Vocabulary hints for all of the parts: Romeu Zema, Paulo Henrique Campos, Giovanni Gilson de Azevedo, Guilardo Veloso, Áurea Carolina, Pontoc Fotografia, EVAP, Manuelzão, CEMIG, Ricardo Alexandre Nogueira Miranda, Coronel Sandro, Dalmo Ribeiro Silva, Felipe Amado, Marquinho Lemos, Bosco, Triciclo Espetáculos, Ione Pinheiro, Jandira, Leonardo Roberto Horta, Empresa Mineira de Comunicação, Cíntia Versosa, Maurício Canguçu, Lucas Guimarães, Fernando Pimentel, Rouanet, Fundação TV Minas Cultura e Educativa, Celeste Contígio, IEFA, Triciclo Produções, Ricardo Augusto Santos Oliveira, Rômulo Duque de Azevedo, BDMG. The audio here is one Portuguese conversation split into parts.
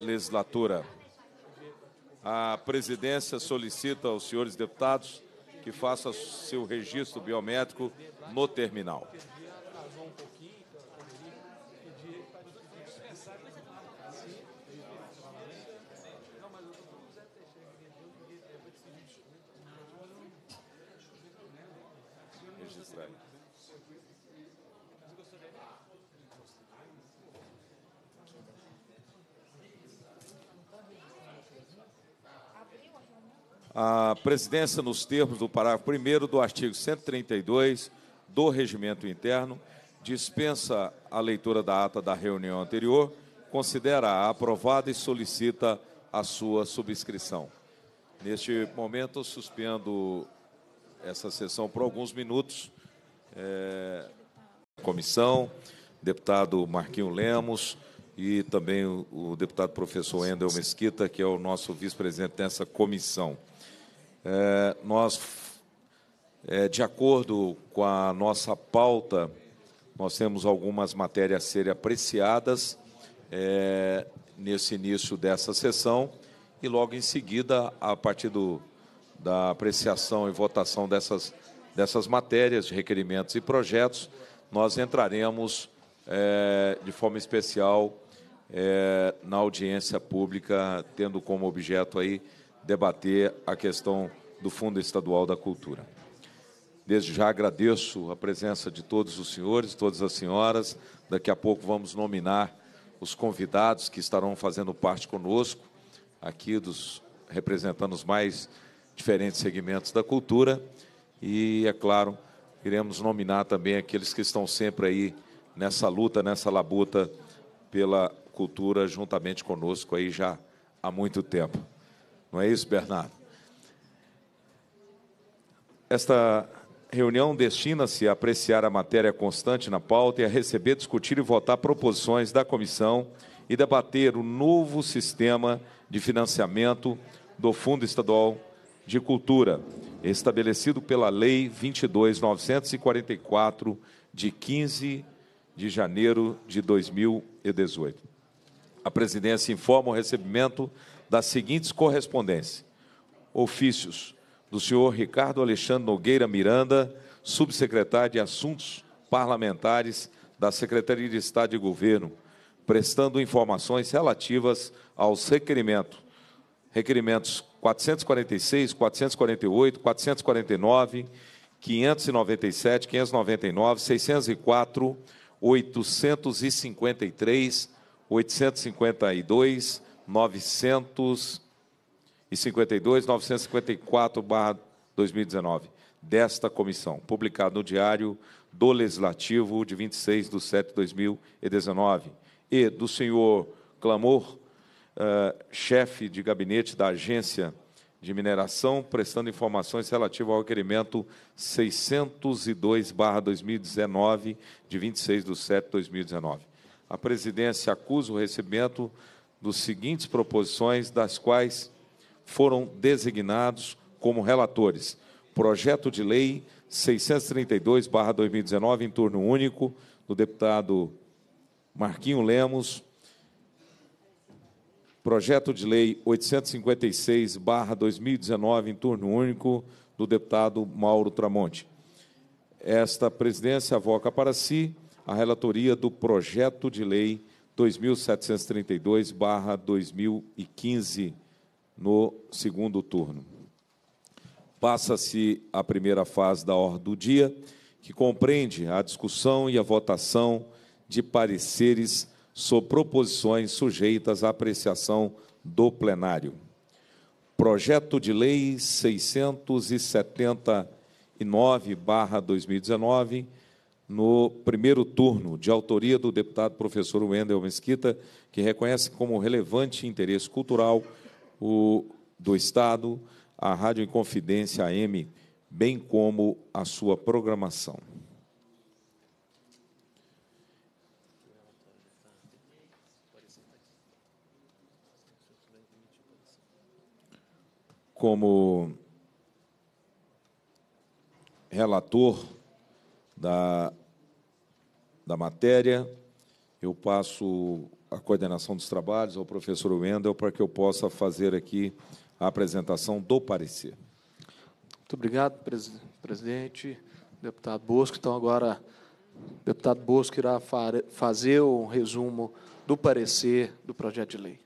Legislatura. A presidência solicita aos senhores deputados que façam seu registro biométrico no terminal. A presidência, nos termos do parágrafo 1º do artigo 132 do Regimento Interno, dispensa a leitura da ata da reunião anterior, considera-a aprovada e solicita a sua subscrição. Neste momento, eu suspendo essa sessão por alguns minutos. Comissão, deputado Marquinho Lemos e também o deputado professor Wendel Mesquita, que é o nosso vice-presidente dessa comissão. De acordo com a nossa pauta, nós temos algumas matérias a serem apreciadas nesse início dessa sessão e, logo em seguida, a partir da apreciação e votação dessas matérias, de requerimentos e projetos, nós entraremos de forma especial na audiência pública, tendo como objeto aí debater a questão do Fundo Estadual da Cultura. Desde já agradeço a presença de todos os senhores, todas as senhoras. Daqui a pouco vamos nominar os convidados que estarão fazendo parte conosco, aqui representando os mais diferentes segmentos da cultura. E, é claro, iremos nominar também aqueles que estão sempre aí nessa luta, nessa labuta pela cultura, juntamente conosco aí já há muito tempo. Não é isso, Bernardo? Esta reunião destina-se a apreciar a matéria constante na pauta e a receber, discutir e votar proposições da comissão e debater o novo sistema de financiamento do Fundo Estadual de Cultura, estabelecido pela Lei 22.944, de 15 de janeiro de 2018. A presidência informa o recebimento das seguintes correspondências. Ofícios do senhor Ricardo Alexandre Nogueira Miranda, subsecretário de Assuntos Parlamentares da Secretaria de Estado de Governo, prestando informações relativas aos requerimentos 446, 448, 449, 597, 599, 604, 853, 852, 952, 954/2019, desta comissão, publicado no Diário do Legislativo de 26/7/2019, e do senhor Clamor, chefe de gabinete da Agência de Mineração, prestando informações relativas ao requerimento 602/2019, de 26/7/2019. A presidência acusa o recebimento dos seguintes proposições, das quais foram designados como relatores: projeto de lei 632/2019, em turno único, do deputado Marquinho Lemos; projeto de lei 856/2019, em turno único, do deputado Mauro Tramonte. Esta presidência avoca para si a relatoria do projeto de lei 2732/2015, no segundo turno. Passa-se a primeira fase da ordem do dia, que compreende a discussão e a votação de pareceres sobre proposições sujeitas à apreciação do plenário. Projeto de Lei 679/2019, no primeiro turno, de autoria do deputado professor Wendel Mesquita, que reconhece como relevante interesse cultural do Estado a Rádio Inconfidência AM, bem como a sua programação. Como relator da matéria, eu passo a coordenação dos trabalhos ao professor Wendel para que eu possa fazer aqui a apresentação do parecer. Muito obrigado, presidente. Deputado Bosco. Então, agora, o deputado Bosco irá fazer um resumo do parecer do projeto de lei.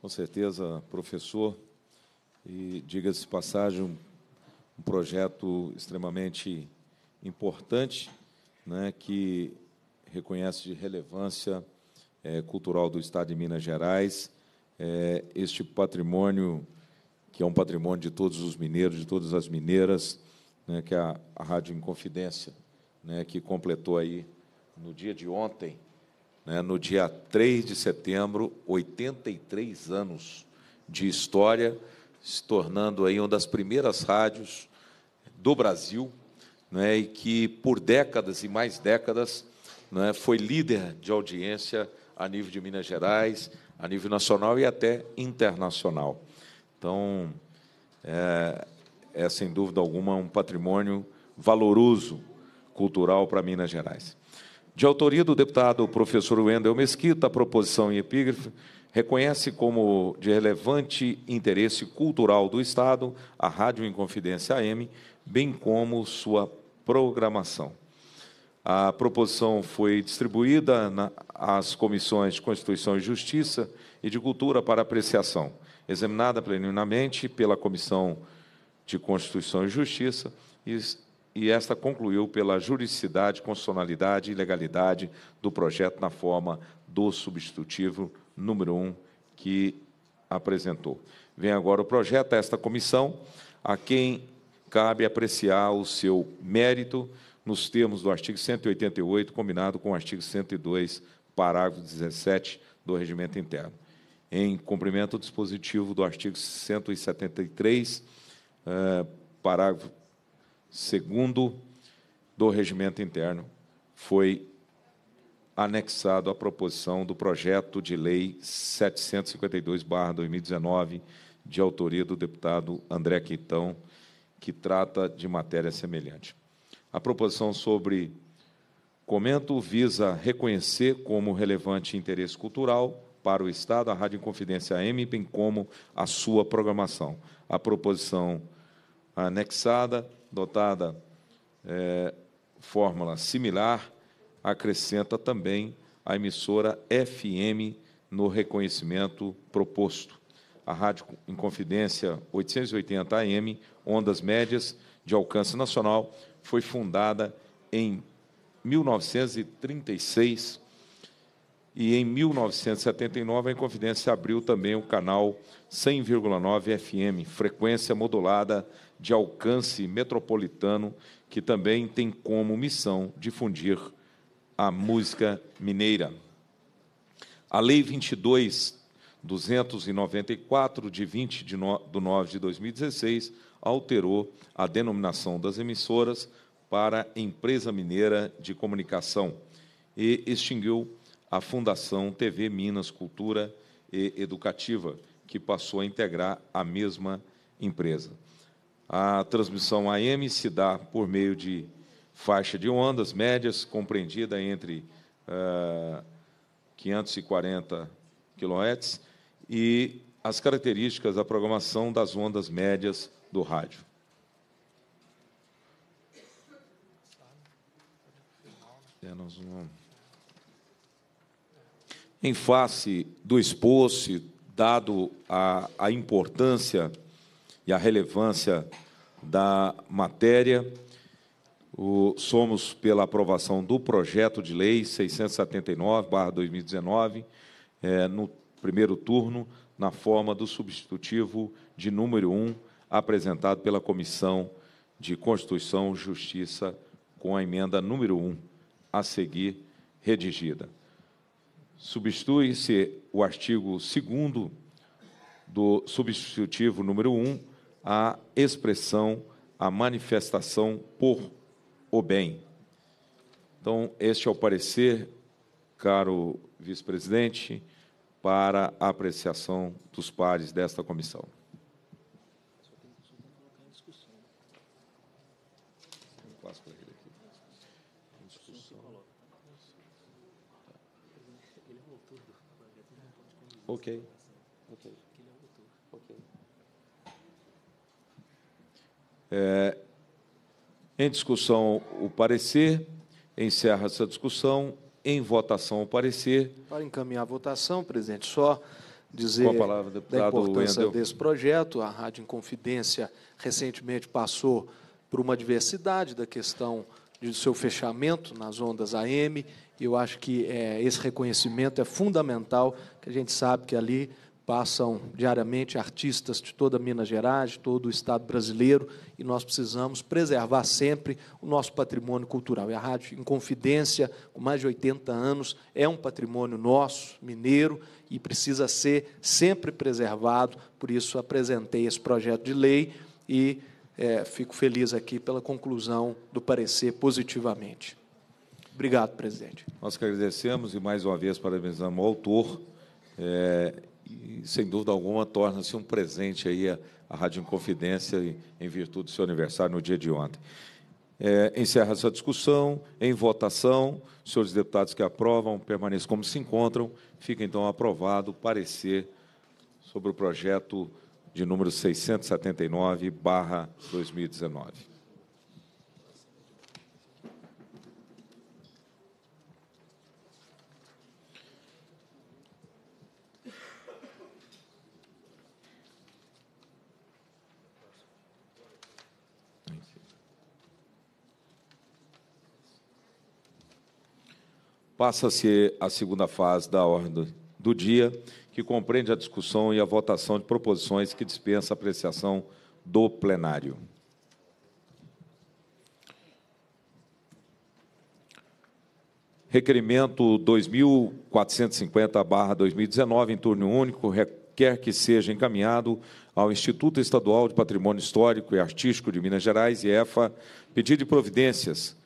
Com certeza, professor. E, diga-se de passagem, um projeto extremamente importante, né, que reconhece de relevância cultural do Estado de Minas Gerais, este patrimônio, que é um patrimônio de todos os mineiros, de todas as mineiras, né, que é a Rádio Inconfidência, né, que completou aí, no dia de ontem, né, no dia 3 de setembro, 83 anos de história, se tornando aí uma das primeiras rádios do Brasil, né, e que, por décadas e mais décadas, né, foi líder de audiência a nível de Minas Gerais, a nível nacional e até internacional. Então, é sem dúvida alguma, um patrimônio valoroso cultural para Minas Gerais. De autoria do deputado professor Wendel Mesquita, a proposição em epígrafe reconhece como de relevante interesse cultural do Estado a Rádio Inconfidência AM, bem como sua programação. A proposição foi distribuída às Comissões de Constituição e Justiça e de Cultura para apreciação, examinada preliminarmente pela Comissão de Constituição e Justiça, e esta concluiu pela juridicidade, constitucionalidade e legalidade do projeto na forma do substitutivo número 1 que apresentou. Vem agora o projeto a esta comissão, a quem cabe apreciar o seu mérito, nos termos do artigo 188, combinado com o artigo 102, parágrafo 17 do Regimento Interno, em cumprimento do dispositivo do artigo 173, parágrafo 2º do Regimento Interno, foi anexado à proposição do projeto de lei 752/2019, de autoria do deputado André Quintão, que trata de matéria semelhante. A proposição sobre comento visa reconhecer como relevante interesse cultural para o Estado a Rádio Inconfidência AM, bem como a sua programação. A proposição anexada, dotada fórmula similar, acrescenta também a emissora FM no reconhecimento proposto. A Rádio Inconfidência 880 AM, ondas médias de alcance nacional, foi fundada em 1936 e, em 1979, a Inconfidência abriu também o canal 100,9 FM, frequência modulada de alcance metropolitano, que também tem como missão difundir a música mineira. A Lei 22.944, de 20 de 9 de 2016, alterou a denominação das emissoras para Empresa Mineira de Comunicação e extinguiu a Fundação TV Minas Cultura e Educativa, que passou a integrar a mesma empresa. A transmissão AM se dá por meio de faixa de ondas médias, compreendida entre 540 kHz, e as características da programação das ondas médias do rádio. Em face do exposto, dado a importância e a relevância da matéria, somos pela aprovação do projeto de lei 679/2019, no primeiro turno, na forma do substitutivo de número 1, apresentado pela Comissão de Constituição e Justiça, com a emenda número 1, a seguir redigida. Substitui-se o artigo 2º do substitutivo número 1, a expressão, a manifestação por o bem. Então, este é o parecer, caro vice-presidente, para a apreciação dos pares desta comissão. Ok. Ok. Ok. Em discussão, o parecer. Encerra essa discussão. Em votação, o parecer. Para encaminhar a votação, presidente, só dizer a palavra, deputado, da importância desse projeto. A Rádio Inconfidência recentemente passou por uma adversidade da questão do seu fechamento nas ondas AM. E eu acho que esse reconhecimento é fundamental, que a gente sabe que ali passam diariamente artistas de toda Minas Gerais, de todo o Estado brasileiro, e nós precisamos preservar sempre o nosso patrimônio cultural. E a Rádio Inconfidência, com mais de 80 anos, é um patrimônio nosso, mineiro, e precisa ser sempre preservado. Por isso, apresentei esse projeto de lei e fico feliz aqui pela conclusão do parecer positivamente. Obrigado, presidente. Nós que agradecemos e, mais uma vez, parabenizamos o autor. E, sem dúvida alguma, torna-se um presente aí a Rádio Inconfidência em virtude do seu aniversário no dia de ontem. Encerra essa discussão, em votação, senhores deputados que aprovam, permaneçam como se encontram, fica então aprovado o parecer sobre o projeto de número 679/2019. Passa-se a segunda fase da ordem do dia, que compreende a discussão e a votação de proposições que dispensa a apreciação do plenário. Requerimento 2450/2019, em turno único, requer que seja encaminhado ao Instituto Estadual de Patrimônio Histórico e Artístico de Minas Gerais, IEFA, pedido de providências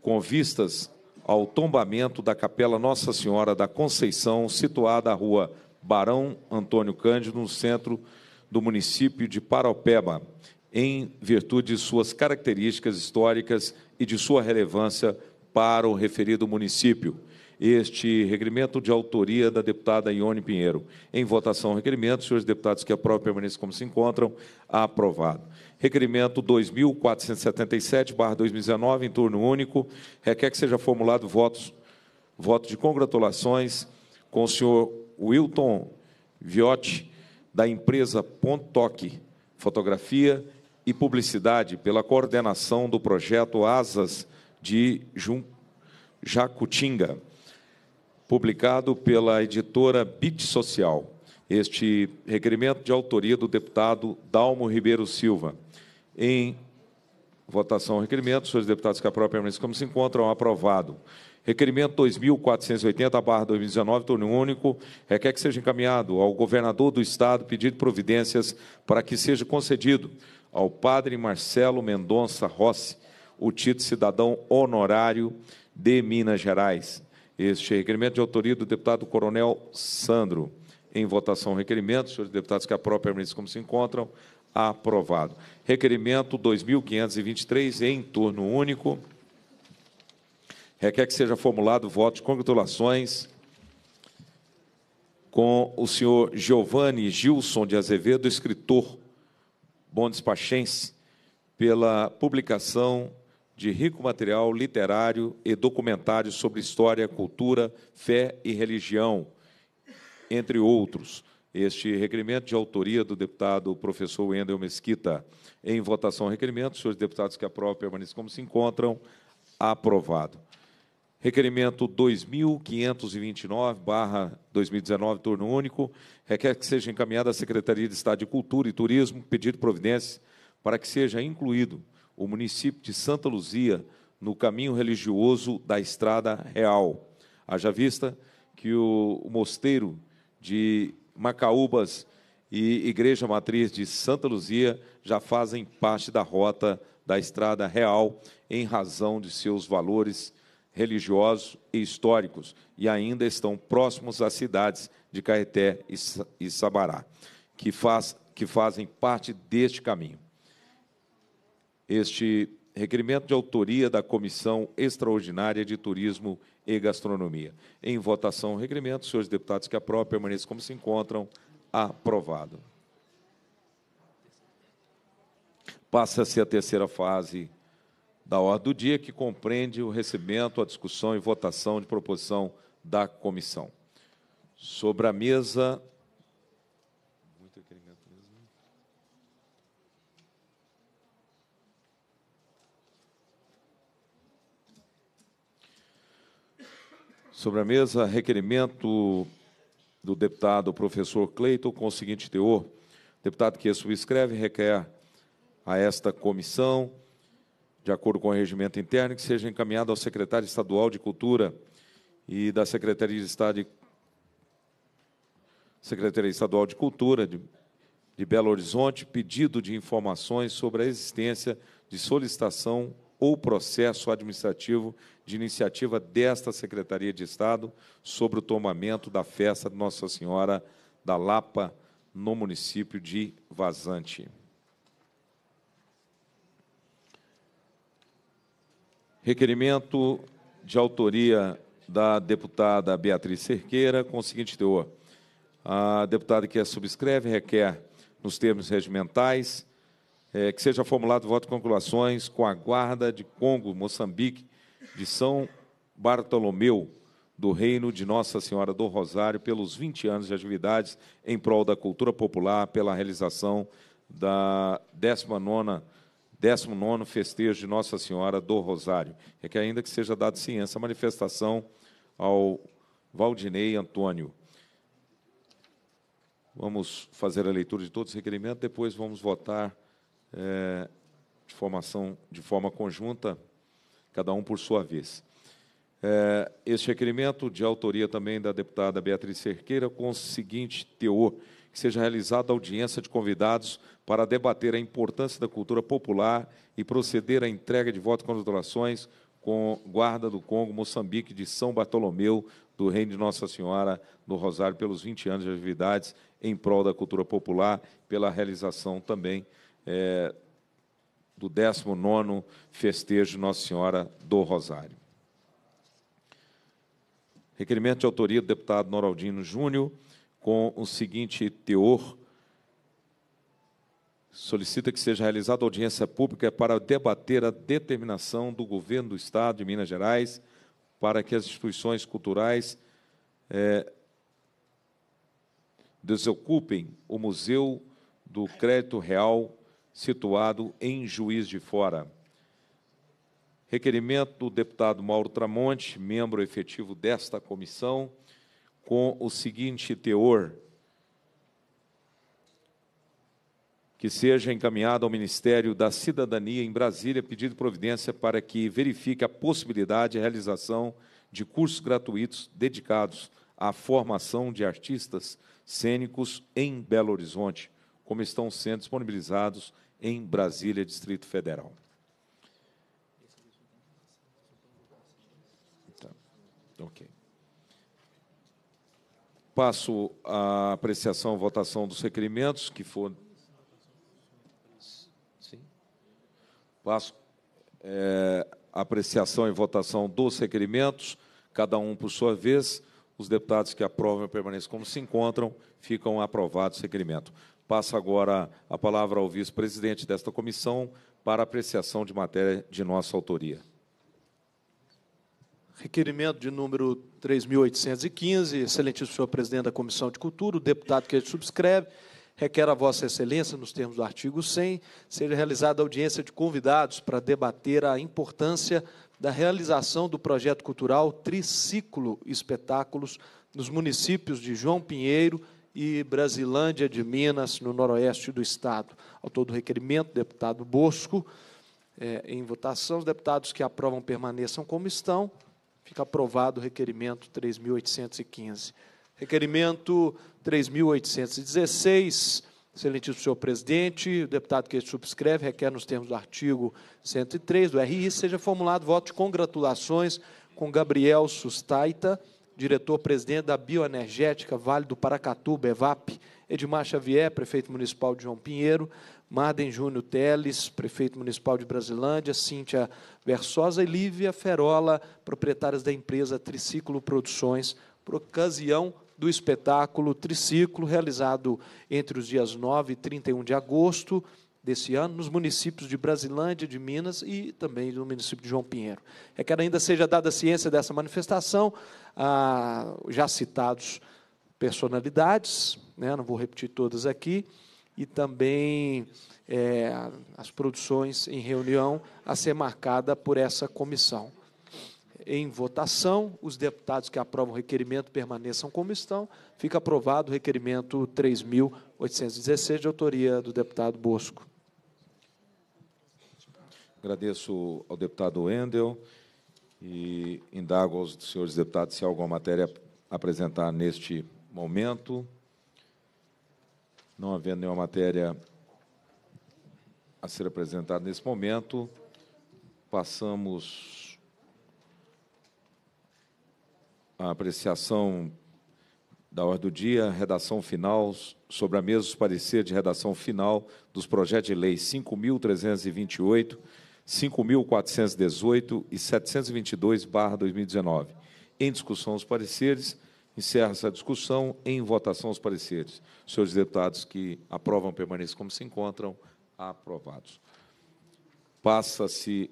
com vistas ao tombamento da Capela Nossa Senhora da Conceição, situada à rua Barão Antônio Cândido, no centro do município de Paraopeba, em virtude de suas características históricas e de sua relevância para o referido município. Este requerimento de autoria da deputada Ione Pinheiro. Em votação, requerimento. Senhores deputados que aprovam, permaneçam como se encontram. Aprovado. Requerimento 2477/2019, em turno único, requer que seja formulado voto de congratulações com o senhor Wilton Viotti, da empresa Pontoc Fotografia e Publicidade, pela coordenação do projeto Asas de Jacutinga, publicado pela editora Bit Social. Este requerimento de autoria do deputado Dalmo Ribeiro Silva. Em votação o requerimento, senhores deputados que aprovam, permaneçam como se encontram, aprovado. Requerimento 2480/2019, turno único, requer que seja encaminhado ao governador do Estado pedido de providências para que seja concedido ao padre Marcelo Mendonça Rossi o título cidadão honorário de Minas Gerais. Este requerimento de autoria do deputado Coronel Sandro. Em votação, requerimento. Senhores deputados que aprovam, permaneçam como se encontram. Aprovado. Requerimento 2523, em turno único. Requer que seja formulado voto de congratulações com o senhor Giovanni Gilson de Azevedo, escritor bom despachense, pela publicação de rico material literário e documentário sobre história, cultura, fé e religião, entre outros. Este requerimento de autoria do deputado professor Wendel Mesquita. Em votação, requerimento. Senhores deputados que aprovam, permaneçam como se encontram. Aprovado. Requerimento 2529/2019, turno único, requer que seja encaminhado à Secretaria de Estado de Cultura e Turismo, pedido de providência para que seja incluído o município de Santa Luzia no caminho religioso da Estrada Real. Haja vista que o mosteiro de Macaúbas e Igreja Matriz de Santa Luzia já fazem parte da rota da Estrada Real em razão de seus valores religiosos e históricos e ainda estão próximos às cidades de Caeté e Sabará, que fazem parte deste caminho. Este Requerimento de autoria da Comissão Extraordinária de Turismo e Gastronomia. Em votação, requerimento. Senhores deputados que aprovam, permaneçam como se encontram. Aprovado. Passa-se a terceira fase da ordem do dia, que compreende o recebimento, a discussão e votação de proposição da comissão. Sobre a mesa... Sobre a mesa, requerimento do deputado professor Cleiton, com o seguinte teor. Deputado que subscreve, requer a esta comissão, de acordo com o regimento interno, que seja encaminhado ao secretário estadual de Cultura e da Secretaria de Estado de... Secretaria Estadual de Cultura de Belo Horizonte, pedido de informações sobre a existência de solicitação ou processo administrativo de iniciativa desta Secretaria de Estado sobre o tomamento da festa de Nossa Senhora da Lapa, no município de Vazante. Requerimento de autoria da deputada Beatriz Cerqueira, com o seguinte teor. A deputada que a subscreve requer, nos termos regimentais, que seja formulado voto de congratulações com a Guarda de Congo, Moçambique, de São Bartolomeu, do Reino de Nossa Senhora do Rosário, pelos 20 anos de atividades em prol da cultura popular, pela realização da 19º Festejo de Nossa Senhora do Rosário. É que ainda que seja dado ciência a manifestação ao Valdinei Antônio. Vamos fazer a leitura de todos os requerimentos, depois vamos votar... de forma conjunta, cada um por sua vez. Este requerimento, de autoria também da deputada Beatriz Cerqueira, com o seguinte teor, que seja realizada audiência de convidados para debater a importância da cultura popular e proceder à entrega de voto de congratulações com Guarda do Congo, Moçambique, de São Bartolomeu, do Reino de Nossa Senhora do Rosário, pelos 20 anos de atividades em prol da cultura popular, pela realização também do 19º Festejo de Nossa Senhora do Rosário. Requerimento de autoria do deputado Noraldino Júnior, com o seguinte teor. Solicita que seja realizada audiência pública para debater a determinação do governo do Estado de Minas Gerais para que as instituições culturais desocupem o Museu do Crédito Real, situado em Juiz de Fora. Requerimento do deputado Mauro Tramonte, membro efetivo desta comissão, com o seguinte teor, que seja encaminhado ao Ministério da Cidadania em Brasília, pedido de providência para que verifique a possibilidade de realização de cursos gratuitos dedicados à formação de artistas cênicos em Belo Horizonte, como estão sendo disponibilizados em Brasília, Distrito Federal. Tá. Okay. Passo à apreciação e votação dos requerimentos, que foram... Sim. Passo à apreciação e votação dos requerimentos, cada um por sua vez. Os deputados que aprovam e permaneçam como se encontram, ficam aprovados o requerimento. Passo agora a palavra ao vice-presidente desta comissão para apreciação de matéria de nossa autoria. Requerimento de número 3.815, excelentíssimo senhor presidente da Comissão de Cultura, o deputado que subscreve, requer a vossa excelência, nos termos do artigo 100, seja realizada audiência de convidados para debater a importância da realização do projeto cultural Triciclo Espetáculos nos municípios de João Pinheiro e Brasilândia de Minas, no noroeste do Estado. Autor do requerimento, deputado Bosco. Em votação, os deputados que aprovam permaneçam como estão. Fica aprovado o requerimento 3.815. Requerimento 3.816, excelentíssimo senhor presidente, o deputado que subscreve requer, nos termos do artigo 103 do RI, seja formulado voto de congratulações com Gabriel Sustaita, diretor-presidente da Bioenergética Vale do Paracatuba, EVAP, Edmar Xavier, prefeito municipal de João Pinheiro, Marden Júnior Teles, prefeito municipal de Brasilândia, Cíntia Versosa e Lívia Ferola, proprietárias da empresa Triciclo Produções, por ocasião do espetáculo Triciclo, realizado entre os dias 9 e 31 de agosto desse ano, nos municípios de Brasilândia, de Minas e também no município de João Pinheiro. Requer ainda seja dada ciência dessa manifestação a já citados personalidades, né, não vou repetir todas aqui, e também as produções em reunião a ser marcada por essa comissão. Em votação, os deputados que aprovam o requerimento permaneçam como estão. Fica aprovado o requerimento 3.816, de autoria do deputado Bosco. Agradeço ao deputado Wendel e indago aos senhores deputados se há alguma matéria a apresentar neste momento. Não havendo nenhuma matéria a ser apresentada nesse momento, passamos a apreciação da ordem do dia, redação final, sobre a mesa, os parecer de redação final dos projetos de lei 5.328, 5.418 e 722/2019. Em discussão, os pareceres. Encerra essa discussão. Em votação, os pareceres. Os senhores deputados que aprovam, permaneçam como se encontram. Aprovados. Passa-se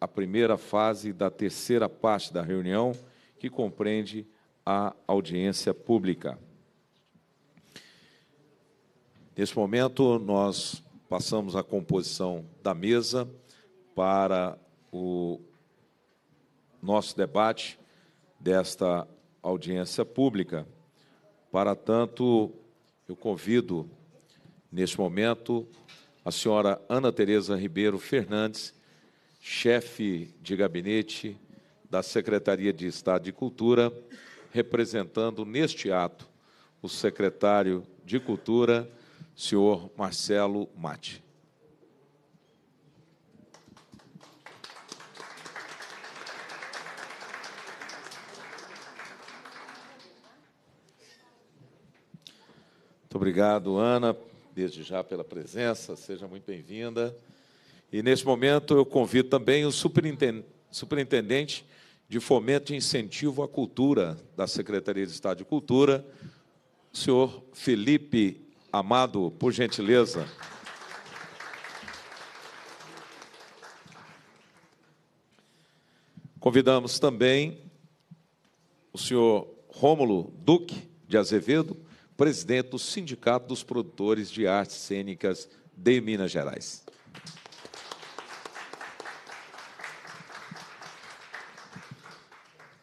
a primeira fase da terceira parte da reunião, que compreende a audiência pública. Neste momento, nós passamos a composição da mesa para o nosso debate desta audiência pública. Para tanto, eu convido, neste momento, a senhora Ana Tereza Ribeiro Fernandes, chefe de gabinete da Secretaria de Estado de Cultura, representando neste ato o secretário de Cultura, senhor Marcelo Matta. Muito obrigado, Ana, desde já pela presença, seja muito bem-vinda. E, neste momento, eu convido também o superintendente de Fomento e Incentivo à Cultura, da Secretaria de Estado de Cultura, o senhor Felipe Amado, por gentileza. Convidamos também o senhor Rômulo Duque de Azevedo, presidente do Sindicato dos Produtores de Artes Cênicas de Minas Gerais.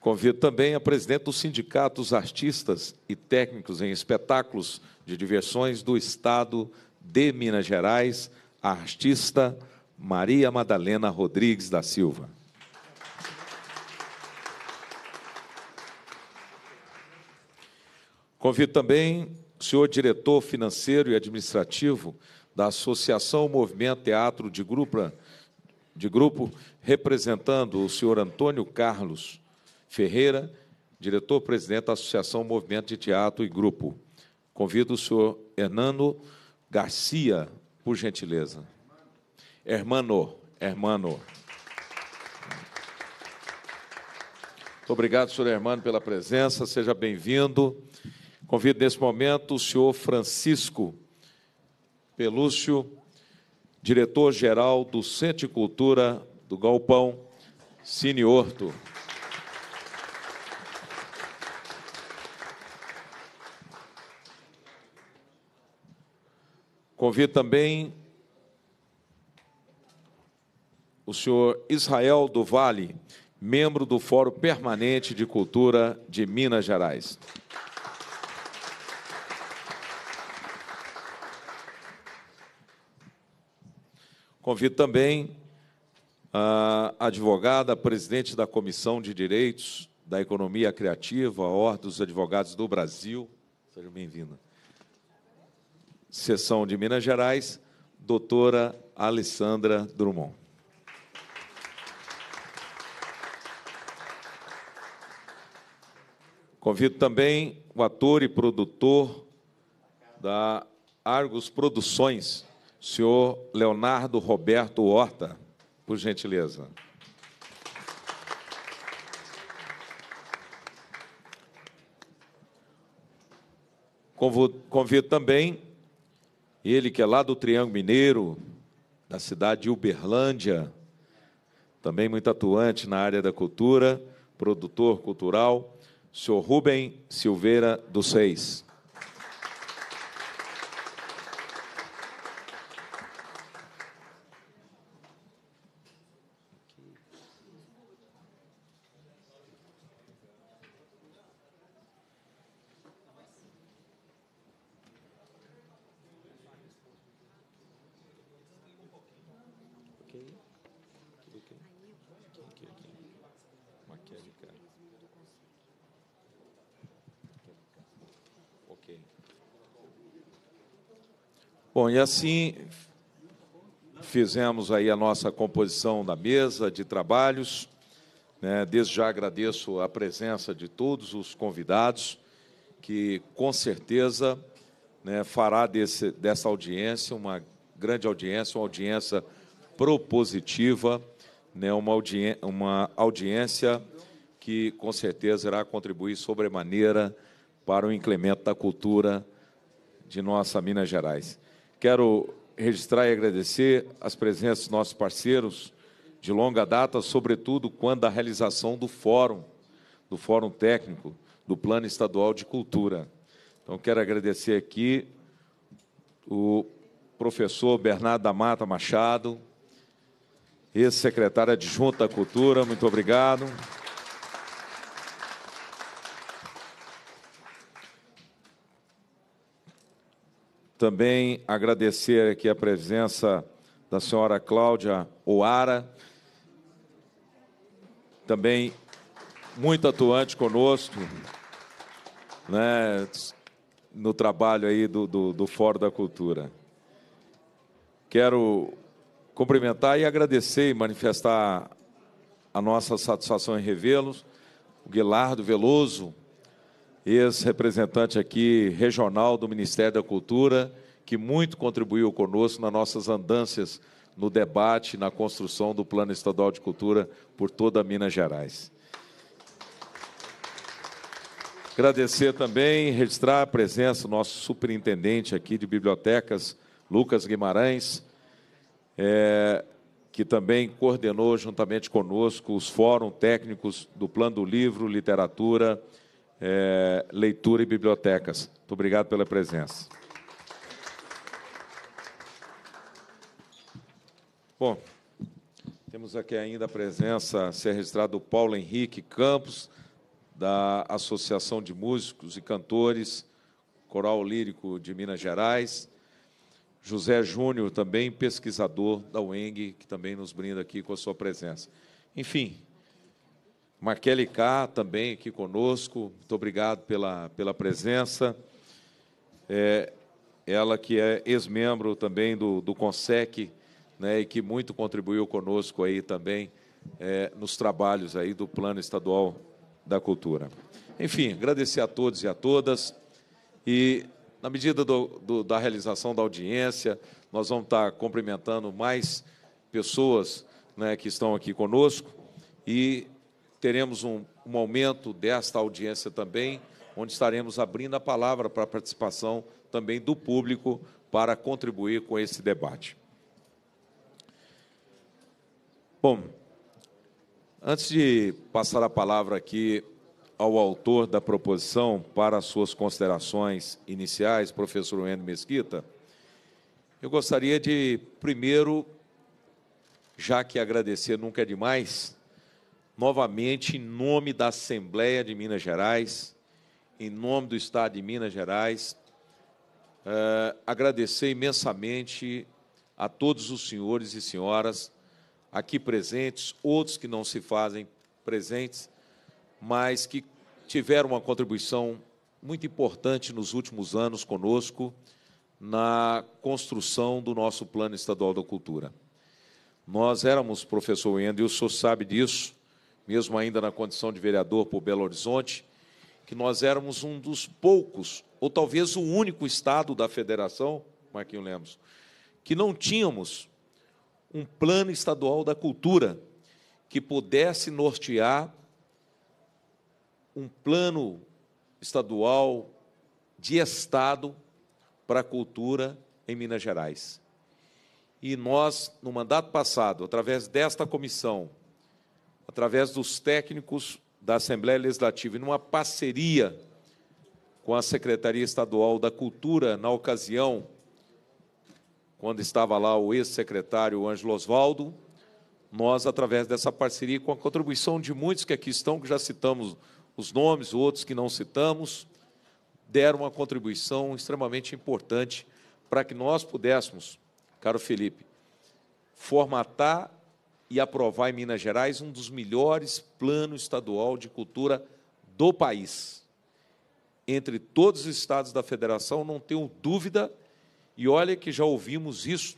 Convido também a presidente do Sindicato dos Artistas e Técnicos em Espetáculos de Diversões do Estado de Minas Gerais, a artista Maria Madalena Rodrigues da Silva. Convido também o senhor diretor financeiro e administrativo da Associação Movimento Teatro de Grupo, representando o senhor Antônio Carlos Ferreira, diretor-presidente da Associação Movimento de Teatro e Grupo. Convido o senhor Hernando Garcia, por gentileza. Hermano. Muito obrigado, senhor Hermano, pela presença. Seja bem-vindo. Convido, nesse momento, o senhor Francisco Pelúcio, diretor-geral do Centro de Cultura do Galpão Cine Horto. Convido também o senhor Israel do Vale, membro do Fórum Permanente de Cultura de Minas Gerais. Convido também a advogada, presidente da Comissão de Direitos da Economia Criativa, a Ordem dos Advogados do Brasil. Seja bem-vinda. Seção de Minas Gerais, doutora Alessandra Drumond. Convido também o ator e produtor da Argos Produções, senhor Leonardo Roberto Horta, por gentileza. Convido também ele que é lá do Triângulo Mineiro, da cidade de Uberlândia, também muito atuante na área da cultura, produtor cultural, senhor Rubem Silveira dos Reis. Bom, e assim fizemos aí a nossa composição da mesa de trabalhos, né? Desde já agradeço a presença de todos os convidados, que com certeza, né, fará dessa audiência uma grande audiência, uma audiência propositiva, né? Uma audiência que com certeza irá contribuir sobremaneira para o incremento da cultura de nossa Minas Gerais. Quero registrar e agradecer as presenças dos nossos parceiros de longa data, sobretudo quando a realização do Fórum Técnico do Plano Estadual de Cultura. Então, quero agradecer aqui o professor Bernardo da Mata Machado, ex-secretário adjunto da Cultura, muito obrigado. Também agradecer aqui a presença da senhora Cláudia Oara, também muito atuante conosco, né, no trabalho aí do Fórum da Cultura. Quero cumprimentar e agradecer e manifestar a nossa satisfação em revê-los, o Guilardo Veloso, ex-representante aqui regional do Ministério da Cultura, que muito contribuiu conosco nas nossas andanças no debate, na construção do Plano Estadual de Cultura por toda Minas Gerais. Agradecer também, registrar a presença do nosso superintendente aqui de bibliotecas, Lucas Guimarães, que também coordenou juntamente conosco os fóruns técnicos do Plano do Livro, Literatura, Leitura e Bibliotecas. Muito obrigado pela presença. Bom, temos aqui ainda a presença a ser registrada do Paulo Henrique Campos, da Associação de Músicos e Cantores Coral Lírico de Minas Gerais. José Júnior, também pesquisador da UENG, que também nos brinda aqui com a sua presença. Enfim, Marquele K, também aqui conosco, muito obrigado pela presença. Ela que é ex-membro também do CONSEC, né, e que muito contribuiu conosco aí também nos trabalhos aí do Plano Estadual da Cultura. Enfim, agradecer a todos e a todas. E, na medida da realização da audiência, nós vamos estar cumprimentando mais pessoas, né, que estão aqui conosco e teremos um aumento desta audiência também, onde estaremos abrindo a palavra para a participação também do público para contribuir com esse debate. Bom, antes de passar a palavra aqui ao autor da proposição para as suas considerações iniciais, professor Wendel Mesquita, eu gostaria de, primeiro, já que agradecer nunca é demais, novamente, em nome da Assembleia de Minas Gerais, em nome do Estado de Minas Gerais, agradecer imensamente a todos os senhores e senhoras aqui presentes, outros que não se fazem presentes, mas que tiveram uma contribuição muito importante nos últimos anos conosco na construção do nosso Plano Estadual da Cultura. Nós éramos, professor Wendel, e o senhor sabe disso, mesmo ainda na condição de vereador por Belo Horizonte, que nós éramos um dos poucos, ou talvez o único estado da federação, Marquinho Lemos, que não tínhamos um plano estadual da cultura que pudesse nortear um plano estadual de estado para a cultura em Minas Gerais. E nós, no mandato passado, através desta comissão, através dos técnicos da Assembleia Legislativa, e numa parceria com a Secretaria Estadual da Cultura, na ocasião, quando estava lá o ex-secretário Ângelo Osvaldo, nós, através dessa parceria, com a contribuição de muitos que aqui estão, que já citamos os nomes, outros que não citamos, deram uma contribuição extremamente importante para que nós pudéssemos, caro Felipe, formatar e aprovar em Minas Gerais um dos melhores planos estadual de cultura do país. Entre todos os estados da federação, não tenho dúvida, e olha que já ouvimos isso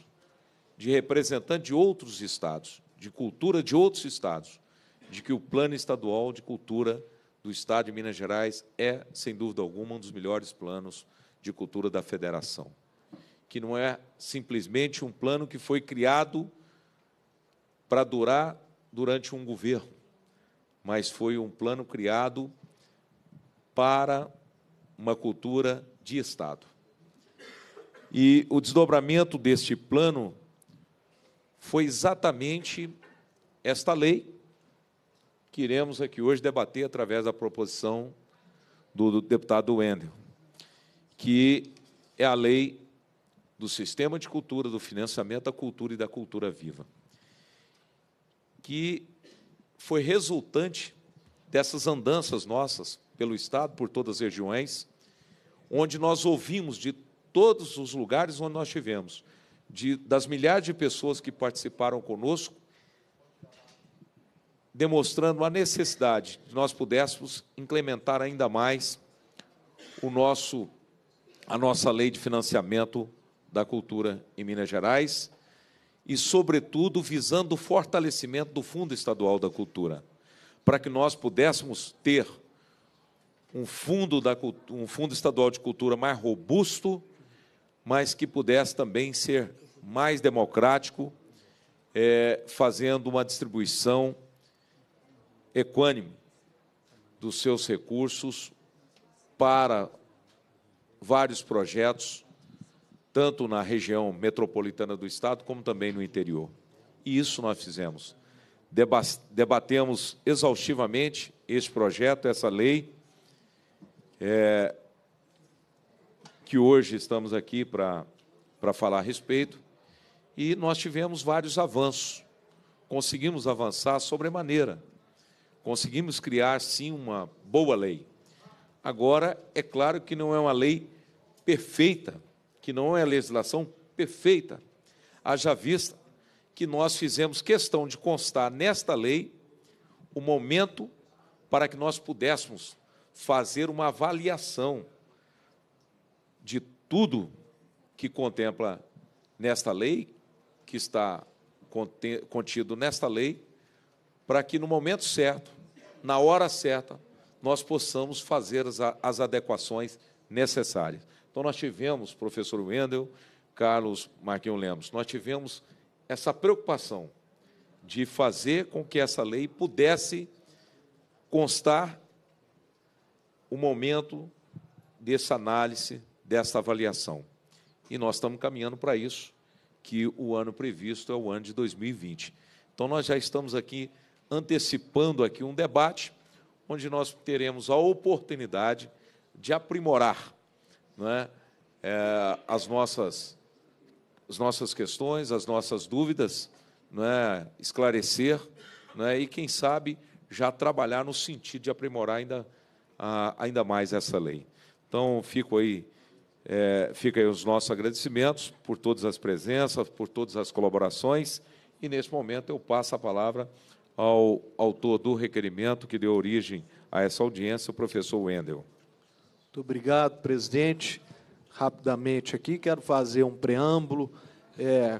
de representantes de outros estados, de cultura de outros estados, de que o plano estadual de cultura do estado de Minas Gerais é, sem dúvida alguma, um dos melhores planos de cultura da federação, que não é simplesmente um plano que foi criado para durar durante um governo, mas foi um plano criado para uma cultura de estado. E o desdobramento deste plano foi exatamente esta lei que iremos aqui hoje debater através da proposição do deputado Wendel, que é a lei do sistema de cultura, do financiamento da cultura e da cultura viva, que foi resultante dessas andanças nossas pelo Estado, por todas as regiões, onde nós ouvimos de todos os lugares onde nós estivemos, das milhares de pessoas que participaram conosco, demonstrando a necessidade de nós pudéssemos implementar ainda mais a nossa lei de financiamento da cultura em Minas Gerais e, sobretudo, visando o fortalecimento do Fundo Estadual da Cultura, para que nós pudéssemos ter um fundo estadual de cultura mais robusto, mas que pudesse também ser mais democrático, fazendo uma distribuição equânime dos seus recursos para vários projetos, tanto na região metropolitana do Estado, como também no interior. E isso nós fizemos. Debatemos exaustivamente este projeto, essa lei, que hoje estamos aqui para falar a respeito, e nós tivemos vários avanços. Conseguimos avançar sobremaneira. Conseguimos criar, sim, uma boa lei. Agora, é claro que não é uma lei perfeita, que não é a legislação perfeita, haja vista que nós fizemos questão de constar nesta lei o momento para que nós pudéssemos fazer uma avaliação de tudo que contempla nesta lei, que está contido nesta lei, para que, no momento certo, na hora certa, nós possamos fazer as adequações necessárias. Então, nós tivemos, professor Wendel, Carlos Marquinhos Lemos, nós tivemos essa preocupação de fazer com que essa lei pudesse constar o momento dessa análise, dessa avaliação. E nós estamos caminhando para isso, que o ano previsto é o ano de 2020. Então, nós já estamos aqui antecipando aqui um debate onde nós teremos a oportunidade de aprimorar, não é? As nossas questões, as nossas dúvidas, não é? Esclarecer, não é? E, quem sabe, já trabalhar no sentido de aprimorar ainda mais essa lei. Então, fica aí os nossos agradecimentos por todas as presenças, por todas as colaborações, e, nesse momento, eu passo a palavra ao autor do requerimento que deu origem a essa audiência, o professor Wendel. Muito obrigado, presidente. Rapidamente aqui, quero fazer um preâmbulo,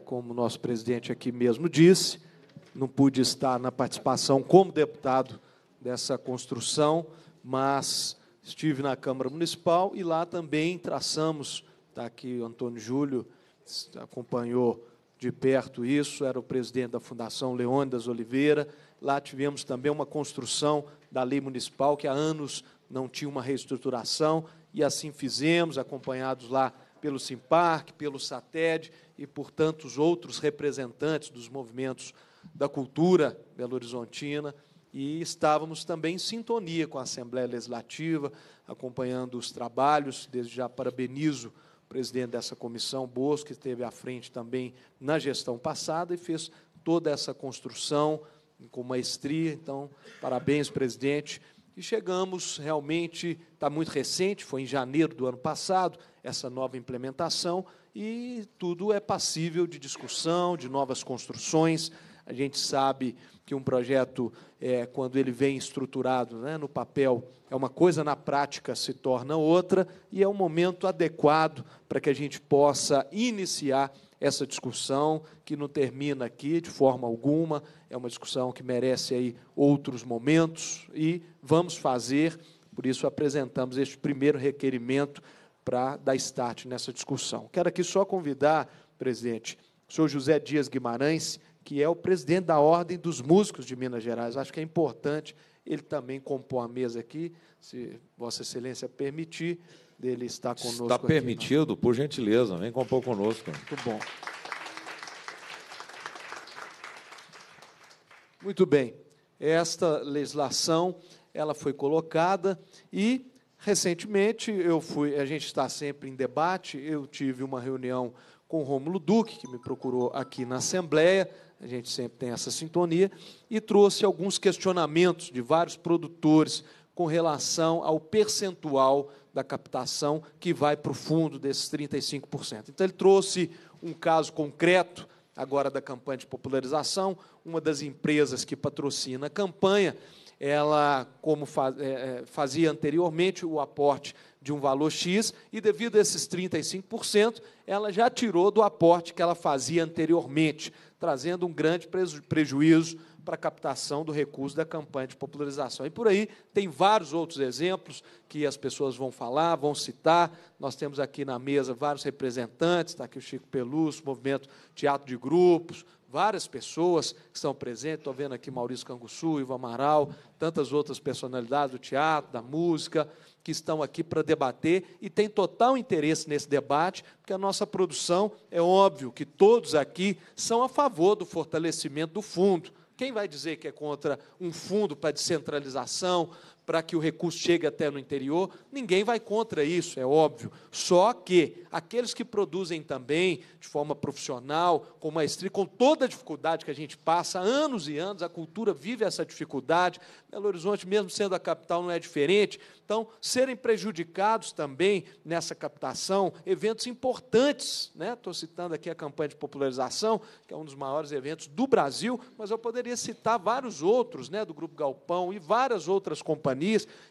como o nosso presidente aqui mesmo disse, não pude estar na participação como deputado dessa construção, mas estive na Câmara Municipal e lá também traçamos, está aqui o Antônio Júlio, acompanhou de perto isso, era o presidente da Fundação Leônidas Oliveira. Lá tivemos também uma construção da lei municipal, que há anos não tinha uma reestruturação, e assim fizemos, acompanhados lá pelo Simparc, pelo SATED e por tantos outros representantes dos movimentos da cultura belo-horizontina, e estávamos também em sintonia com a Assembleia Legislativa, acompanhando os trabalhos. Desde já parabenizo o presidente dessa comissão, Bosco, que esteve à frente também na gestão passada e fez toda essa construção com maestria. Então, parabéns, presidente. E chegamos, realmente, está muito recente, foi em janeiro do ano passado, essa nova implementação, e tudo é passível de discussão, de novas construções. A gente sabe que um projeto, quando ele vem estruturado, né, no papel, é uma coisa, na prática se torna outra, e é um momento adequado para que a gente possa iniciar essa discussão, que não termina aqui de forma alguma, é uma discussão que merece aí outros momentos, e vamos fazer, por isso apresentamos este primeiro requerimento para dar start nessa discussão. Quero aqui só convidar, presidente, o senhor José Dias Guimarães, que é o presidente da Ordem dos Músicos de Minas Gerais. Acho que é importante ele também compor a mesa aqui, se Vossa Excelência permitir. Dele estar conosco. Está permitido, aqui, por gentileza, vem compor conosco. Muito bom. Muito bem. Esta legislação, ela foi colocada e recentemente eu fui, a gente está sempre em debate, eu tive uma reunião com o Rômulo Duque, que me procurou aqui na Assembleia, a gente sempre tem essa sintonia, e trouxe alguns questionamentos de vários produtores com relação ao percentual da captação que vai para o fundo desses 35%. Então, ele trouxe um caso concreto, agora, da campanha de popularização. Uma das empresas que patrocina a campanha, ela, como fazia anteriormente, o aporte de um valor X, e, devido a esses 35%, ela já tirou do aporte que ela fazia anteriormente, trazendo um grande prejuízo para a captação do recurso da campanha de popularização. E, por aí, tem vários outros exemplos que as pessoas vão falar, vão citar. Nós temos aqui na mesa vários representantes, está aqui o Chico Pelúcio, Movimento Teatro de Grupos, várias pessoas que estão presentes, estou vendo aqui Maurício Canguçu, Ivo Amaral, tantas outras personalidades do teatro, da música, que estão aqui para debater, e tem total interesse nesse debate, porque a nossa produção, é óbvio que todos aqui são a favor do fortalecimento do fundo. Quem vai dizer que é contra um fundo para descentralização, para que o recurso chegue até no interior? Ninguém vai contra isso, é óbvio. Só que aqueles que produzem também, de forma profissional, com maestria, com toda a dificuldade que a gente passa, anos e anos, a cultura vive essa dificuldade. Belo Horizonte, mesmo sendo a capital, não é diferente. Então, serem prejudicados também nessa captação, eventos importantes, né? Estou citando aqui a campanha de popularização, que é um dos maiores eventos do Brasil, mas eu poderia citar vários outros, né, do Grupo Galpão e várias outras companhias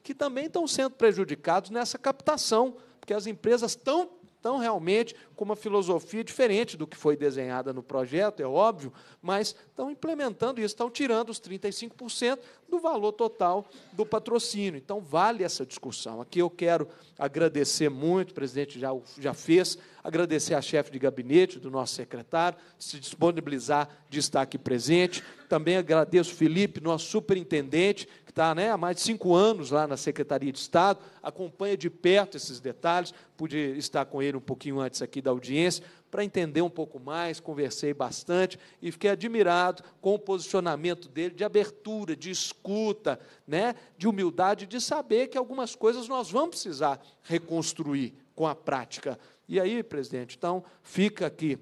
que também estão sendo prejudicados nessa captação, porque as empresas estão realmente com uma filosofia diferente do que foi desenhada no projeto, é óbvio, mas estão implementando isso, estão tirando os 35% do valor total do patrocínio. Então, vale essa discussão. Aqui eu quero agradecer muito, o presidente já fez, agradecer à chefe de gabinete do nosso secretário, se disponibilizar de estar aqui presente. Também agradeço o Felipe, nosso superintendente, que está, né, há mais de 5 anos lá na Secretaria de Estado, acompanha de perto esses detalhes, pude estar com ele um pouquinho antes aqui da audiência, para entender um pouco mais, conversei bastante e fiquei admirado com o posicionamento dele de abertura, de escuta, né, de humildade, de saber que algumas coisas nós vamos precisar reconstruir com a prática. E aí, presidente, então, fica aqui,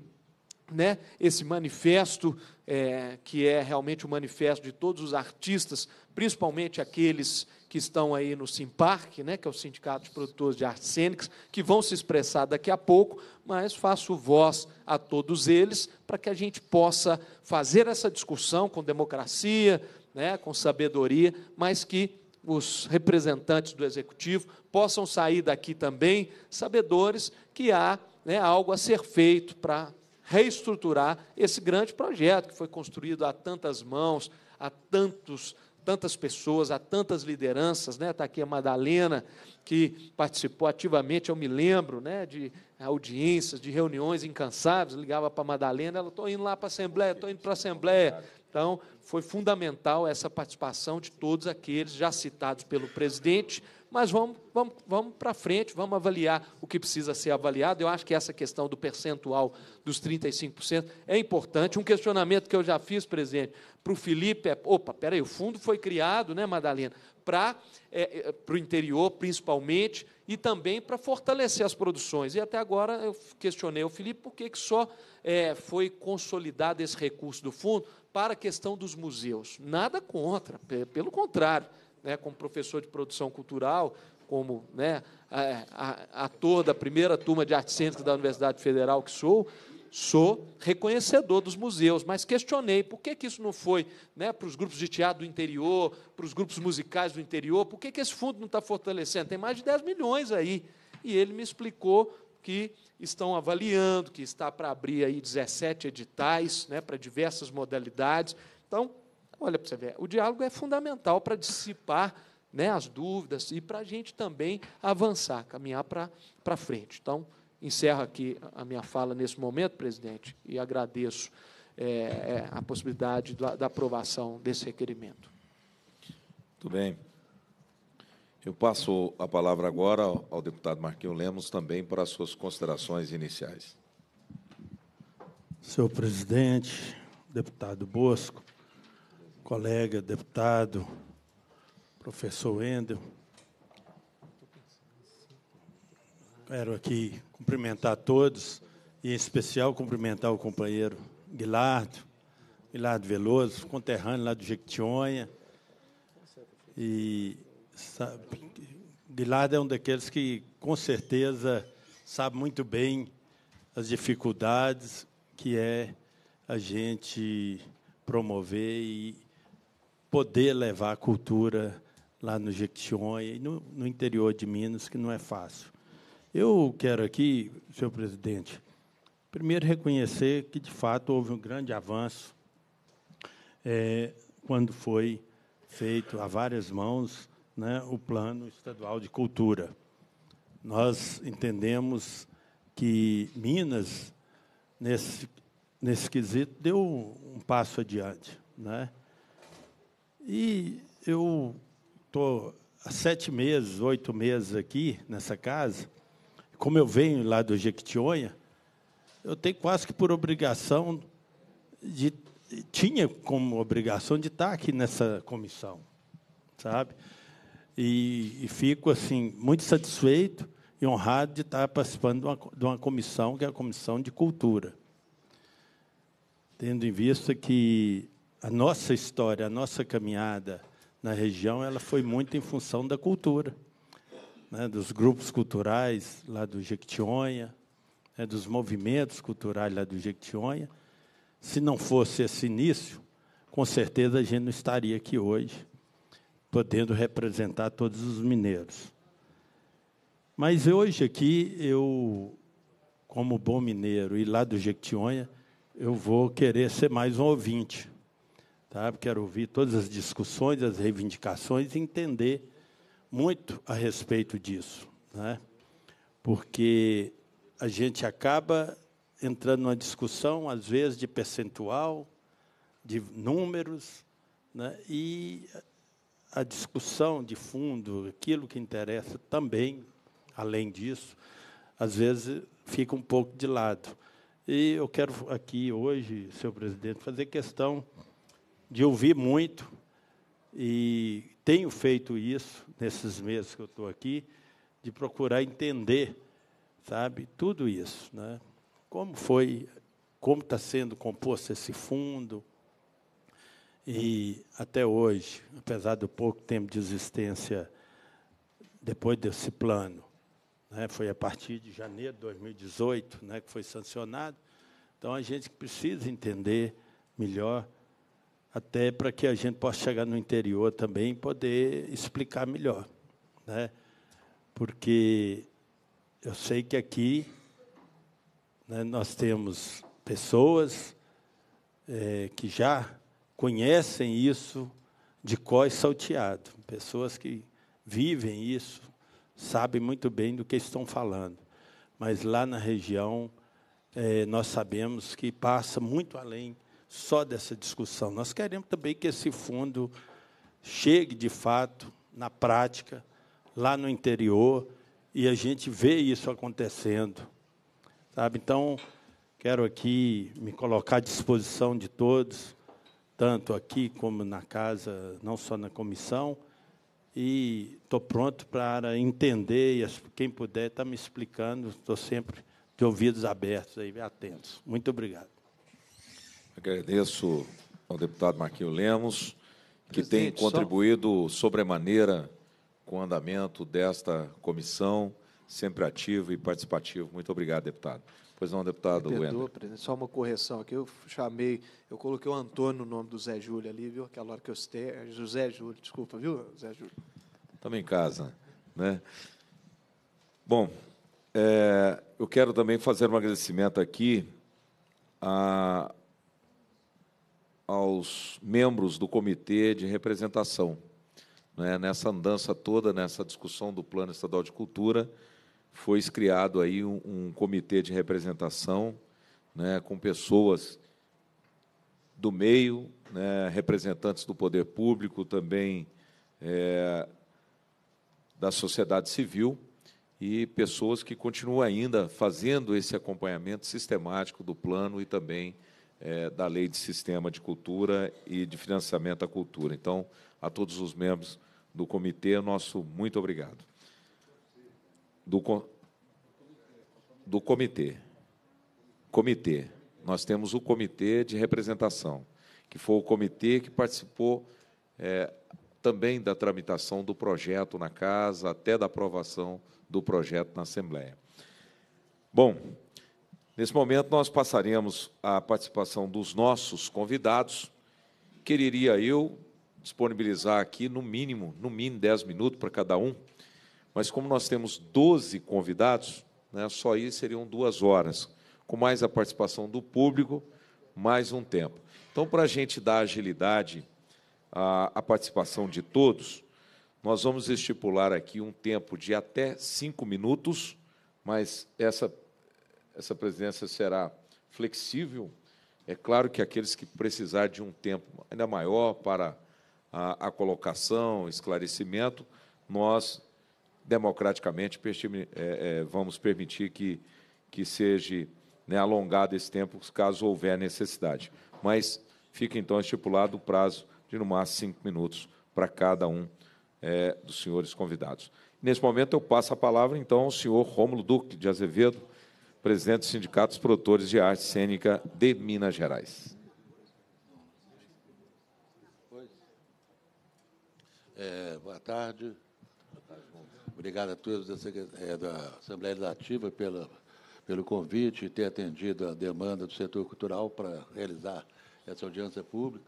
né, esse manifesto, que é realmente o manifesto de todos os artistas, principalmente aqueles que estão aí no Simparc, né, que é o Sindicato de Produtores de Artes Cênicas, que vão se expressar daqui a pouco, mas faço voz a todos eles para que a gente possa fazer essa discussão com democracia, né, com sabedoria, mas que os representantes do Executivo possam sair daqui também sabedores que há, né, algo a ser feito para reestruturar esse grande projeto que foi construído a tantas mãos, a tantos tantas pessoas, a tantas lideranças, né? Está aqui a Madalena, que participou ativamente, eu me lembro, né, de audiências, de reuniões incansáveis, ligava para a Madalena, ela, estou indo lá para a Assembleia, estou indo para a Assembleia. Então, foi fundamental essa participação de todos aqueles já citados pelo presidente, mas vamos para frente, vamos avaliar o que precisa ser avaliado. Eu acho que essa questão do percentual dos 35% é importante. Um questionamento que eu já fiz, presidente, para o Felipe é, opa, peraí, o fundo foi criado, né, Madalena, para o interior, principalmente, e também para fortalecer as produções. E até agora eu questionei o Felipe por que só foi consolidado esse recurso do fundo para a questão dos museus. Nada contra, pelo contrário, né, como professor de produção cultural, como, né, ator da primeira turma de artes cênicas da Universidade Federal que sou reconhecedor dos museus, mas questionei por que isso não foi, né, para os grupos de teatro do interior, para os grupos musicais do interior, por que esse fundo não está fortalecendo? Tem mais de 10 milhões aí. E ele me explicou que estão avaliando, que está para abrir aí 17 editais, né, para diversas modalidades. Então, olha, para você ver, o diálogo é fundamental para dissipar, né, as dúvidas e para a gente também avançar, caminhar para frente. Então, encerro aqui a minha fala nesse momento, presidente, e agradeço a possibilidade da aprovação desse requerimento. Muito bem. Eu passo a palavra agora ao deputado Marquinho Lemos, também para as suas considerações iniciais. Senhor presidente, deputado Bosco, colega deputado, professor Wendel, quero aqui cumprimentar todos e, em especial, cumprimentar o companheiro Guilardo Veloso, conterrâneo lá do Jequitinhonha, e Guilardo é um daqueles que, com certeza, sabe muito bem as dificuldades que é a gente promover e poder levar a cultura lá no Jequitinhonha e no interior de Minas, que não é fácil. Eu quero aqui, senhor presidente, primeiro reconhecer que, de fato, houve um grande avanço quando foi feito a várias mãos, né, o Plano Estadual de Cultura. Nós entendemos que Minas, nesse quesito, deu um passo adiante, né? E eu estou há 7 meses, 8 meses aqui nessa casa. Como eu venho lá do Jequitinhonha, eu tenho quase que por obrigação tinha como obrigação de estar aqui nessa comissão, sabe? E fico assim muito satisfeito e honrado de estar participando de uma comissão que é a Comissão de Cultura, tendo em vista que a nossa história, a nossa caminhada na região, ela foi muito em função da cultura, né, dos grupos culturais lá do Jequitinhonha, né, dos movimentos culturais lá do Jequitinhonha. Se não fosse esse início, com certeza a gente não estaria aqui hoje, podendo representar todos os mineiros. Mas hoje aqui, eu, como bom mineiro e lá do Jequitinhonha, eu vou querer ser mais um ouvinte, tá? Quero ouvir todas as discussões, as reivindicações e entender muito a respeito disso, né? Porque a gente acaba entrando numa discussão, às vezes, de percentual, de números, né? E a discussão de fundo, aquilo que interessa também, além disso, às vezes fica um pouco de lado. E eu quero aqui hoje, senhor presidente, fazer questão de ouvir muito, e tenho feito isso nesses meses que eu estou aqui, de procurar entender, sabe, tudo isso, né? Como foi, como está sendo composto esse fundo, e até hoje, apesar do pouco tempo de existência depois desse plano, né, foi a partir de janeiro de 2018, né, que foi sancionado. Então, a gente precisa entender melhor, até para que a gente possa chegar no interior também e poder explicar melhor, né? Porque eu sei que aqui, né, nós temos pessoas que já conhecem isso, de cor e salteado. Pessoas que vivem isso sabem muito bem do que estão falando. Mas lá na região, nós sabemos que passa muito além só dessa discussão. Nós queremos também que esse fundo chegue, de fato, na prática, lá no interior, e a gente vê isso acontecendo. Sabe? Então, quero aqui me colocar à disposição de todos, tanto aqui como na casa, não só na comissão, e estou pronto para entender, e quem puder está me explicando, estou sempre de ouvidos abertos, aí, atentos. Muito obrigado. Agradeço ao deputado Marquinho Lemos, que tem contribuído sobremaneira com o andamento desta comissão, sempre ativo e participativo. Muito obrigado, deputado. Pois não, deputado Wendel. Presidente, só uma correção aqui. Eu coloquei o Antônio no nome do Zé Júlio ali, viu? Aquela hora que eu citei. É José Júlio, desculpa, viu, Zé Júlio? Estamos em casa, né? Bom, eu quero também fazer um agradecimento aqui aos membros do Comitê de Representação. Nessa andança toda, nessa discussão do Plano Estadual de Cultura, foi criado aí um comitê de representação, né, com pessoas do meio, né, representantes do poder público, também da sociedade civil, e pessoas que continuam ainda fazendo esse acompanhamento sistemático do plano e também da Lei de Sistema de Cultura e de Financiamento à Cultura. Então, a todos os membros do comitê, nosso muito obrigado. Do comitê. Nós temos o comitê de representação, que foi o comitê que participou também da tramitação do projeto na casa, até da aprovação do projeto na Assembleia. Bom, nesse momento, nós passaremos à participação dos nossos convidados. Quereria eu disponibilizar aqui, no mínimo 10 minutos para cada um, mas, como nós temos 12 convidados, né, só aí seriam 2 horas, com mais a participação do público, mais um tempo. Então, para a gente dar agilidade à participação de todos, nós vamos estipular aqui um tempo de até 5 minutos, mas essa presidência será flexível. É claro que aqueles que precisarem de um tempo ainda maior para a colocação, esclarecimento, nós, democraticamente, vamos permitir que seja, né, alongado esse tempo, caso houver necessidade. Mas fica, então, estipulado o prazo de, no máximo, 5 minutos para cada um dos senhores convidados. Nesse momento, eu passo a palavra, então, ao senhor Rômulo Duque de Azevedo, presidente do Sindicato dos Produtores de Arte Cênica de Minas Gerais. Boa tarde. Obrigado a todos da Assembleia Legislativa pelo convite e ter atendido a demanda do setor cultural para realizar essa audiência pública.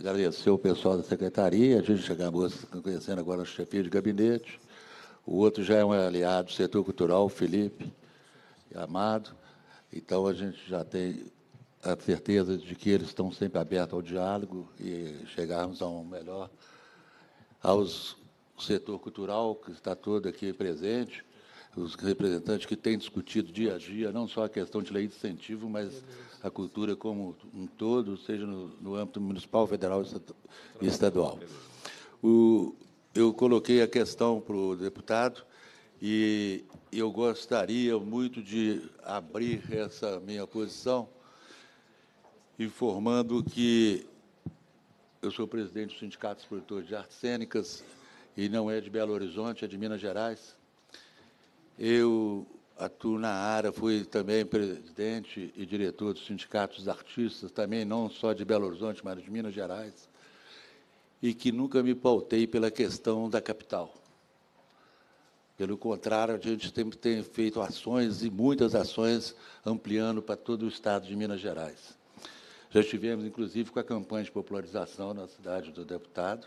Agradecer o pessoal da Secretaria, a gente acabou conhecendo agora a chefia de gabinete. O outro já é um aliado do setor cultural, Felipe Amado. Então, a gente já tem a certeza de que eles estão sempre abertos ao diálogo e chegarmos a um melhor ao setor cultural, que está todo aqui presente, os representantes que têm discutido dia a dia, não só a questão de lei de incentivo, mas a cultura como um todo, seja no âmbito municipal, federal e estadual. Eu coloquei a questão para o deputado e eu gostaria muito de abrir essa minha posição informando que eu sou presidente do Sindicato dos Produtores de Artes Cênicas e não é de Belo Horizonte, é de Minas Gerais. Eu atuo na área, fui também presidente e diretor dos Sindicatos dos Artistas, também não só de Belo Horizonte, mas de Minas Gerais, e que nunca me pautei pela questão da capital. Pelo contrário, a gente tem feito ações, e muitas ações, ampliando para todo o estado de Minas Gerais. Já estivemos, inclusive, com a campanha de popularização na cidade do deputado,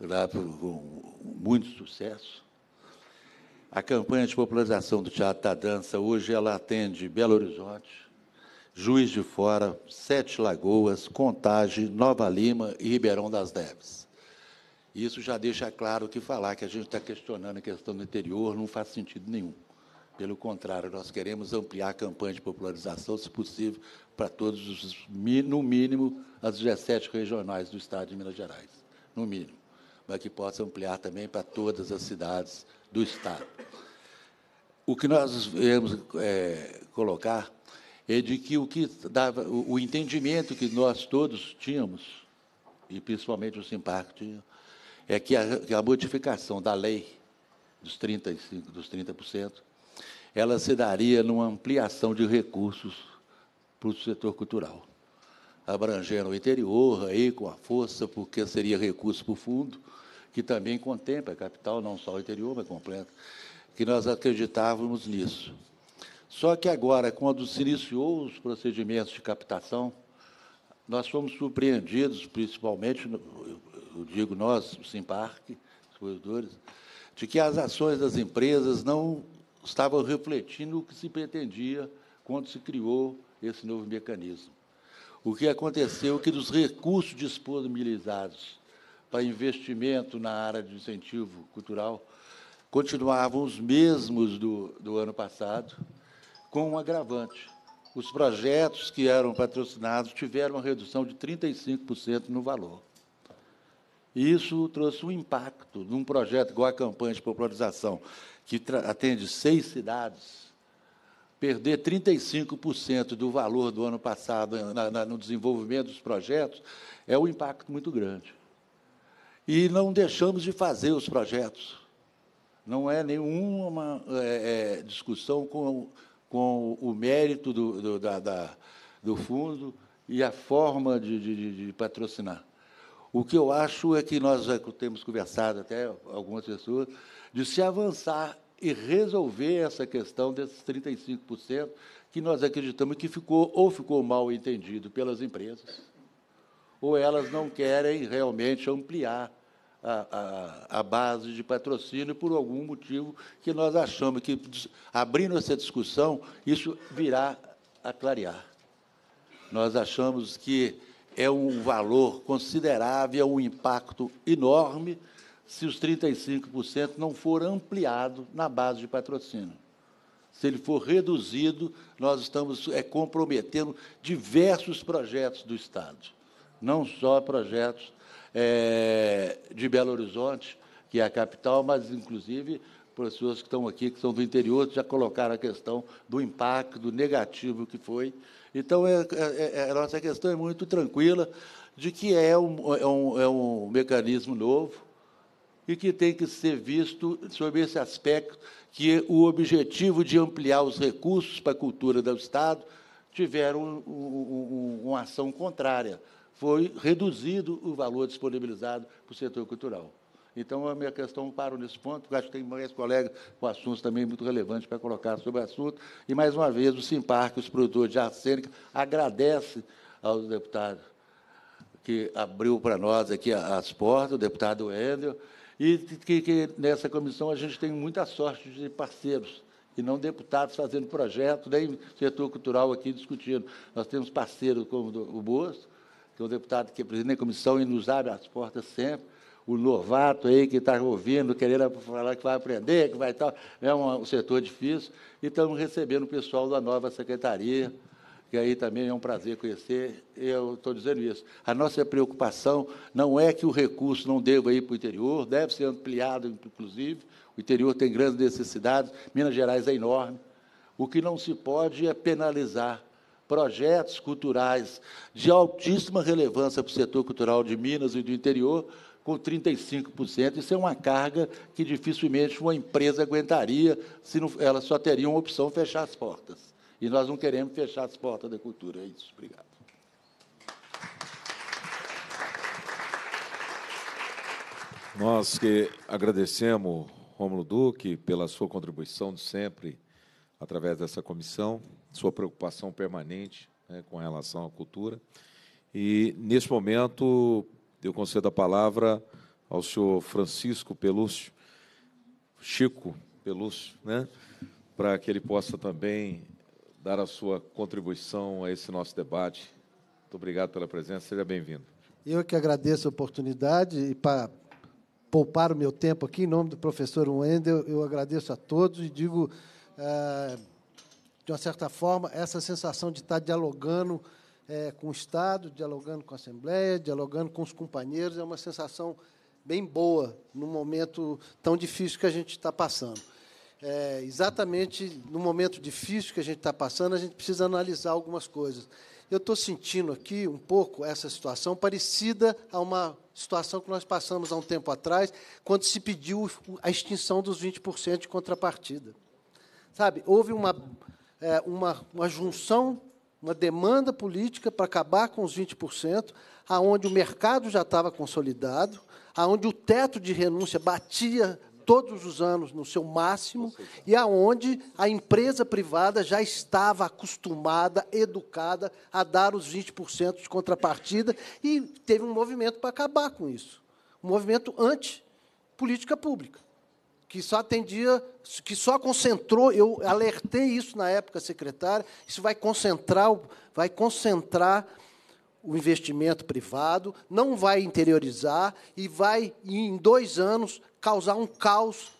lá com muito sucesso. A campanha de popularização do Teatro da Dança, hoje, ela atende Belo Horizonte, Juiz de Fora, Sete Lagoas, Contagem, Nova Lima e Ribeirão das Neves. Isso já deixa claro que falar que a gente está questionando a questão do interior não faz sentido nenhum. Pelo contrário, nós queremos ampliar a campanha de popularização, se possível, para todos os, no mínimo, as 17 regionais do Estado de Minas Gerais, no mínimo, mas que possa ampliar também para todas as cidades do Estado. O que nós viemos colocar é de que o que dava o entendimento que nós todos tínhamos, e principalmente o Simparc tinha, é que a modificação da lei dos 30%, ela se daria numa ampliação de recursos para o setor cultural, abrangendo o interior, aí com a força, porque seria recurso para o fundo, que também contempla a capital, não só o interior, mas completa, que nós acreditávamos nisso. Só que agora, quando se iniciou os procedimentos de captação, nós fomos surpreendidos, principalmente, eu digo nós, o Simparc, os corredores, de que as ações das empresas não estavam refletindo o que se pretendia quando se criou esse novo mecanismo. O que aconteceu é que dos recursos disponibilizados para investimento na área de incentivo cultural continuavam os mesmos do ano passado, com um agravante. Os projetos que eram patrocinados tiveram uma redução de 35% no valor. E isso trouxe um impacto num projeto igual a campanha de popularização, que atende 6 cidades, perder 35% do valor do ano passado no desenvolvimento dos projetos é um impacto muito grande. E não deixamos de fazer os projetos. Não é nenhuma discussão com o mérito do fundo e a forma de patrocinar. O que eu acho é que nós já temos conversado até algumas pessoas de se avançar e resolver essa questão desses 35% que nós acreditamos que ficou mal entendido pelas empresas, ou elas não querem realmente ampliar a base de patrocínio por algum motivo que nós achamos que, abrindo essa discussão, isso virá a clarear. Nós achamos que é um valor considerável, um impacto enorme, se os 35% não for ampliado na base de patrocínio. Se ele for reduzido, nós estamos comprometendo diversos projetos do Estado, não só projetos de Belo Horizonte, que é a capital, mas, inclusive, pessoas que estão aqui, que são do interior, já colocaram a questão do impacto negativo que foi. Então, a nossa questão é muito tranquila, de que é um mecanismo novo, e que tem que ser visto sobre esse aspecto, que o objetivo de ampliar os recursos para a cultura do Estado tiveram uma ação contrária. Foi reduzido o valor disponibilizado para o setor cultural. Então, a minha questão parou nesse ponto, porque acho que tem mais colegas com assuntos também muito relevantes para colocar sobre o assunto. E, mais uma vez, o Simparc, os produtores de arte cênica, agradece aos deputados que abriu para nós aqui as portas, o deputado Wendel, e que nessa comissão a gente tem muita sorte de parceiros, e não deputados fazendo projeto, nem setor cultural aqui discutindo. Nós temos parceiros como o Bosco, que é um deputado que é presidente da comissão e nos abre as portas sempre, o novato aí que está ouvindo, querendo falar que vai aprender, que vai tal, é um setor difícil, e estamos recebendo o pessoal da nova secretaria, que aí também é um prazer conhecer, eu estou dizendo isso. A nossa preocupação não é que o recurso não deva ir para o interior, deve ser ampliado, inclusive, o interior tem grandes necessidades, Minas Gerais é enorme, o que não se pode é penalizar projetos culturais de altíssima relevância para o setor cultural de Minas e do interior, com 35%, isso é uma carga que dificilmente uma empresa aguentaria, se não, ela só teria uma opção, fechar as portas. E nós não queremos fechar as portas da cultura. É isso. Obrigado. Nós que agradecemos, Rômulo Duque, pela sua contribuição de sempre, através dessa comissão, sua preocupação permanente, né, com relação à cultura. E, neste momento, eu concedo a palavra ao senhor Francisco Pelúcio, Chico Pelúcio, né, para que ele possa também dar a sua contribuição a esse nosso debate. Muito obrigado pela presença, seja bem-vindo. Eu que agradeço a oportunidade e, para poupar o meu tempo aqui, em nome do professor Wendel, eu agradeço a todos e digo, de uma certa forma, essa sensação de estar dialogando com o Estado, dialogando com a Assembleia, dialogando com os companheiros, é uma sensação bem boa num momento tão difícil que a gente está passando. Exatamente no momento difícil que a gente está passando, a gente precisa analisar algumas coisas. Eu estou sentindo aqui um pouco essa situação parecida a uma situação que nós passamos há um tempo atrás, quando se pediu a extinção dos 20% de contrapartida. Sabe, houve uma junção, uma demanda política para acabar com os 20%, aonde o mercado já estava consolidado, aonde o teto de renúncia batia todos os anos no seu máximo e aonde a empresa privada já estava acostumada, educada a dar os 20% de contrapartida e teve um movimento para acabar com isso, um movimento anti-política pública, que só atendia, que só concentrou, eu alertei isso na época, secretária, isso vai concentrar o investimento privado, não vai interiorizar e vai, em 2 anos, causar um caos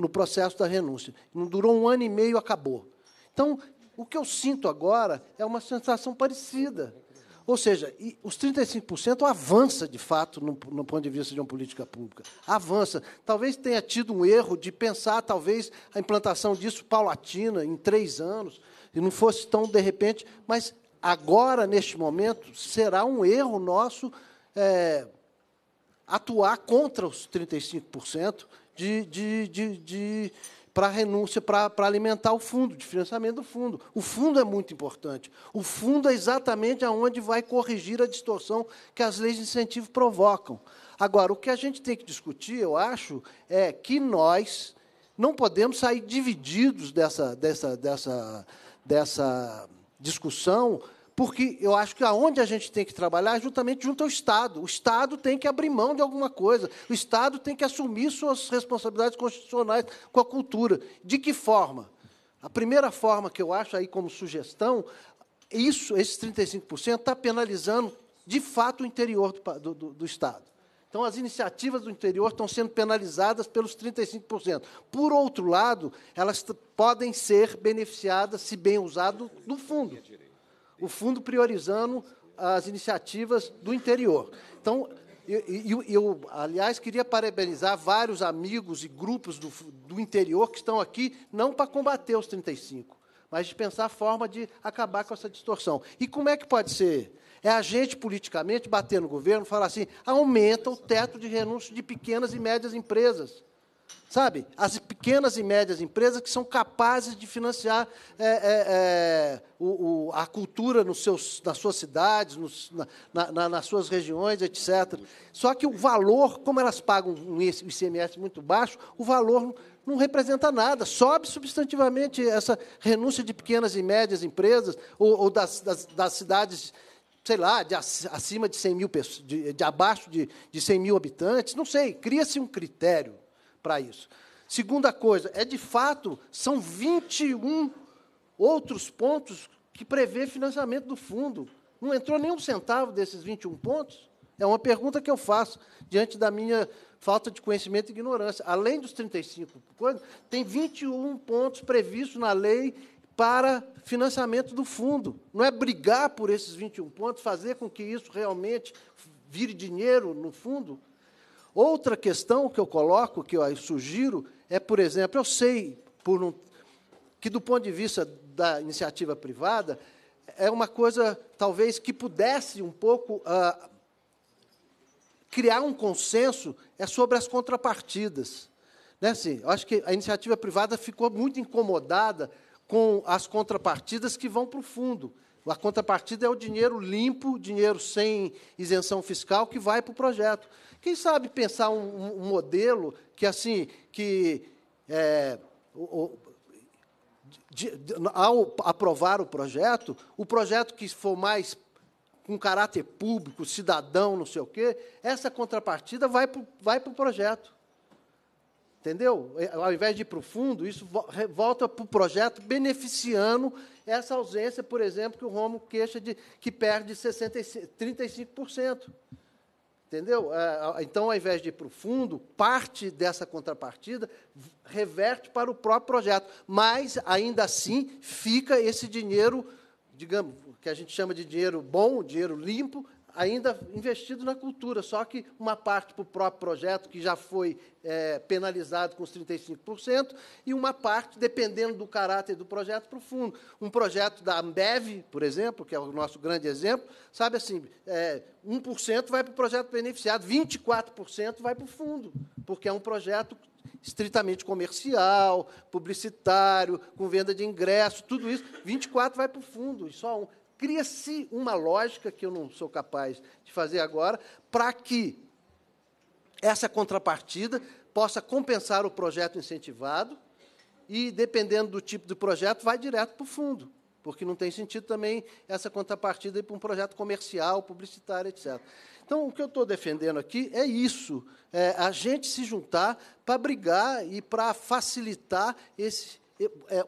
no processo da renúncia. Não durou 1 ano e meio, acabou. Então, o que eu sinto agora é uma sensação parecida. Ou seja, os 35% avança, de fato, no ponto de vista de uma política pública. Avança. Talvez tenha tido um erro de pensar, talvez, a implantação disso paulatina, em 3 anos, e não fosse tão de repente, mas agora, neste momento, será um erro nosso atuar contra os 35% para renúncia, para alimentar o fundo, de financiamento do fundo. O fundo é muito importante. O fundo é exatamente aonde vai corrigir a distorção que as leis de incentivo provocam. Agora, o que a gente tem que discutir, eu acho, é que nós não podemos sair divididos dessa discussão, porque eu acho que aonde a gente tem que trabalhar é justamente junto ao Estado. O Estado tem que abrir mão de alguma coisa. O Estado tem que assumir suas responsabilidades constitucionais com a cultura. De que forma? A primeira forma que eu acho aí como sugestão, esses 35% está penalizando, de fato, o interior do Estado. Então, as iniciativas do interior estão sendo penalizadas pelos 35%. Por outro lado, elas podem ser beneficiadas, se bem usado, do fundo. O fundo priorizando as iniciativas do interior. Então, eu aliás, queria parabenizar vários amigos e grupos do interior que estão aqui, não para combater os 35%, mas de pensar a forma de acabar com essa distorção. E como é que pode ser? É a gente, politicamente, bater no governo, falar assim, aumenta o teto de renúncia de pequenas e médias empresas. Sabe? As pequenas e médias empresas que são capazes de financiar a cultura nas suas cidades, nas suas regiões, etc. Só que o valor, como elas pagam um ICMS muito baixo, o valor não representa nada, sobe substantivamente essa renúncia de pequenas e médias empresas ou das cidades, sei lá, acima de 100 mil pessoas, abaixo de 100 mil habitantes, não sei, cria-se um critério para isso. Segunda coisa, de fato, são 21 outros pontos que prevê financiamento do fundo. Não entrou nenhum centavo desses 21 pontos? É uma pergunta que eu faço diante da minha falta de conhecimento e ignorância. Além dos 35, tem 21 pontos previstos na lei para financiamento do fundo. Não é brigar por esses 21 pontos, fazer com que isso realmente vire dinheiro no fundo? Outra questão que eu coloco, que eu sugiro, é, por exemplo, eu sei que, do ponto de vista da iniciativa privada, é uma coisa, talvez, que pudesse um pouco criar um consenso sobre as contrapartidas. Né? Assim, eu acho que a iniciativa privada ficou muito incomodada com as contrapartidas que vão para o fundo. A contrapartida é o dinheiro limpo, dinheiro sem isenção fiscal, que vai para o projeto. Quem sabe pensar um modelo que, assim, ao aprovar o projeto que for mais com caráter público, cidadão, não sei o quê, essa contrapartida vai para o projeto. Entendeu? Ao invés de ir para o fundo, isso volta para o projeto, beneficiando essa ausência, por exemplo, que o Romo queixa de que perde 35%. Entendeu? Então, ao invés de ir para o fundo, parte dessa contrapartida reverte para o próprio projeto, mas, ainda assim, fica esse dinheiro, digamos, que a gente chama de dinheiro bom, dinheiro limpo, ainda investido na cultura, só que uma parte para o próprio projeto, que já foi penalizado com os 35%, e uma parte, dependendo do caráter do projeto, para o fundo. Um projeto da Ambev, por exemplo, que é o nosso grande exemplo, sabe assim, 1% vai para o projeto beneficiado, 24% vai para o fundo, porque é um projeto estritamente comercial, publicitário, com venda de ingresso, tudo isso, 24% vai para o fundo, e só 1%. Cria-se uma lógica, que eu não sou capaz de fazer agora, para que essa contrapartida possa compensar o projeto incentivado e, dependendo do tipo do projeto, vai direto para o fundo, porque não tem sentido também essa contrapartida ir para um projeto comercial, publicitário, etc. Então, o que eu estou defendendo aqui é isso, a gente se juntar para brigar e para facilitar esse...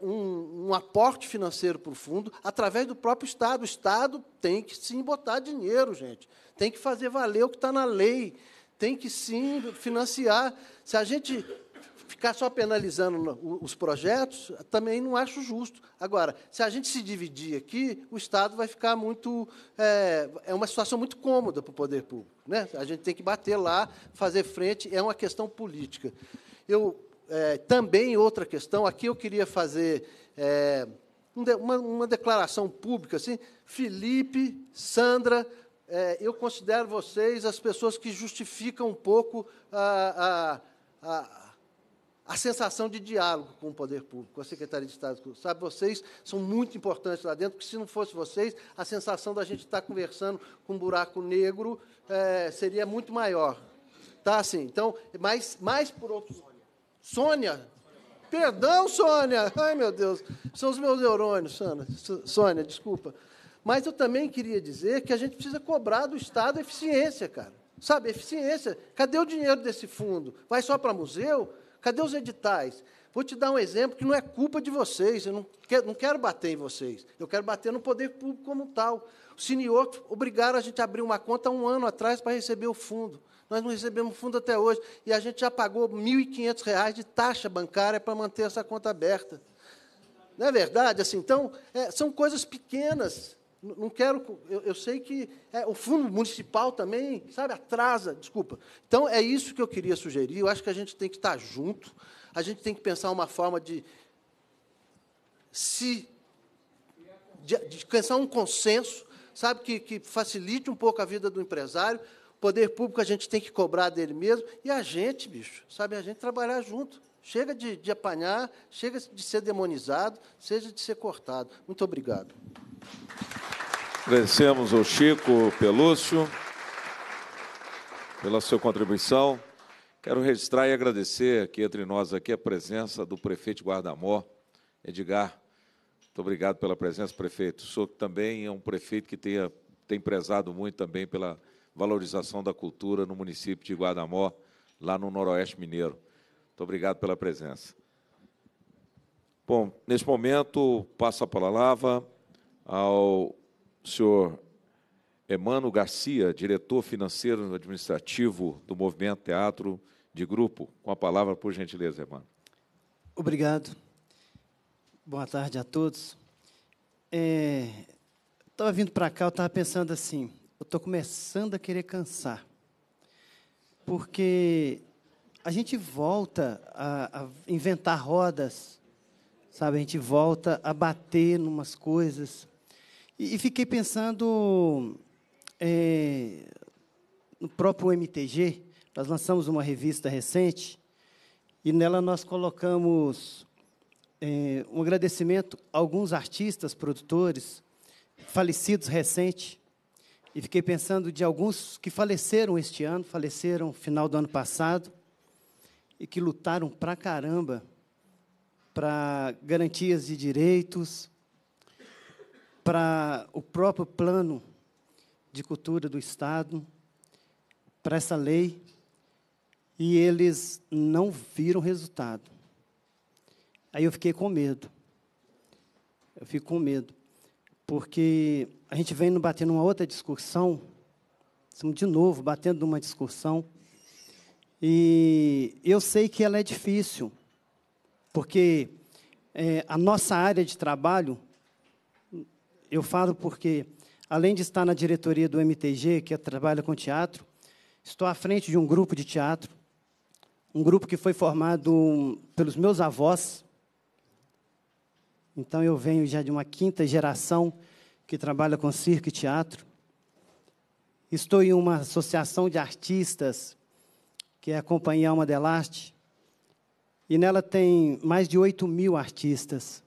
um aporte financeiro para o fundo através do próprio Estado. O Estado tem que, sim, botar dinheiro, gente. Tem que fazer valer o que está na lei. Tem que, sim, financiar. Se a gente ficar só penalizando os projetos, também não acho justo. Agora, se a gente se dividir aqui, o Estado vai ficar muito... é uma situação muito cômoda para o poder público, né? A gente tem que bater lá, fazer frente. É uma questão política. Também outra questão, aqui eu queria fazer uma declaração pública, assim, Felipe, Sandra, eu considero vocês as pessoas que justificam um pouco a sensação de diálogo com o poder público, com a Secretaria de Estado. Sabe, vocês são muito importantes lá dentro, porque, se não fosse vocês, a sensação da gente estar conversando com um buraco negro seria muito maior. Tá, assim, então, mais por outros... Sônia? Perdão, Sônia! Ai, meu Deus, são os meus neurônios, Sônia, desculpa. Mas eu também queria dizer que a gente precisa cobrar do Estado eficiência, cara. Sabe, eficiência. Cadê o dinheiro desse fundo? Vai só para museu? Cadê os editais? Vou te dar um exemplo que não é culpa de vocês, eu não quero bater em vocês, eu quero bater no poder público como um tal. O Cineorto obrigaram a gente a abrir uma conta há um ano atrás para receber o fundo. Nós não recebemos fundo até hoje, e a gente já pagou R$ 1.500 de taxa bancária para manter essa conta aberta. Não é verdade? Assim, então, são coisas pequenas. Não quero... Eu sei que o fundo municipal também, sabe, atrasa. Desculpa. Então, é isso que eu queria sugerir. Eu acho que a gente tem que estar junto, a gente tem que pensar uma forma de pensar um consenso, sabe, que facilite um pouco a vida do empresário. Poder público, a gente tem que cobrar dele mesmo. E a gente, bicho, sabe, a gente trabalhar junto. Chega de apanhar, chega de ser demonizado, seja de ser cortado. Muito obrigado. Agradecemos ao Chico Pelúcio pela sua contribuição. Quero registrar e agradecer aqui entre nós aqui a presença do prefeito Guardamor, Edgar. Muito obrigado pela presença, prefeito. O senhor também é um prefeito que tem prezado muito também pela valorização da cultura no município de Guardamor, lá no Noroeste Mineiro. Muito obrigado pela presença. Bom, neste momento, passo a palavra ao senhor Emmanuel Garcia, diretor financeiro administrativo do Movimento Teatro de Grupo. Com a palavra, por gentileza, Emmanuel. Obrigado. Boa tarde a todos. Estava vindo para cá, eu estava pensando assim... Eu estou começando a querer cansar, porque a gente volta a inventar rodas, sabe? A gente volta a bater em umas coisas. E fiquei pensando no próprio MTG. Nós lançamos uma revista recente e nela nós colocamos um agradecimento a alguns artistas, produtores, falecidos recente. E fiquei pensando de alguns que faleceram este ano, faleceram no final do ano passado, e que lutaram pra caramba para garantias de direitos, para o próprio plano de cultura do Estado, para essa lei. e eles não viram resultado. Aí eu fiquei com medo. Eu fico com medo, porque a gente vem batendo uma outra discussão, estamos de novo batendo numa discussão, e eu sei que ela é difícil, porque a nossa área de trabalho, eu falo porque, além de estar na diretoria do MTG, que trabalha com teatro, estou à frente de um grupo de teatro, um grupo que foi formado pelos meus avós. Então, eu venho já de uma quinta geração que trabalha com circo e teatro. Estou em uma associação de artistas, que é a Companhia Alma Delaste, e nela tem mais de 8.000 artistas,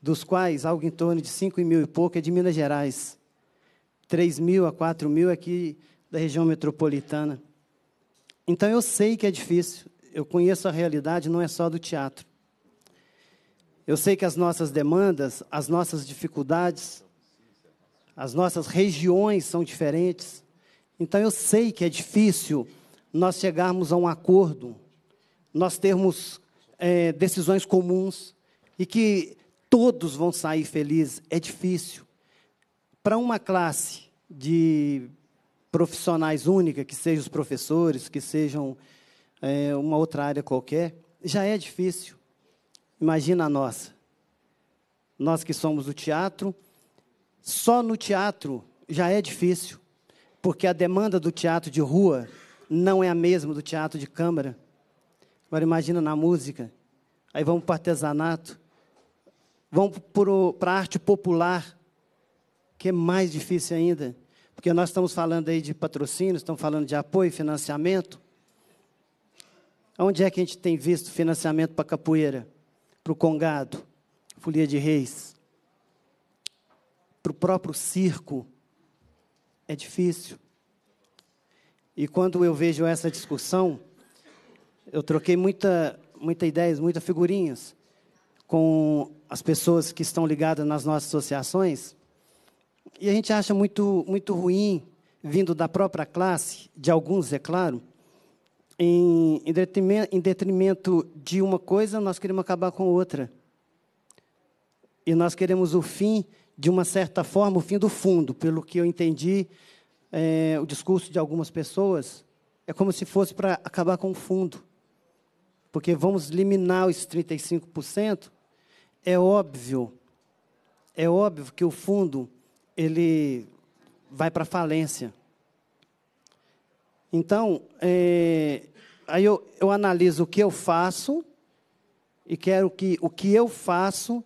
dos quais algo em torno de 5.000 e pouco é de Minas Gerais, 3.000 a 4.000 aqui da região metropolitana. Então, eu sei que é difícil, eu conheço a realidade, não é só do teatro. Eu sei que as nossas demandas, as nossas dificuldades, as nossas regiões são diferentes. Então, eu sei que é difícil nós chegarmos a um acordo, nós termos decisões comuns e que todos vão sair felizes. É difícil. Para uma classe de profissionais única, que sejam os professores, que sejam uma outra área qualquer, já é difícil. Imagina a nossa. Nós que somos do teatro, só no teatro já é difícil, porque a demanda do teatro de rua não é a mesma do teatro de câmara. Agora, imagina na música. Aí vamos para o artesanato, vamos para a arte popular, que é mais difícil ainda, porque nós estamos falando aí de patrocínio, estamos falando de apoio, financiamento. Onde é que a gente tem visto financiamento para capoeira? Para o Congado, Folia de Reis, para o próprio circo, é difícil. E quando eu vejo essa discussão, eu troquei muita ideias, muitas figurinhas com as pessoas que estão ligadas nas nossas associações, e a gente acha muito ruim, vindo da própria classe, de alguns, é claro, em detrimento de uma coisa, nós queremos acabar com outra. E nós queremos o fim, de uma certa forma, o fim do fundo. Pelo que eu entendi, o discurso de algumas pessoas é como se fosse para acabar com o fundo. Porque vamos eliminar os 35%. É óbvio que o fundo ele vai para a falência. Então, aí eu analiso o que eu faço e quero que o que eu faço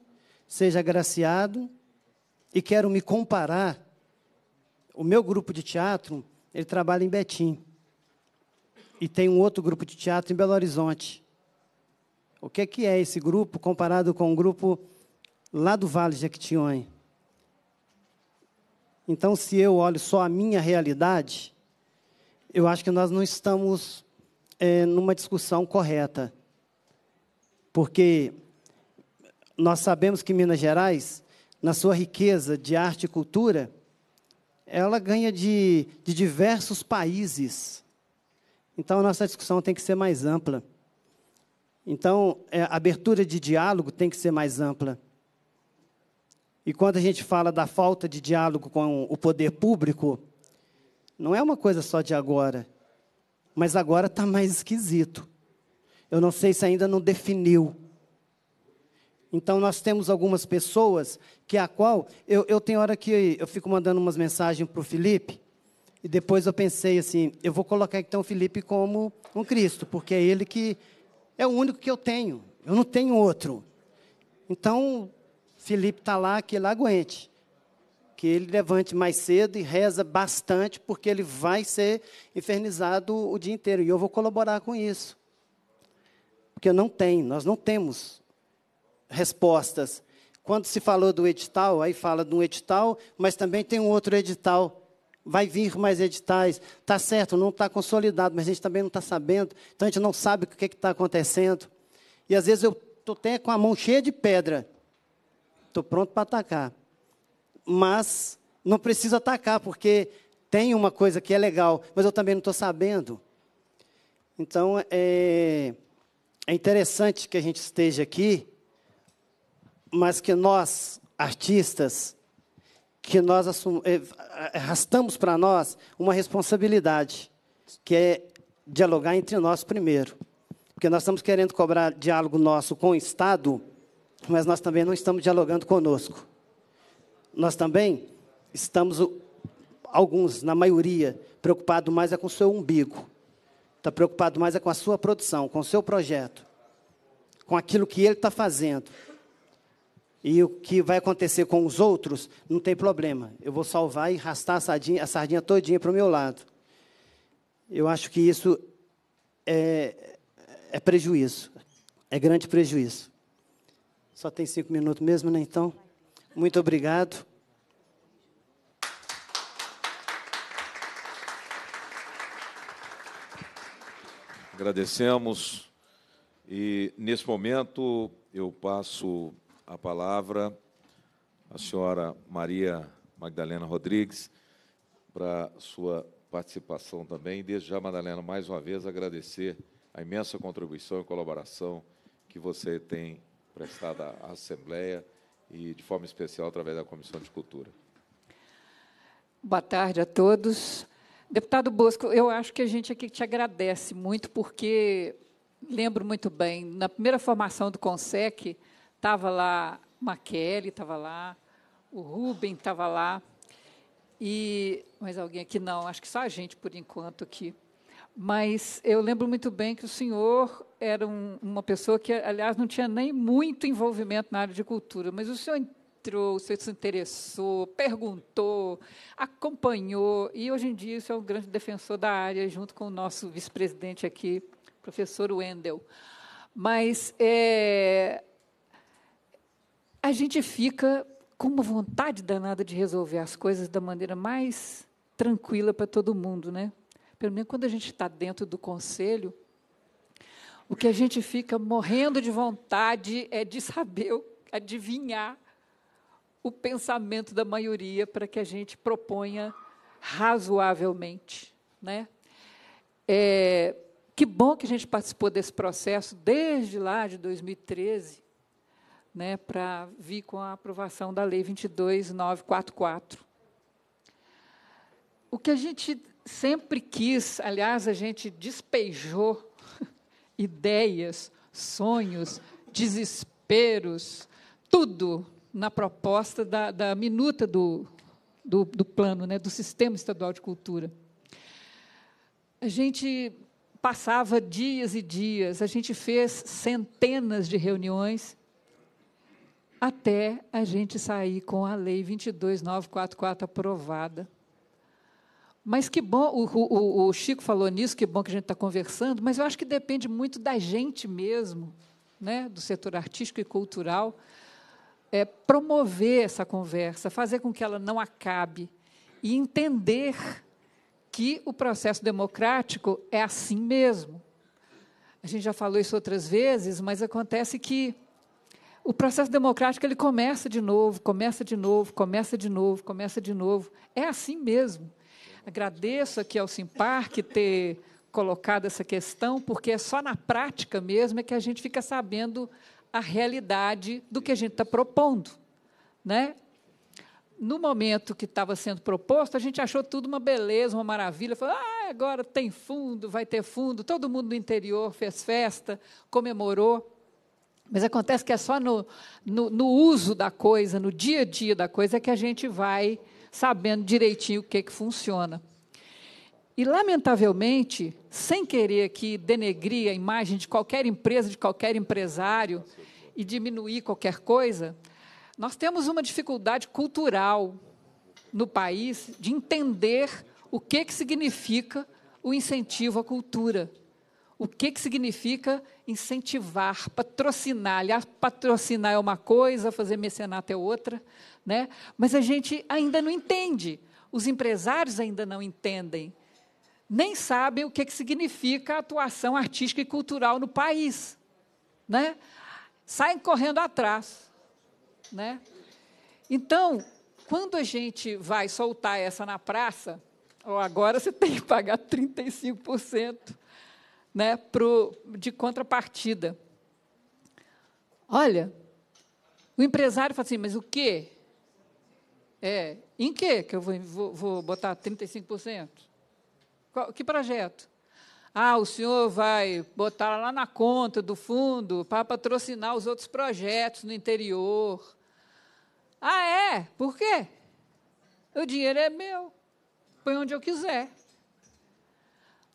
seja agraciado e quero me comparar. O meu grupo de teatro, ele trabalha em Betim e tem um outro grupo de teatro em Belo Horizonte. O que é esse grupo comparado com um grupo lá do Vale de Jequitinhonha? Então, se eu olho só a minha realidade, eu acho que nós não estamos numa discussão correta, porque nós sabemos que Minas Gerais, na sua riqueza de arte e cultura, ela ganha de diversos países. Então, a nossa discussão tem que ser mais ampla. Então, a abertura de diálogo tem que ser mais ampla. E quando a gente fala da falta de diálogo com o poder público, não é uma coisa só de agora, mas agora está mais esquisito. Eu não sei se ainda não definiu. Então, nós temos algumas pessoas que a qual... Eu tenho hora que eu fico mandando umas mensagens para o Felipe, e depois eu pensei assim, eu vou colocar então o Felipe como um Cristo, porque é ele que é o único que eu tenho. Eu não tenho outro. Então, Felipe está lá, que ele aguente. Que ele levante mais cedo e reza bastante, porque ele vai ser infernizado o dia inteiro. E eu vou colaborar com isso. Porque nós não temos respostas. Quando se falou do edital, aí fala de um edital, mas também tem um outro edital. Vai vir mais editais. Está certo, não está consolidado, mas a gente também não está sabendo. Então, a gente não sabe o que está acontecendo. E, às vezes, eu estou até com a mão cheia de pedra. Estou pronto para atacar. Mas não preciso atacar, porque tem uma coisa que é legal, mas eu também não estou sabendo. Então, é interessante que a gente esteja aqui, mas que nós, artistas, que nós arrastamos para nós uma responsabilidade, que é dialogar entre nós primeiro. Porque nós estamos querendo cobrar diálogo nosso com o Estado, mas nós também não estamos dialogando conosco. Nós também estamos, alguns, na maioria, preocupados mais com o seu umbigo. Está preocupado mais com a sua produção, com o seu projeto, com aquilo que ele está fazendo. E o que vai acontecer com os outros, não tem problema. Eu vou salvar e arrastar a sardinha todinha para o meu lado. Eu acho que isso é prejuízo, é grande prejuízo. Só tem 5 minutos mesmo, né, então? Muito obrigado. Agradecemos. E, nesse momento, eu passo a palavra à senhora Maria Madalena Rodrigues para sua participação também. Desde já, Madalena, mais uma vez, agradecer a imensa contribuição e colaboração que você tem prestado à Assembleia e, de forma especial, através da Comissão de Cultura. Boa tarde a todos. Deputado Bosco, eu acho que a gente aqui te agradece muito, porque lembro muito bem, na primeira formação do CONSEC, estava lá Maquele, estava lá, o Rubem estava lá, e mais alguém aqui não, acho que só a gente, por enquanto, aqui. Mas eu lembro muito bem que o senhor era uma pessoa que, aliás, não tinha nem muito envolvimento na área de cultura, mas o senhor entrou, o senhor se interessou, perguntou, acompanhou, e hoje em dia o senhor é um grande defensor da área, junto com o nosso vice-presidente aqui, professor Wendel. Mas a gente fica com uma vontade danada de resolver as coisas da maneira mais tranquila para todo mundo, né? Pelo menos quando a gente está dentro do conselho, o que a gente fica morrendo de vontade é de saber, adivinhar o pensamento da maioria para que a gente proponha razoavelmente, né? Que bom que a gente participou desse processo desde lá de 2013, né, para vir com a aprovação da Lei 22.944. O que a gente sempre quis, aliás, a gente despejou ideias, sonhos, desesperos, tudo na proposta da minuta do plano, né, do Sistema Estadual de Cultura. A gente passava dias e dias, a gente fez centenas de reuniões até a gente sair com a Lei 22.944 aprovada. Mas que bom, o Chico falou nisso, que bom que a gente está conversando, mas eu acho que depende muito da gente mesmo, né, do setor artístico e cultural, promover essa conversa, fazer com que ela não acabe e entender que o processo democrático é assim mesmo. A gente já falou isso outras vezes, mas acontece que o processo democrático ele começa de novo, começa de novo, começa de novo, começa de novo. É assim mesmo. Agradeço aqui ao Simparc ter colocado essa questão, porque é só na prática mesmo que a gente fica sabendo a realidade do que a gente está propondo, né? No momento que estava sendo proposto, a gente achou tudo uma beleza, uma maravilha. Falou, agora tem fundo, vai ter fundo. Todo mundo no interior fez festa, comemorou. Mas acontece que é só no uso da coisa, no dia a dia da coisa, que a gente vai sabendo direitinho o que funciona. E, lamentavelmente, sem querer aqui denegrir a imagem de qualquer empresa, de qualquer empresário e diminuir qualquer coisa, nós temos uma dificuldade cultural no país de entender o que significa o incentivo à cultura. O que significa incentivar, patrocinar. Aliás, patrocinar é uma coisa, fazer mecenato é outra, né? Mas a gente ainda não entende. Os empresários ainda não entendem. Nem sabem o que significa a atuação artística e cultural no país, né? Saem correndo atrás, né? Então, quando a gente vai soltar essa na praça, agora você tem que pagar 35%, né, de contrapartida. Olha, o empresário fala assim, mas o quê? É, em quê que eu vou botar 35%? Que projeto? Ah, o senhor vai botar lá na conta do fundo para patrocinar os outros projetos no interior. Ah, é? Por quê? O dinheiro é meu. Põe onde eu quiser.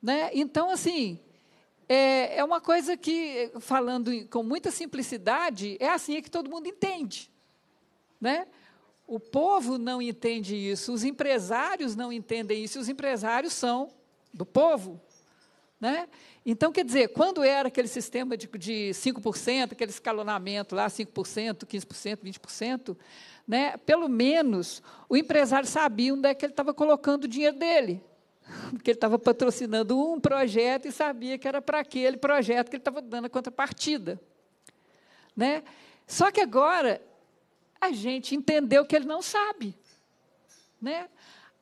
Né? Então, assim, é uma coisa que, falando com muita simplicidade, é assim que todo mundo entende. Né? O povo não entende isso, os empresários não entendem isso, os empresários são do povo. Né? Então, quer dizer, quando era aquele sistema de 5%, aquele escalonamento lá, 5%, 15%, 20%, né, pelo menos o empresário sabia onde é que ele estava colocando o dinheiro dele, porque ele estava patrocinando um projeto e sabia que era para aquele projeto que ele estava dando a contrapartida. Né? Só que agora a gente entendeu que ele não sabe. Né?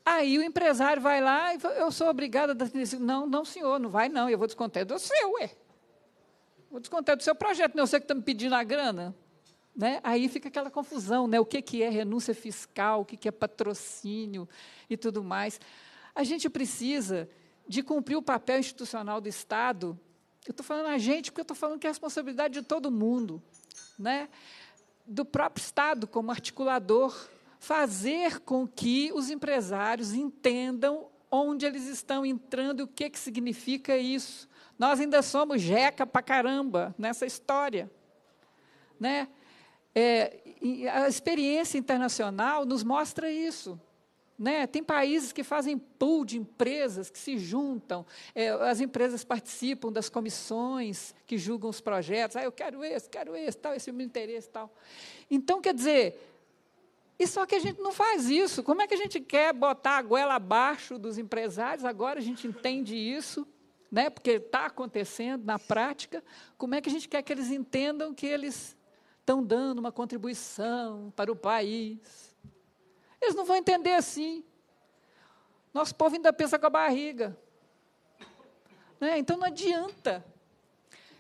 Aí o empresário vai lá e fala, eu sou obrigado a dar... Não, não, senhor, não vai, não. Eu vou descontar do seu, ué. Vou descontar do seu projeto, não é você que está me pedindo a grana. Né? Aí fica aquela confusão, né? O que é renúncia fiscal, o que é patrocínio e tudo mais. A gente precisa de cumprir o papel institucional do Estado. Eu estou falando a gente, porque eu estou falando que é a responsabilidade de todo mundo. Né? Do próprio Estado, como articulador, fazer com que os empresários entendam onde eles estão entrando e o que significa isso. Nós ainda somos jeca pra caramba nessa história. Né? A experiência internacional nos mostra isso. Né? Tem países que fazem pool de empresas que se juntam, as empresas participam das comissões que julgam os projetos. Ah, eu quero esse, tal, esse é o meu interesse, tal. Então, quer dizer... E só que a gente não faz isso. Como é que a gente quer botar a goela abaixo dos empresários? Agora a gente entende isso, né? Porque está acontecendo na prática. Como é que a gente quer que eles entendam que eles estão dando uma contribuição para o país? Eles não vão entender assim. Nosso povo ainda pensa com a barriga. Né? Então, não adianta.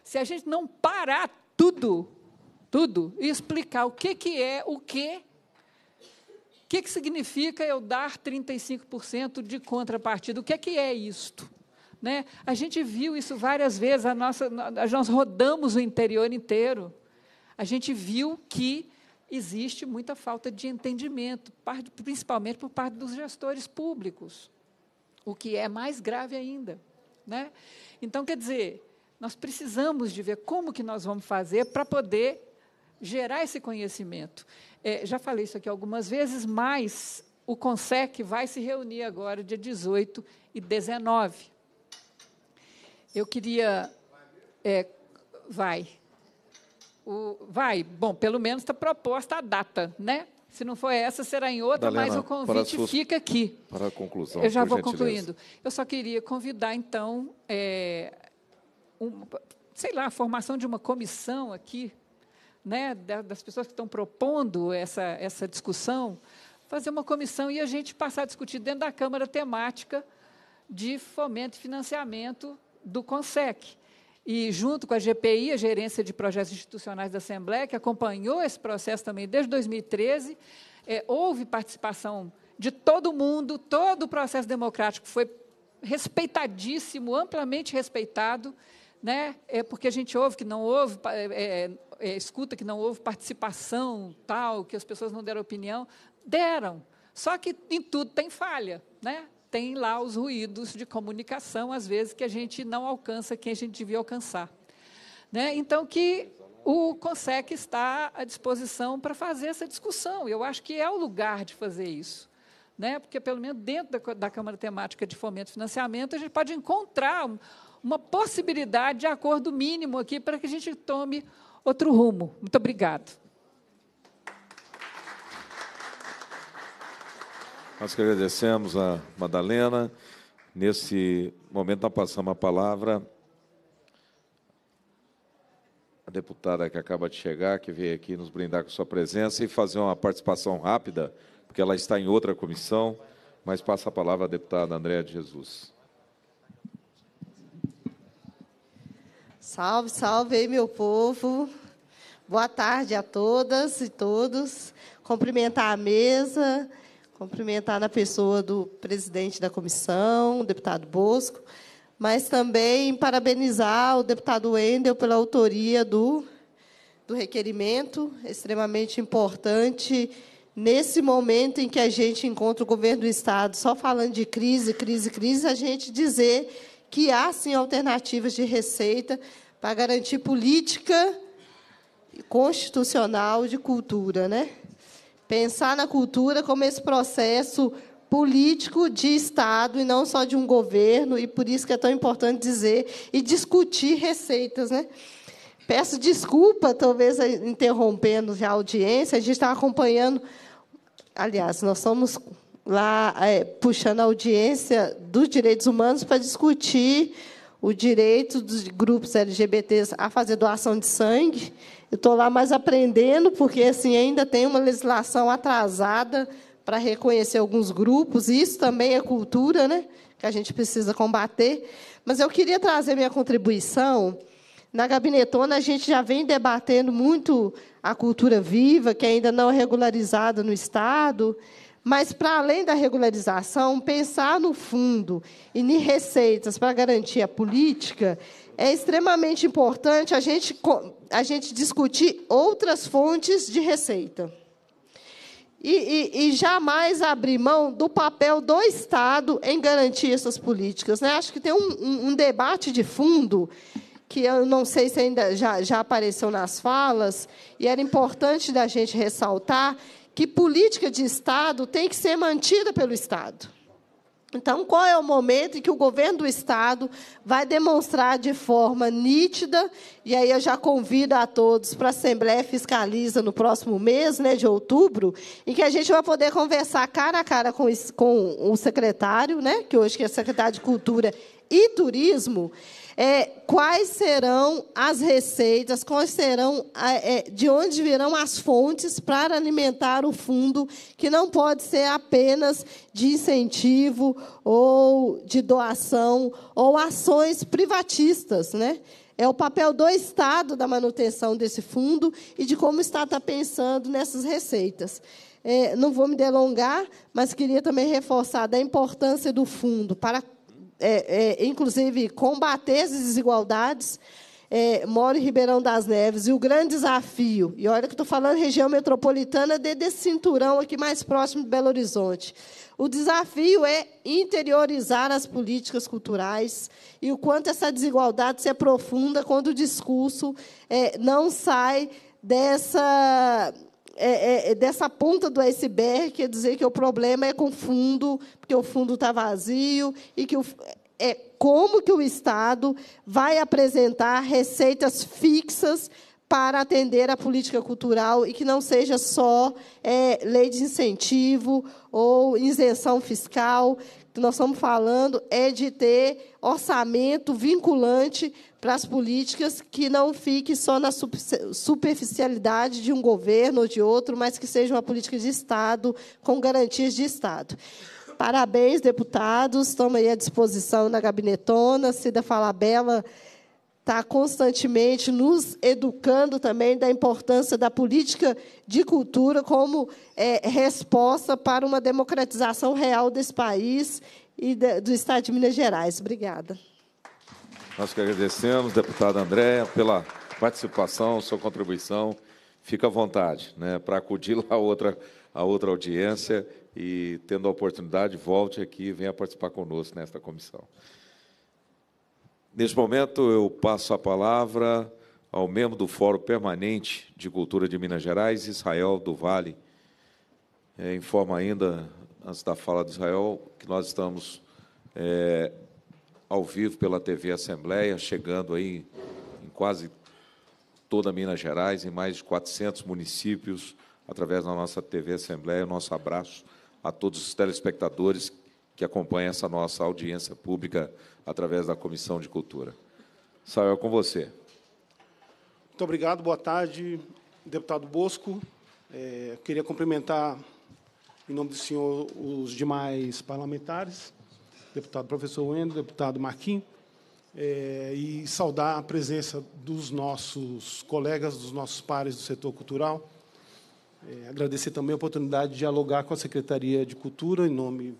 Se a gente não parar tudo e explicar o que é o quê, o que significa eu dar 35% de contrapartida? O que é isto? Né? A gente viu isso várias vezes, nós rodamos o interior inteiro. A gente viu que existe muita falta de entendimento, principalmente por parte dos gestores públicos, o que é mais grave ainda. Né? Então, quer dizer, nós precisamos de ver como que nós vamos fazer para poder gerar esse conhecimento. Já falei isso aqui algumas vezes, mas o CONSEC vai se reunir agora, dia 18 e 19. Eu queria... Bom, pelo menos está proposta a data, né? Se não for essa, será em outra, Madalena, mas o convite fica aqui. Para a conclusão, eu já vou concluindo. Eu só queria convidar, então, a formação de uma comissão aqui, né, das pessoas que estão propondo essa discussão, fazer uma comissão e a gente passar a discutir dentro da Câmara temática de fomento e financiamento do CONSEC. E, junto com a GPI, a Gerência de Projetos Institucionais da Assembleia, que acompanhou esse processo também desde 2013, houve participação de todo mundo, todo o processo democrático foi respeitadíssimo, amplamente respeitado, né? Porque a gente ouve que não houve... escuta que não houve participação, tal, que as pessoas não deram opinião, deram. Só que em tudo tem falha, né? Tem lá os ruídos de comunicação, às vezes, que a gente não alcança quem a gente devia alcançar. Né? Então, que o CONSEC está à disposição para fazer essa discussão. Eu acho que é o lugar de fazer isso. Né? Porque, pelo menos, dentro da Câmara Temática de Fomento e Financiamento, a gente pode encontrar uma possibilidade de acordo mínimo aqui para que a gente tome outro rumo. Muito obrigado. Nós que agradecemos a Madalena. Nesse momento, nós passamos a palavra à deputada que acaba de chegar, que veio aqui nos brindar com sua presença e fazer uma participação rápida, porque ela está em outra comissão, mas passa a palavra à deputada Andréa de Jesus. Salve, salve, meu povo. Boa tarde a todas e todos. Cumprimentar a mesa, cumprimentar na pessoa do presidente da comissão, o deputado Bosco, mas também parabenizar o deputado Wendel pela autoria do requerimento, extremamente importante, nesse momento em que a gente encontra o governo do Estado só falando de crise, crise, crise, a gente dizer que há, sim, alternativas de receita para garantir política constitucional de cultura, né? Pensar na cultura como esse processo político de Estado e não só de um governo, e por isso que é tão importante dizer e discutir receitas, né? Peço desculpa, talvez interrompendo já a audiência, a gente está acompanhando, aliás, nós estamos lá puxando a audiência dos direitos humanos para discutir o direito dos grupos LGBTs a fazer doação de sangue. Eu estou lá mais aprendendo, porque assim, ainda tem uma legislação atrasada para reconhecer alguns grupos, e isso também é cultura, né? Que a gente precisa combater. Mas eu queria trazer minha contribuição. Na Gabinetona, a gente já vem debatendo muito a cultura viva, que ainda não é regularizada no Estado, mas, para além da regularização, pensar no fundo e em receitas para garantir a política é extremamente importante a gente discutir outras fontes de receita. E jamais abrir mão do papel do Estado em garantir essas políticas, né? Acho que tem um debate de fundo que eu não sei se ainda já apareceu nas falas, e era importante da gente ressaltar que política de Estado tem que ser mantida pelo Estado. Então, qual é o momento em que o governo do Estado vai demonstrar de forma nítida, e aí eu já convido a todos para a Assembleia Fiscaliza no próximo mês, né, de outubro, em que a gente vai poder conversar cara a cara com o secretário, né, que hoje é secretário de Cultura e Turismo, quais serão as receitas, quais serão, de onde virão as fontes para alimentar o fundo, que não pode ser apenas de incentivo ou de doação ou ações privatistas, né? É o papel do Estado da manutenção desse fundo e de como o Estado está pensando nessas receitas. Não vou me delongar, mas queria também reforçar da importância do fundo para inclusive, combater as desigualdades. Moro em Ribeirão das Neves, e o grande desafio, e olha que estou falando região metropolitana, desse cinturão aqui mais próximo de Belo Horizonte, o desafio é interiorizar as políticas culturais e o quanto essa desigualdade se aprofunda quando o discurso não sai dessa ponta do iceberg, quer dizer que o problema é com o fundo, porque o fundo está vazio, e que como que o Estado vai apresentar receitas fixas para atender a política cultural e que não seja só lei de incentivo ou isenção fiscal. Que nós estamos falando é de ter orçamento vinculante para as políticas, que não fique só na superficialidade de um governo ou de outro, mas que seja uma política de Estado, com garantias de Estado. Parabéns, deputados, estamos aí à disposição na Gabinetona. Cida Falabella está constantemente nos educando também da importância da política de cultura como resposta para uma democratização real desse país e do Estado de Minas Gerais. Obrigada. Nós que agradecemos, deputada Andréa, pela participação, sua contribuição. Fica à vontade, né, para acudir lá a outra audiência e, tendo a oportunidade, volte aqui e venha participar conosco nesta comissão. Neste momento, eu passo a palavra ao membro do Fórum Permanente de Cultura de Minas Gerais, Israel do Vale. Informa ainda, antes da fala de Israel, que nós estamos ao vivo pela TV Assembleia, chegando aí em quase toda Minas Gerais, em mais de 400 municípios, através da nossa TV Assembleia. Nosso abraço a todos os telespectadores que acompanha essa nossa audiência pública através da Comissão de Cultura. Samuel, com você. Muito obrigado, boa tarde, deputado Bosco. Queria cumprimentar, em nome do senhor, os demais parlamentares, deputado professor Wendel, deputado Marquinho, e saudar a presença dos nossos colegas, dos nossos pares do setor cultural. Agradecer também a oportunidade de dialogar com a Secretaria de Cultura, em nome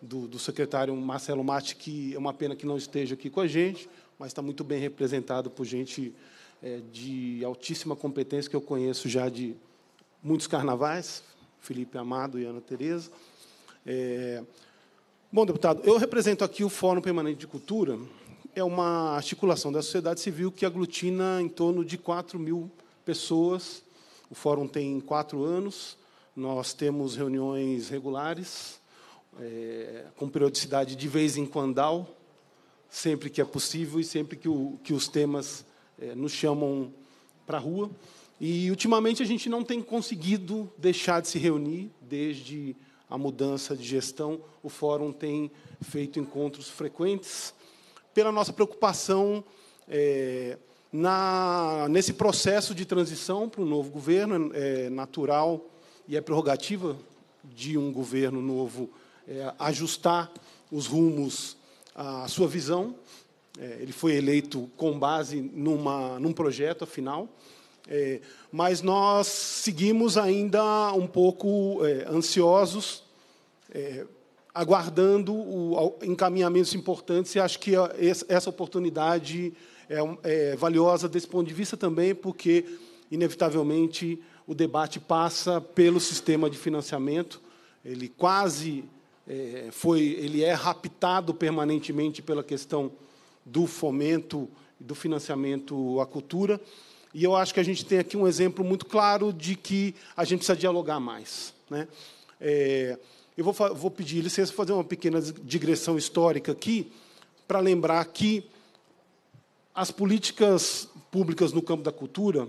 do secretário Marcelo Matta, que é uma pena que não esteja aqui com a gente, mas está muito bem representado por gente de altíssima competência, que eu conheço já de muitos carnavais, Felipe Amado e Ana Tereza. Bom, deputado, eu represento aqui o Fórum Permanente de Cultura. É uma articulação da sociedade civil que aglutina em torno de 4 mil pessoas. O Fórum tem 4 anos, nós temos reuniões regulares, com periodicidade de vez em quando, sempre que é possível e sempre que os temas nos chamam para a rua. E, ultimamente, a gente não tem conseguido deixar de se reunir. Desde a mudança de gestão, o Fórum tem feito encontros frequentes pela nossa preocupação nesse processo de transição para o novo governo. É natural e é prerrogativa de um governo novo ajustar os rumos à sua visão. Ele foi eleito com base num projeto, afinal. Mas nós seguimos ainda um pouco ansiosos, aguardando encaminhamentos importantes, e acho que essa oportunidade é valiosa desse ponto de vista também, porque, inevitavelmente, o debate passa pelo sistema de financiamento. Ele ele é raptado permanentemente pela questão do fomento e do financiamento à cultura. E eu acho que a gente tem aqui um exemplo muito claro de que a gente precisa dialogar mais, né? Eu vou pedir licença para fazer uma pequena digressão histórica aqui, para lembrar que as políticas públicas no campo da cultura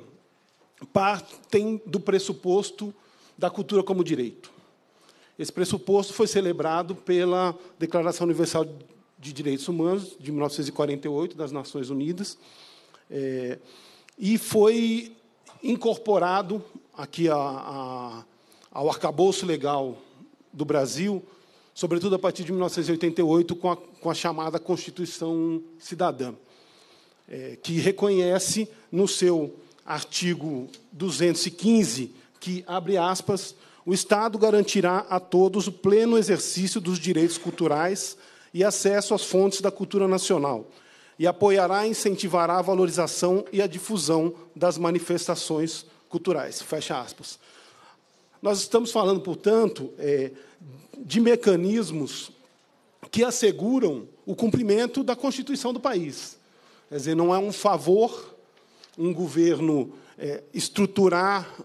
partem do pressuposto da cultura como direito. Esse pressuposto foi celebrado pela Declaração Universal de Direitos Humanos, de 1948, das Nações Unidas, e foi incorporado aqui ao arcabouço legal do Brasil, sobretudo a partir de 1988, com a chamada Constituição Cidadã, que reconhece, no seu artigo 215, que, abre aspas, o Estado garantirá a todos o pleno exercício dos direitos culturais e acesso às fontes da cultura nacional, e apoiará e incentivará a valorização e a difusão das manifestações culturais. Fecha aspas. Nós estamos falando, portanto, de mecanismos que asseguram o cumprimento da Constituição do país. Quer dizer, não é um favor um governo estruturar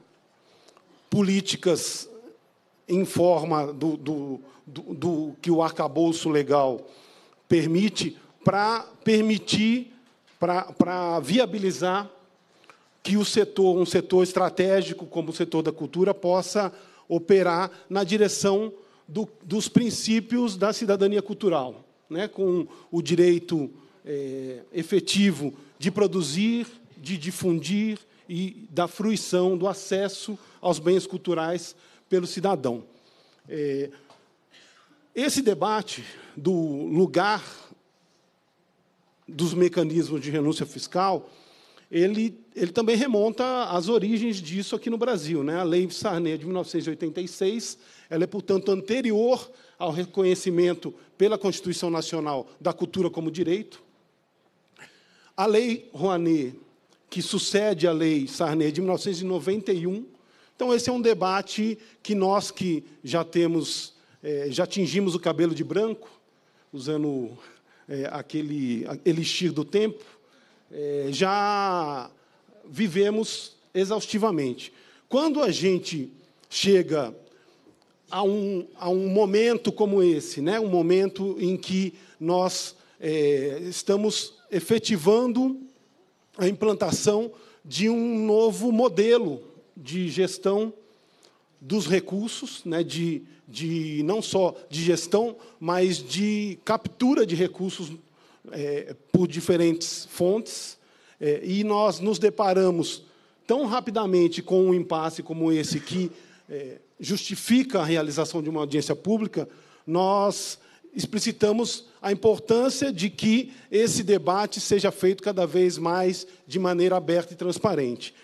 políticas em forma do que o arcabouço legal permite, para viabilizar que um setor estratégico como o setor da cultura possa operar na direção dos princípios da cidadania cultural, né, com o direito efetivo de produzir, de difundir e da fruição, do acesso aos bens culturais pelo cidadão. Esse debate do lugar dos mecanismos de renúncia fiscal, ele também remonta às origens disso aqui no Brasil, né? A Lei Sarney, de 1986, ela é, portanto, anterior ao reconhecimento pela Constituição Nacional da cultura como direito. A Lei Rouanet, que sucede à Lei Sarney, de 1991. Então, esse é um debate que nós, que já tingimos o cabelo de branco, usando aquele elixir do tempo, já vivemos exaustivamente. Quando a gente chega a um momento como esse, né, um momento em que nós estamos efetivando a implantação de um novo modelo de gestão dos recursos, né, de não só de gestão, mas de captura de recursos por diferentes fontes. E nós nos deparamos tão rapidamente com um impasse como esse, que justifica a realização de uma audiência pública. Nós explicitamos a importância de que esse debate seja feito cada vez mais de maneira aberta e transparente.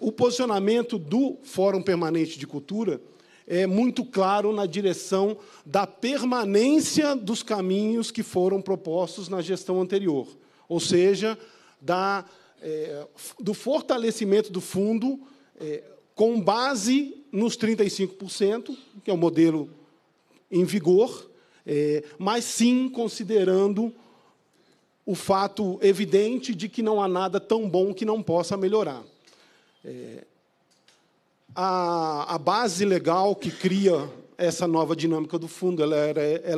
O posicionamento do Fórum Permanente de Cultura é muito claro na direção da permanência dos caminhos que foram propostos na gestão anterior, ou seja, do fortalecimento do fundo com base nos 35%, que é o modelo em vigor, mas sim considerando o fato evidente de que não há nada tão bom que não possa melhorar. A base legal que cria essa nova dinâmica do fundo ela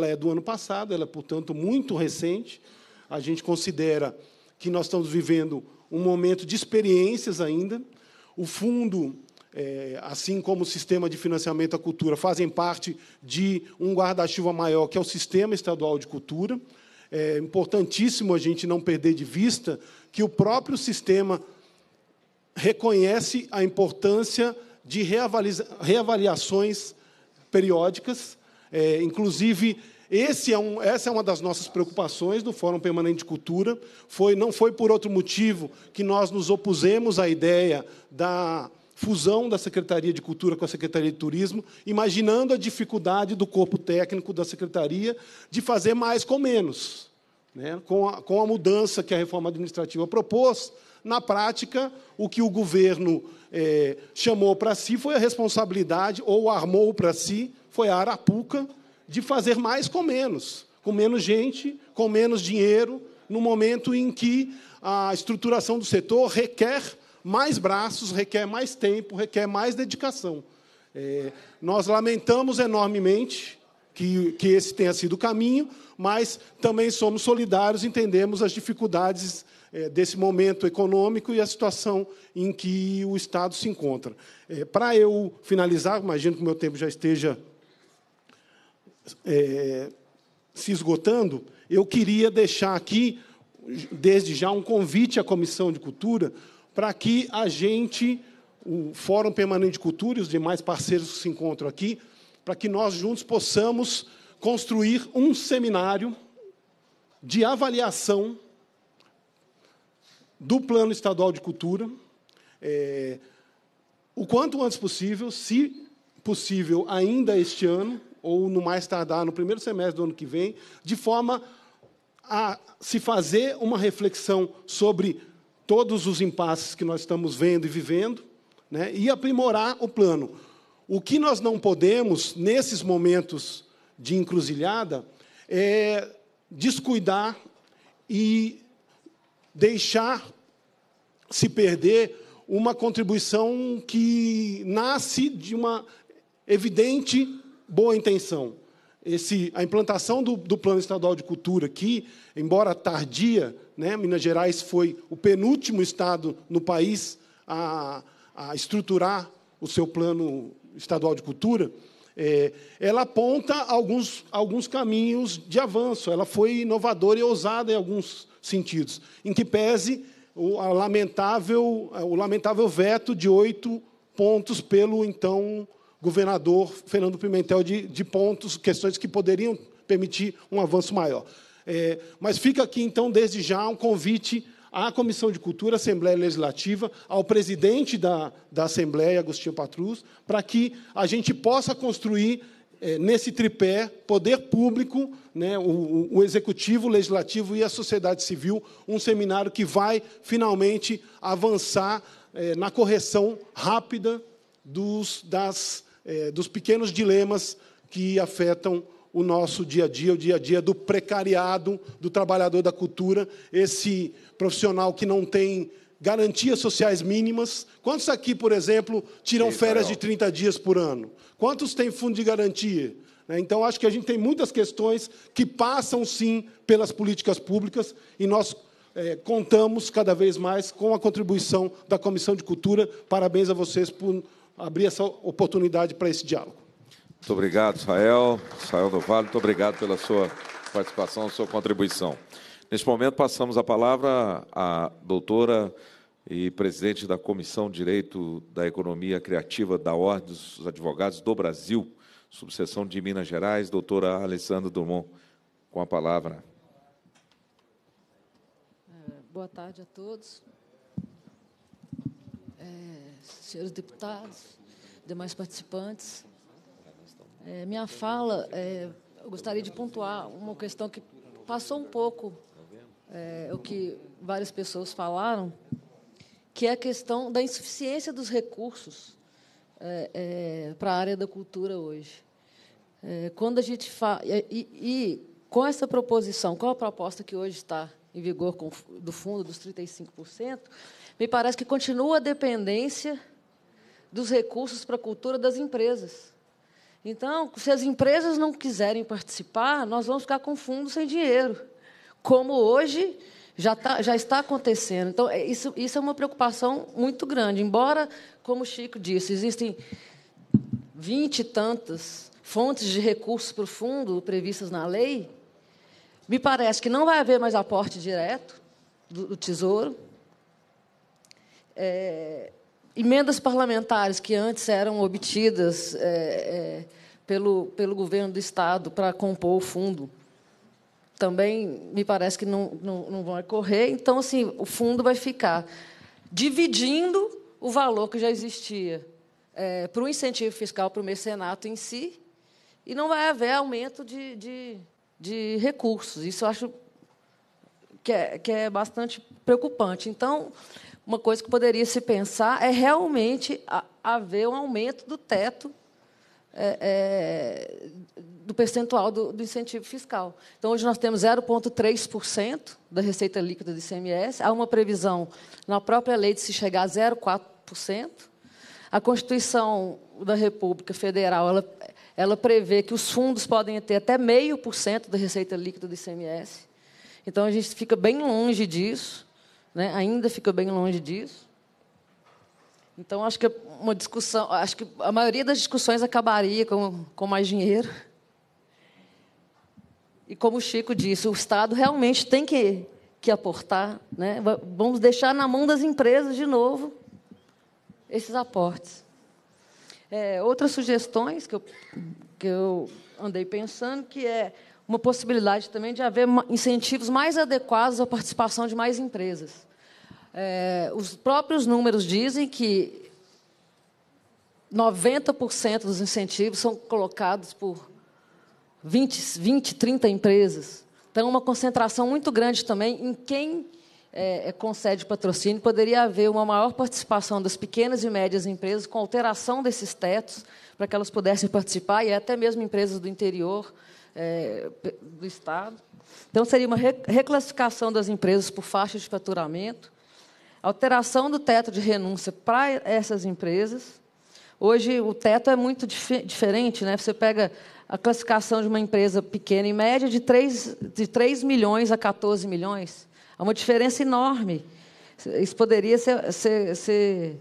é do ano passado, ela é, portanto, muito recente. A gente considera que nós estamos vivendo um momento de experiências ainda. O fundo, assim como o sistema de financiamento à cultura, fazem parte de um guarda-chuva maior, que é o Sistema Estadual de Cultura. É importantíssimo a gente não perder de vista que o próprio sistema reconhece a importância de reavaliações periódicas. Inclusive, essa é uma das nossas preocupações do Fórum Permanente de Cultura. Não foi por outro motivo que nós nos opusemos à ideia da fusão da Secretaria de Cultura com a Secretaria de Turismo, imaginando a dificuldade do corpo técnico da Secretaria de fazer mais com menos. Com a mudança que a reforma administrativa propôs, na prática, o que o governo chamou para si foi a responsabilidade, ou armou para si, foi a arapuca, de fazer mais com menos gente, com menos dinheiro, no momento em que a estruturação do setor requer mais braços, requer mais tempo, requer mais dedicação. Nós lamentamos enormemente que esse tenha sido o caminho, mas também somos solidários, entendemos as dificuldades desse momento econômico e a situação em que o Estado se encontra. Para eu finalizar, imagino que o meu tempo já esteja se esgotando, eu queria deixar aqui, desde já, um convite à Comissão de Cultura para que a gente, o Fórum Permanente de Cultura e os demais parceiros que se encontram aqui, para que nós juntos possamos construir um seminário de avaliação do Plano Estadual de Cultura, o quanto antes possível, se possível ainda este ano, ou, no mais tardar, no primeiro semestre do ano que vem, de forma a se fazer uma reflexão sobre todos os impasses que nós estamos vendo e vivendo, né, e aprimorar o plano. O que nós não podemos, nesses momentos de encruzilhada, é descuidar e deixar se perder uma contribuição que nasce de uma evidente boa intenção. A implantação do Plano Estadual de Cultura aqui, embora tardia, né, Minas Gerais foi o penúltimo estado no país a estruturar o seu Plano Estadual de Cultura, ela aponta alguns caminhos de avanço. Ela foi inovadora e ousada em alguns sentidos, em que pese o lamentável veto de 8 pontos pelo, então, governador Fernando Pimentel, de pontos, questões que poderiam permitir um avanço maior. Mas fica aqui, então, desde já, um convite à Comissão de Cultura, à Assembleia Legislativa, ao presidente da Assembleia, Agostinho Patrus, para que a gente possa construir, nesse tripé, poder público, né, o executivo, o legislativo e a sociedade civil, um seminário que vai, finalmente, avançar na correção rápida dos pequenos dilemas que afetam o nosso dia a dia do precariado, do trabalhador da cultura, esse profissional que não tem garantias sociais mínimas. Quantos aqui, por exemplo, tiram férias de 30 dias por ano? Quantos têm fundo de garantia? Então, acho que a gente tem muitas questões que passam, sim, pelas políticas públicas, e nós contamos cada vez mais com a contribuição da Comissão de Cultura. Parabéns a vocês por abrir essa oportunidade para esse diálogo. Muito obrigado, Israel. Israel do Vale, muito obrigado pela sua participação, sua contribuição. Neste momento, passamos a palavra à doutora e presidente da Comissão de Direito da Economia Criativa da Ordem dos Advogados do Brasil, subseção de Minas Gerais, doutora Alessandra Drumond. com a palavra. Boa tarde a todos. Senhores deputados, demais participantes. Minha fala, eu gostaria de pontuar uma questão que passou um pouco o que várias pessoas falaram, que é a questão da insuficiência dos recursos para a área da cultura hoje. Quando a gente fala... com essa proposição, com a proposta que hoje está em vigor do fundo dos 35%, me parece que continua a dependência dos recursos para a cultura das empresas. Então, se as empresas não quiserem participar, nós vamos ficar com fundo sem dinheiro, como hoje já está acontecendo. Então, isso é uma preocupação muito grande, embora, como o Chico disse, existem 20 e tantas fontes de recursos para o fundo previstas na lei. Me parece que não vai haver mais aporte direto do Tesouro. Emendas parlamentares que antes eram obtidas pelo governo do Estado para compor o fundo também me parece que não vão ocorrer. Então, assim, o fundo vai ficar dividindo o valor que já existia para o incentivo fiscal para o mecenato em si, e não vai haver aumento de recursos. Isso eu acho que é bastante preocupante. Então, uma coisa que poderia se pensar é realmente haver um aumento do teto do percentual do incentivo fiscal. Então, hoje nós temos 0,3% da receita líquida do ICMS. Há uma previsão na própria lei de se chegar a 0,4%. A Constituição da República Federal ela prevê que os fundos podem ter até 0,5% da receita líquida do ICMS. Então, a gente fica bem longe disso, né? Ainda fica bem longe disso. Então, acho que uma discussão, acho que a maioria das discussões acabaria com mais dinheiro. E, como o Chico disse, o Estado realmente tem que aportar, né? Vamos deixar na mão das empresas, de novo, esses aportes. Outras sugestões que eu andei pensando, que é uma possibilidade também de haver incentivos mais adequados à participação de mais empresas. Os próprios números dizem que 90% dos incentivos são colocados por 20, 30 empresas. Então, uma concentração muito grande também em quem concede patrocínio. Poderia haver uma maior participação das pequenas e médias empresas, com alteração desses tetos, para que elas pudessem participar, e até mesmo empresas do interior do Estado. Então, seria uma reclassificação das empresas por faixas de faturamento, alteração do teto de renúncia para essas empresas. Hoje, o teto é muito diferente, né? Você pega a classificação de uma empresa pequena e média de 3 milhões a 14 milhões. Há uma diferença enorme. Isso poderia ser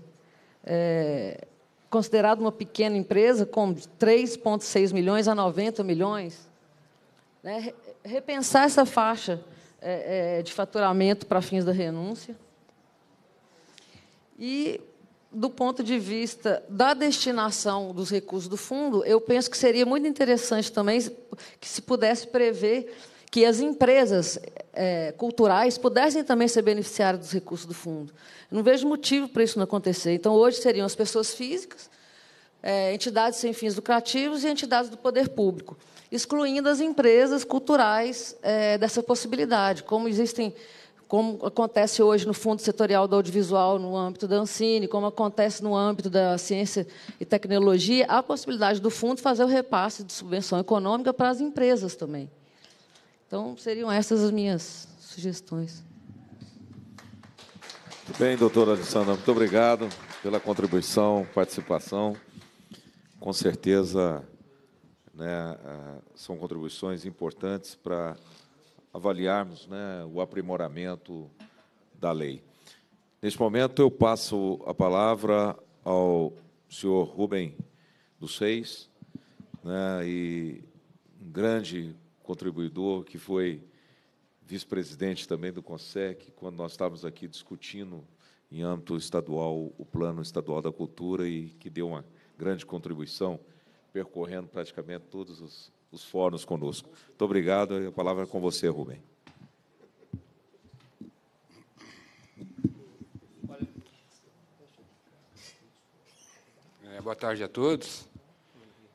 considerado uma pequena empresa, com 3,6 milhões a 90 milhões. Né? Repensar essa faixa de faturamento para fins da renúncia. E, do ponto de vista da destinação dos recursos do fundo, eu penso que seria muito interessante também que se pudesse prever que as empresas culturais pudessem também ser beneficiárias dos recursos do fundo. Eu não vejo motivo para isso não acontecer. Então, hoje, seriam as pessoas físicas, entidades sem fins lucrativos e entidades do poder público, excluindo as empresas culturais dessa possibilidade, como acontece hoje no Fundo Setorial do Audiovisual, no âmbito da Ancine, como acontece no âmbito da Ciência e Tecnologia, há a possibilidade do fundo fazer o repasse de subvenção econômica para as empresas também. Então, seriam essas as minhas sugestões. Muito bem, doutora Alessandra, muito obrigado pela contribuição, participação. Com certeza, né, são contribuições importantes para avaliarmos, né, o aprimoramento da lei. Neste momento, eu passo a palavra ao senhor Rubem dos Reis, né, e um grande contribuidor, que foi vice-presidente também do CONSEC, quando nós estávamos aqui discutindo, em âmbito estadual, o Plano Estadual da Cultura, e que deu uma grande contribuição, percorrendo praticamente todos os os fóruns conosco. Muito obrigado. A palavra é com você, Rubem. Boa tarde a todos.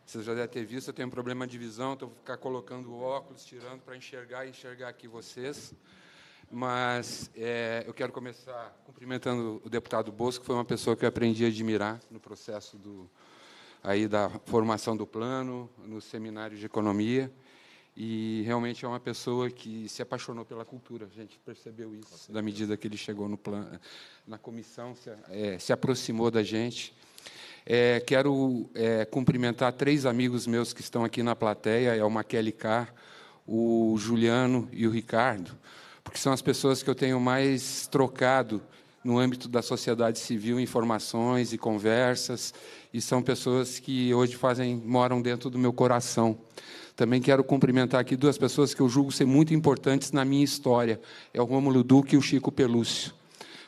Vocês já devem ter visto, eu tenho um problema de visão, então vou ficar colocando o óculos, tirando para enxergar e enxergar aqui vocês. Mas eu quero começar cumprimentando o deputado Bosco, que foi uma pessoa que eu aprendi a admirar no processo da formação do plano, no seminário de economia. E realmente é uma pessoa que se apaixonou pela cultura. A gente percebeu isso na medida que ele chegou no plano, na comissão, se aproximou da gente. Quero cumprimentar três amigos meus que estão aqui na plateia, o Maquele Carr, o Juliano e o Ricardo, porque são as pessoas que eu tenho mais trocado no âmbito da sociedade civil, informações e conversas, e são pessoas que hoje moram dentro do meu coração. Também quero cumprimentar aqui duas pessoas que eu julgo ser muito importantes na minha história, o Rômulo Duque e o Chico Pelúcio,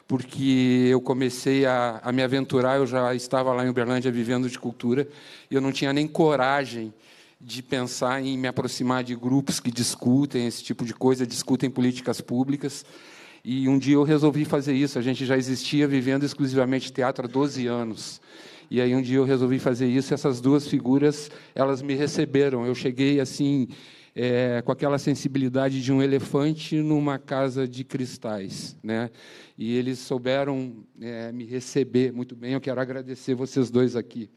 porque eu comecei a me aventurar, eu já estava lá em Uberlândia vivendo de cultura, e eu não tinha nem coragem de pensar em me aproximar de grupos que discutem esse tipo de coisa, discutem políticas públicas. E um dia eu resolvi fazer isso. A gente já existia vivendo exclusivamente teatro há 12 anos. E aí um dia eu resolvi fazer isso, e essas duas figuras, elas me receberam. Eu cheguei assim, com aquela sensibilidade de um elefante numa casa de cristais, né? E eles souberam me receber muito bem. Eu quero agradecer vocês dois aqui.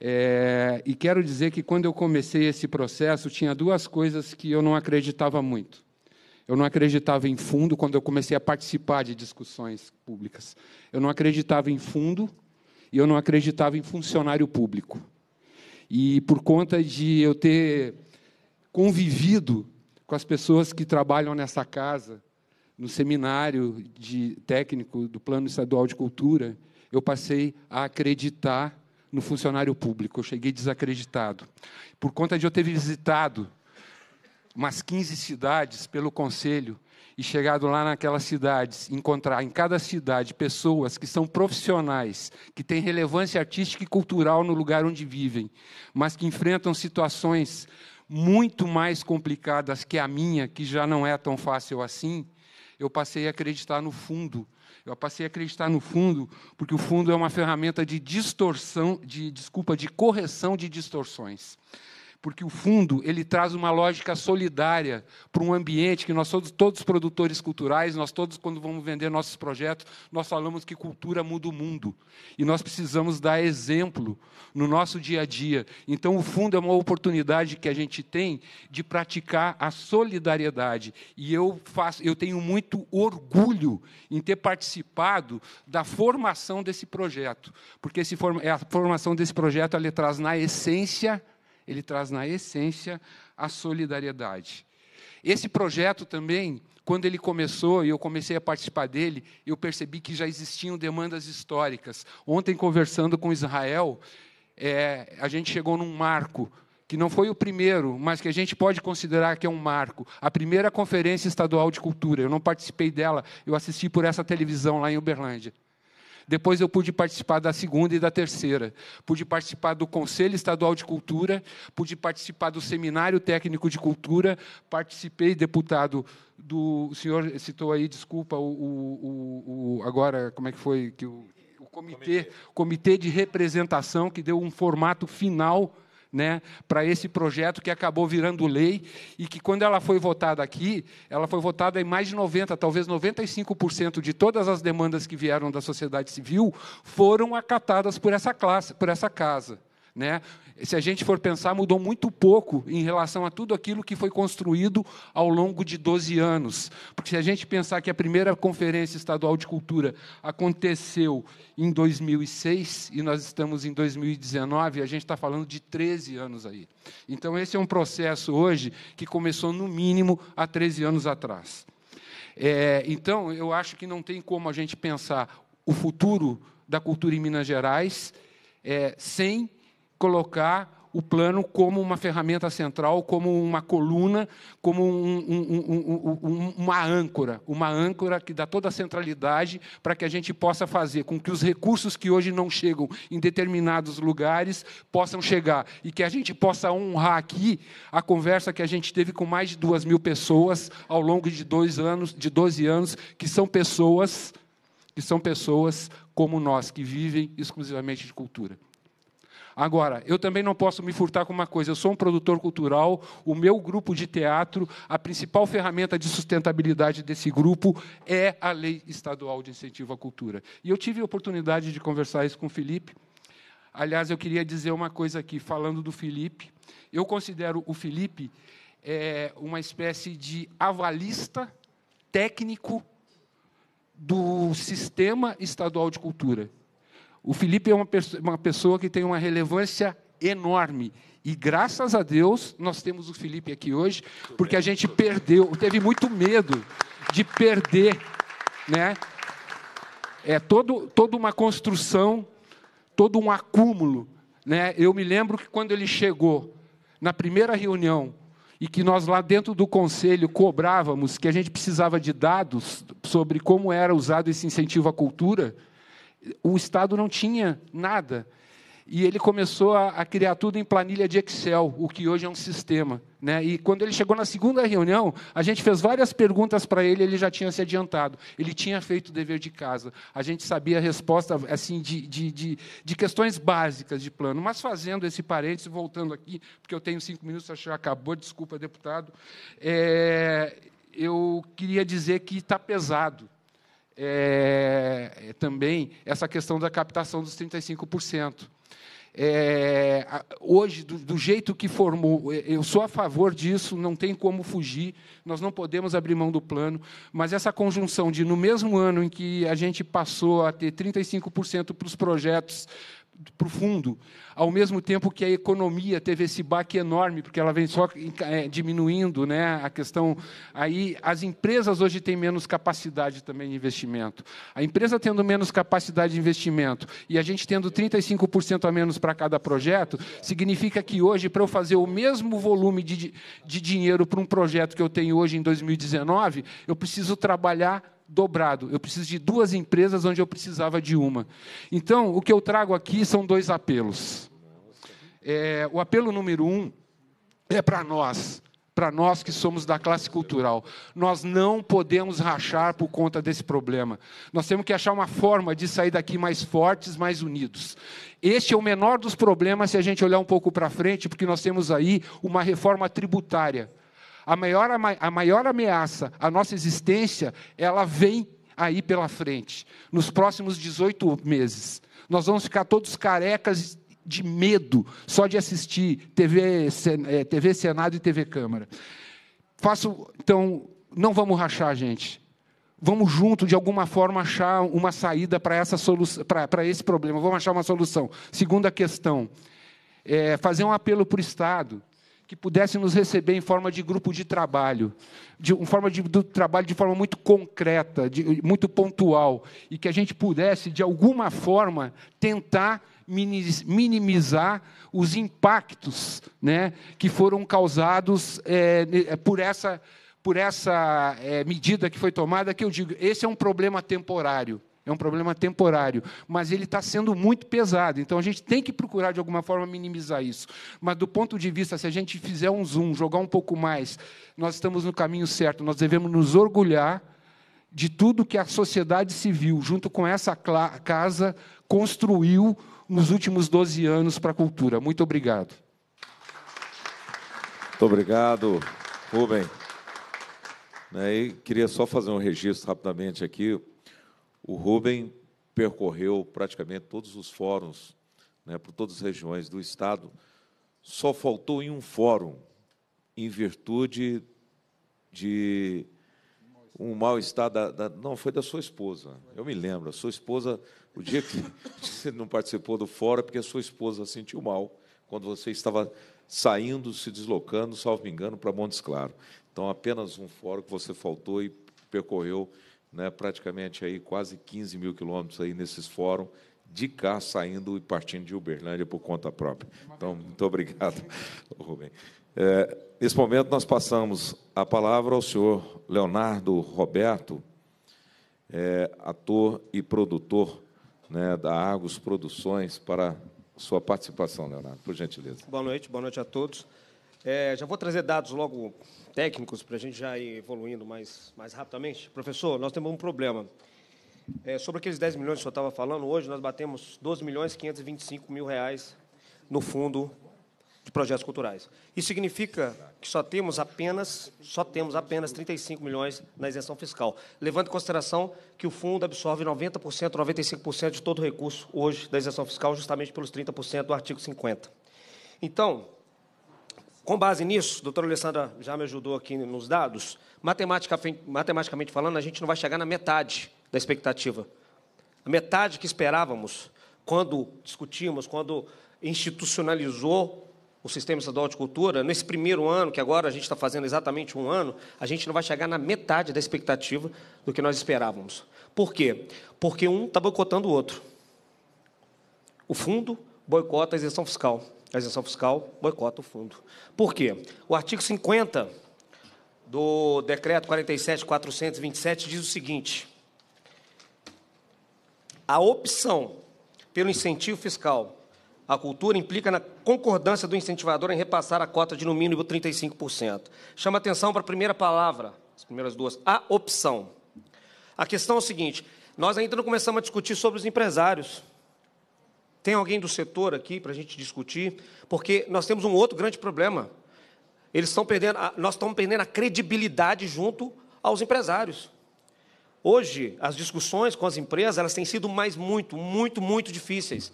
E quero dizer que, quando eu comecei esse processo, tinha duas coisas que eu não acreditava muito. Eu não acreditava em fundo quando eu comecei a participar de discussões públicas. Eu não acreditava em fundo e eu não acreditava em funcionário público. E, por conta de eu ter convivido com as pessoas que trabalham nessa casa, no seminário técnico do Plano Estadual de Cultura, eu passei a acreditar no funcionário público. Eu cheguei desacreditado. Por conta de eu ter visitado umas 15 cidades pelo Conselho, e chegado lá naquelas cidades, encontrar em cada cidade pessoas que são profissionais, que têm relevância artística e cultural no lugar onde vivem, mas que enfrentam situações muito mais complicadas que a minha, que já não é tão fácil assim, eu passei a acreditar no fundo. Eu passei a acreditar no fundo, porque o fundo é uma ferramenta de distorção, de correção de distorções. Porque o fundo, ele traz uma lógica solidária para um ambiente que nós somos todos produtores culturais, nós todos, quando vamos vender nossos projetos, nós falamos que cultura muda o mundo. E nós precisamos dar exemplo no nosso dia a dia. Então, o fundo é uma oportunidade que a gente tem de praticar a solidariedade. E eu tenho muito orgulho em ter participado da formação desse projeto, porque a formação desse projeto, ele traz na essência... a solidariedade. Esse projeto também, quando ele começou e eu comecei a participar dele, eu percebi que já existiam demandas históricas. Ontem, conversando com Israel, a gente chegou num marco, que não foi o primeiro, mas que a gente pode considerar que é um marco. A primeira Conferência Estadual de Cultura, eu não participei dela, eu assisti por essa televisão lá em Uberlândia. Depois eu pude participar da segunda e da terceira. Pude participar do Conselho Estadual de Cultura, pude participar do Seminário Técnico de Cultura, participei, deputado, o senhor citou aí, desculpa, agora, como é que foi? O comitê de representação, que deu um formato final, né, para esse projeto, que acabou virando lei, e que, quando ela foi votada aqui, ela foi votada em mais de 90%, talvez 95% de todas as demandas que vieram da sociedade civil foram acatadas por essa classe, por essa casa, né? Se a gente for pensar, mudou muito pouco em relação a tudo aquilo que foi construído ao longo de 12 anos. Porque, se a gente pensar que a primeira Conferência Estadual de Cultura aconteceu em 2006 e nós estamos em 2019, a gente está falando de 13 anos aí. Então, esse é um processo hoje que começou, no mínimo, há 13 anos atrás. Então, eu acho que não tem como a gente pensar o futuro da cultura em Minas Gerais sem colocar o plano como uma ferramenta central, como uma coluna, como uma âncora que dá toda a centralidade para que a gente possa fazer com que os recursos que hoje não chegam em determinados lugares possam chegar e que a gente possa honrar aqui a conversa que a gente teve com mais de 2.000 pessoas ao longo de 12 anos, que são pessoas como nós, que vivem exclusivamente de cultura. Agora, eu também não posso me furtar com uma coisa, eu sou um produtor cultural, o meu grupo de teatro, a principal ferramenta de sustentabilidade desse grupo é a Lei Estadual de Incentivo à Cultura. E eu tive a oportunidade de conversar isso com o Felipe. Aliás, eu queria dizer uma coisa aqui, falando do Felipe. Eu considero o Felipe uma espécie de avalista técnico do Sistema Estadual de Cultura. O Felipe é uma pessoa que tem uma relevância enorme. E, graças a Deus, nós temos o Felipe aqui hoje, porque a gente perdeu, teve muito medo de perder, né? Toda uma construção, todo um acúmulo, né? Eu me lembro que, quando ele chegou na primeira reunião, e que nós, lá dentro do Conselho, cobrávamos que a gente precisava de dados sobre como era usado esse incentivo à cultura, o Estado não tinha nada. E ele começou a criar tudo em planilha de Excel, o que hoje é um sistema, né? E, quando ele chegou na segunda reunião, a gente fez várias perguntas para ele, ele já tinha se adiantado, ele tinha feito o dever de casa, a gente sabia a resposta assim, de questões básicas de plano. Mas, fazendo esse parênteses, voltando aqui, porque eu tenho 5 minutos, acho que já acabou, desculpa, deputado, eu queria dizer que está pesado. Também essa questão da captação dos 35%. Hoje, do jeito que formou, eu sou a favor disso, não tem como fugir, nós não podemos abrir mão do plano, mas essa conjunção de, no mesmo ano em que a gente passou a ter 35% para os projetos, para o fundo, ao mesmo tempo que a economia teve esse baque enorme, porque ela vem só diminuindo, né, a questão. Aí, as empresas hoje têm menos capacidade também de investimento. A empresa tendo menos capacidade de investimento e a gente tendo 35% a menos para cada projeto, significa que hoje, para eu fazer o mesmo volume de dinheiro para um projeto que eu tenho hoje em 2019, eu preciso trabalhar dobrado. Eu preciso de 2 empresas onde eu precisava de uma. Então, o que eu trago aqui são 2 apelos. O apelo número 1 é para nós que somos da classe cultural. Nós não podemos rachar por conta desse problema. Nós temos que achar uma forma de sair daqui mais fortes, mais unidos. Este é o menor dos problemas se a gente olhar um pouco para frente, porque nós temos aí uma reforma tributária. A maior ameaça à nossa existência, ela vem aí pela frente, nos próximos 18 meses. Nós vamos ficar todos carecas de medo só de assistir TV Senado e TV Câmara. Então, não vamos rachar, gente. Vamos junto, de alguma forma, achar uma saída para esse problema. Vamos achar uma solução. Segunda questão, fazer um apelo para o Estado, que pudesse nos receber em forma de grupo de trabalho, de forma muito concreta, muito pontual, e que a gente pudesse, de alguma forma, tentar minimizar os impactos, né, que foram causados por essa medida que foi tomada, que eu digo, esse é um problema temporário. É um problema temporário, mas ele está sendo muito pesado. Então, a gente tem que procurar, de alguma forma, minimizar isso. Mas, do ponto de vista, se a gente fizer um zoom, jogar um pouco mais, nós estamos no caminho certo. Nós devemos nos orgulhar de tudo que a sociedade civil, junto com essa casa, construiu nos últimos 12 anos para a cultura. Muito obrigado. Muito obrigado, Rubem. E queria só fazer um registro rapidamente aqui. O Rubem percorreu praticamente todos os fóruns, né, por todas as regiões do Estado. Só faltou em um fórum, em virtude de um mal-estar não, foi da sua esposa. Eu me lembro, a sua esposa, o dia que você não participou do fórum, é porque a sua esposa se sentiu mal, quando você estava saindo, se deslocando, salvo me engano, para Montes Claros. Então, apenas um fórum que você faltou e percorreu, né, praticamente aí quase 15.000 quilômetros aí nesses fóruns, de cá, saindo e partindo de Uberlândia por conta própria. Então, muito obrigado, Rubem. Nesse momento, nós passamos a palavra ao senhor Leonardo Roberto, ator e produtor, né, da Argos Produções, para sua participação, Leonardo, por gentileza. Boa noite a todos. Já vou trazer dados logo técnicos para a gente já ir evoluindo mais rapidamente. Professor, nós temos um problema. Sobre aqueles 10 milhões que o senhor estava falando, hoje nós batemos 12.525.000 reais no fundo de projetos culturais. Isso significa que só temos apenas 35 milhões na isenção fiscal, levando em consideração que o fundo absorve 90%, 95% de todo o recurso hoje da isenção fiscal, justamente pelos 30% do artigo 50. Então, com base nisso, a doutora Alessandra já me ajudou aqui nos dados, matematicamente falando, a gente não vai chegar na metade da expectativa. A metade que esperávamos quando discutimos, quando institucionalizou o Sistema Estadual de Cultura, nesse primeiro ano, que agora a gente está fazendo exatamente um ano, a gente não vai chegar na metade da expectativa do que nós esperávamos. Por quê? Porque um está boicotando o outro. O fundo boicota a isenção fiscal. A isenção fiscal boicota o fundo. Por quê? O artigo 50 do decreto 47.427 diz o seguinte: a opção pelo incentivo fiscal a cultura implica na concordância do incentivador em repassar a cota de, no mínimo, 35%. Chama atenção para a primeira palavra, as primeiras duas, a opção. A questão é o seguinte, nós ainda não começamos a discutir sobre os empresários. Tem alguém do setor aqui para a gente discutir? Porque nós temos um outro grande problema. Nós estamos perdendo a credibilidade junto aos empresários. Hoje, as discussões com as empresas, elas têm sido muito difíceis.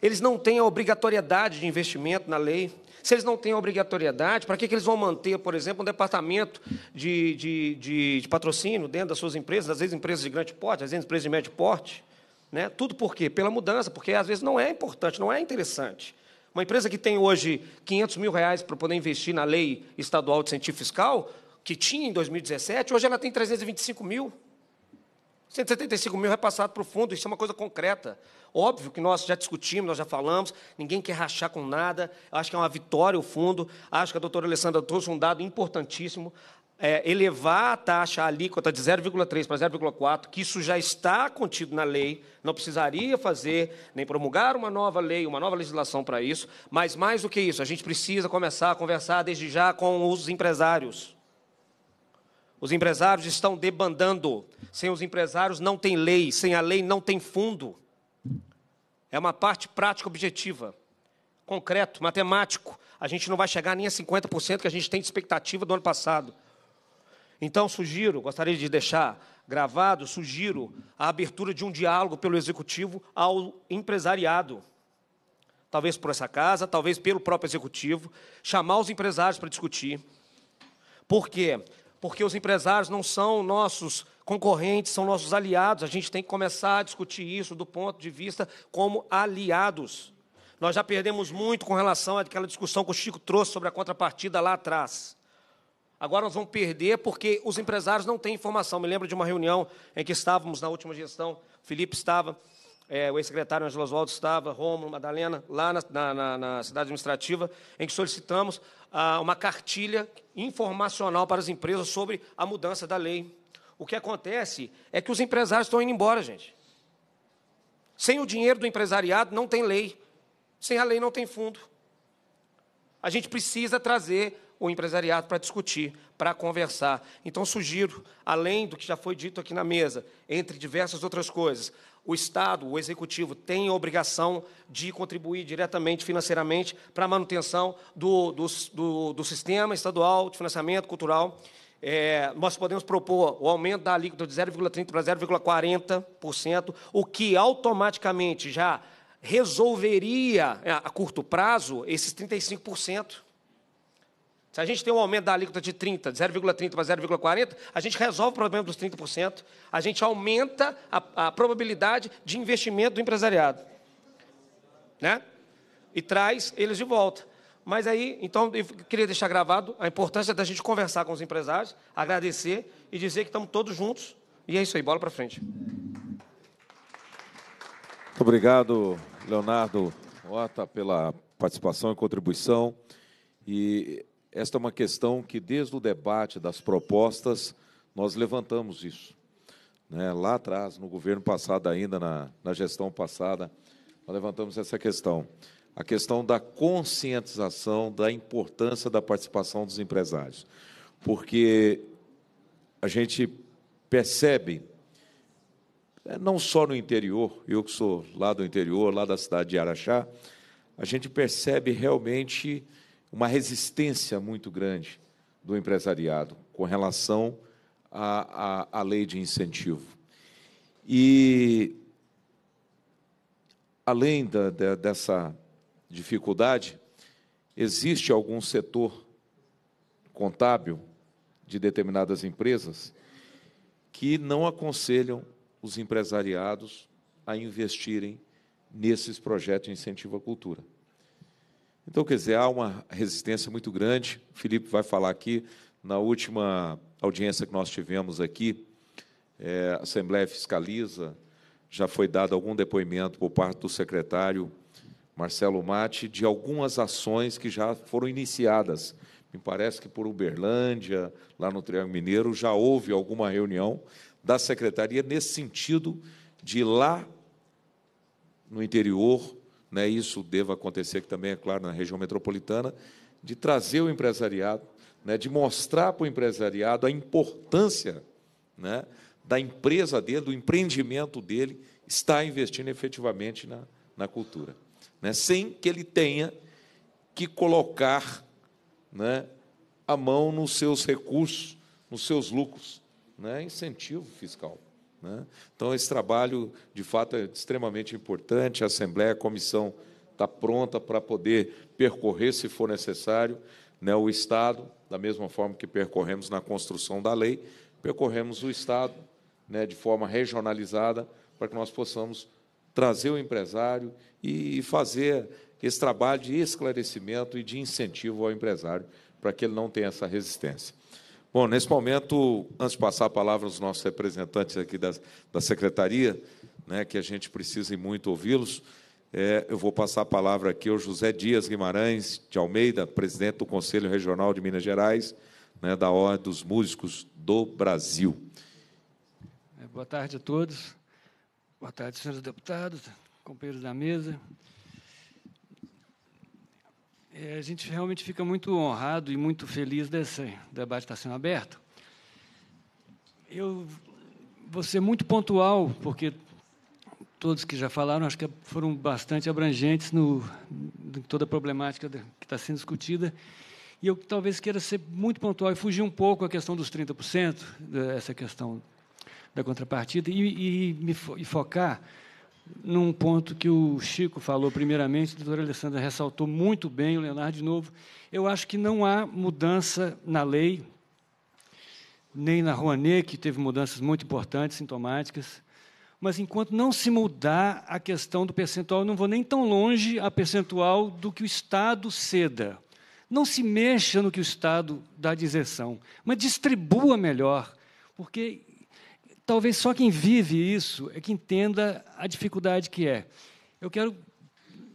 Eles não têm a obrigatoriedade de investimento na lei. Se eles não têm a obrigatoriedade, para que eles vão manter, por exemplo, um departamento de patrocínio dentro das suas empresas, às vezes empresas de grande porte, às vezes empresas de médio porte? Né? Tudo por quê? Pela mudança, porque às vezes não é importante, não é interessante. Uma empresa que tem hoje 500 mil reais para poder investir na lei estadual de incentivo fiscal, que tinha em 2017, hoje ela tem 325 mil. 175 mil repassado para o fundo, isso é uma coisa concreta. Óbvio que nós já discutimos, nós já falamos, ninguém quer rachar com nada, acho que é uma vitória o fundo, acho que a doutora Alessandra trouxe um dado importantíssimo, elevar a taxa, a alíquota de 0,3 para 0,4, que isso já está contido na lei, não precisaria fazer, nem promulgar uma nova lei, uma nova legislação para isso, mas mais do que isso, a gente precisa começar a conversar desde já com os empresários. Os empresários estão debandando. Sem os empresários não tem lei, sem a lei não tem fundo. É uma parte prática, objetiva, concreto, matemático. A gente não vai chegar nem a 50% que a gente tem de expectativa do ano passado. Então, sugiro, gostaria de deixar gravado, sugiro a abertura de um diálogo pelo Executivo ao empresariado. Talvez por essa casa, talvez pelo próprio Executivo, chamar os empresários para discutir. Por quê? Porque os empresários não são nossos concorrentes, são nossos aliados. A gente tem que começar a discutir isso do ponto de vista como aliados. Nós já perdemos muito com relação àquela discussão que o Chico trouxe sobre a contrapartida lá atrás. Agora nós vamos perder porque os empresários não têm informação. Me lembro de uma reunião em que estávamos na última gestão, o Felipe estava, o ex-secretário Angelo Oswaldo estava, Rômulo, Madalena, lá na cidade administrativa, em que solicitamos uma cartilha informacional para as empresas sobre a mudança da lei. O que acontece é que os empresários estão indo embora, gente. Sem o dinheiro do empresariado, não tem lei. Sem a lei, não tem fundo. A gente precisa trazer o empresariado para discutir, para conversar. Então, sugiro, além do que já foi dito aqui na mesa, entre diversas outras coisas, o Estado, o Executivo, tem a obrigação de contribuir diretamente, financeiramente, para a manutenção do sistema estadual de financiamento cultural. Nós podemos propor o aumento da alíquota de 0,30% para 0,40%, o que automaticamente já resolveria, a curto prazo, esses 35%. Se a gente tem um aumento da alíquota de 0,30% para 0,40%, a gente resolve o problema dos 30%, a gente aumenta a probabilidade de investimento do empresariado, né? E traz eles de volta. Mas aí, então, eu queria deixar gravado a importância da gente conversar com os empresários, agradecer e dizer que estamos todos juntos. E é isso aí, bola para frente. Muito obrigado, Leonardo Horta, pela participação e contribuição. E esta é uma questão que, desde o debate das propostas, nós levantamos isso. Lá atrás, no governo passado ainda, na gestão passada, nós levantamos essa questão. A questão da conscientização da importância da participação dos empresários. Porque a gente percebe, não só no interior, eu que sou lá do interior, lá da cidade de Araxá, a gente percebe realmente uma resistência muito grande do empresariado com relação à lei de incentivo. E, além dessa dificuldade, existe algum setor contábil de determinadas empresas que não aconselham os empresariados a investirem nesses projetos de incentivo à cultura. Então, quer dizer, há uma resistência muito grande. O Felipe vai falar aqui, na última audiência que nós tivemos aqui, a Assembleia Fiscaliza, já foi dado algum depoimento por parte do secretário Marcelo Matta de algumas ações que já foram iniciadas. Me parece que por Uberlândia, lá no Triângulo Mineiro, já houve alguma reunião da secretaria nesse sentido de ir lá no interior, isso deva acontecer, que também, é claro, na região metropolitana, de trazer o empresariado, de mostrar para o empresariado a importância da empresa dele, do empreendimento dele, estar investindo efetivamente na cultura, sem que ele tenha que colocar a mão nos seus recursos, nos seus lucros. Incentivo fiscal. Então, esse trabalho, de fato, é extremamente importante. A Assembleia, a Comissão está pronta para poder percorrer, se for necessário, o Estado, da mesma forma que percorremos na construção da lei, percorremos o Estado de forma regionalizada para que nós possamos trazer o empresário e fazer esse trabalho de esclarecimento e de incentivo ao empresário para que ele não tenha essa resistência. Bom, nesse momento, antes de passar a palavra aos nossos representantes aqui da Secretaria, que a gente precisa muito ouvi-los, eu vou passar a palavra aqui ao José Dias Guimarães de Almeida, presidente do Conselho Regional de Minas Gerais, da Ordem dos Músicos do Brasil. Boa tarde a todos. Boa tarde, senhores deputados, companheiros da mesa. A gente realmente fica muito honrado e muito feliz desse debate estar sendo aberto. Eu vou ser muito pontual, porque todos que já falaram, acho que foram bastante abrangentes em toda a problemática que está sendo discutida, e eu talvez queira ser muito pontual e fugir um pouco à questão dos 30%, essa questão da contrapartida, e focar num ponto que o Chico falou primeiramente, a doutora Alessandra ressaltou muito bem, o Leonardo de novo. Eu acho que não há mudança na lei, nem na Rouanet, que teve mudanças muito importantes, sintomáticas, mas, enquanto não se mudar a questão do percentual, eu não vou nem tão longe a percentual do que o Estado ceda. Não se mexa no que o Estado dá de isenção, mas distribua melhor, porque talvez só quem vive isso é que entenda a dificuldade que é. Eu quero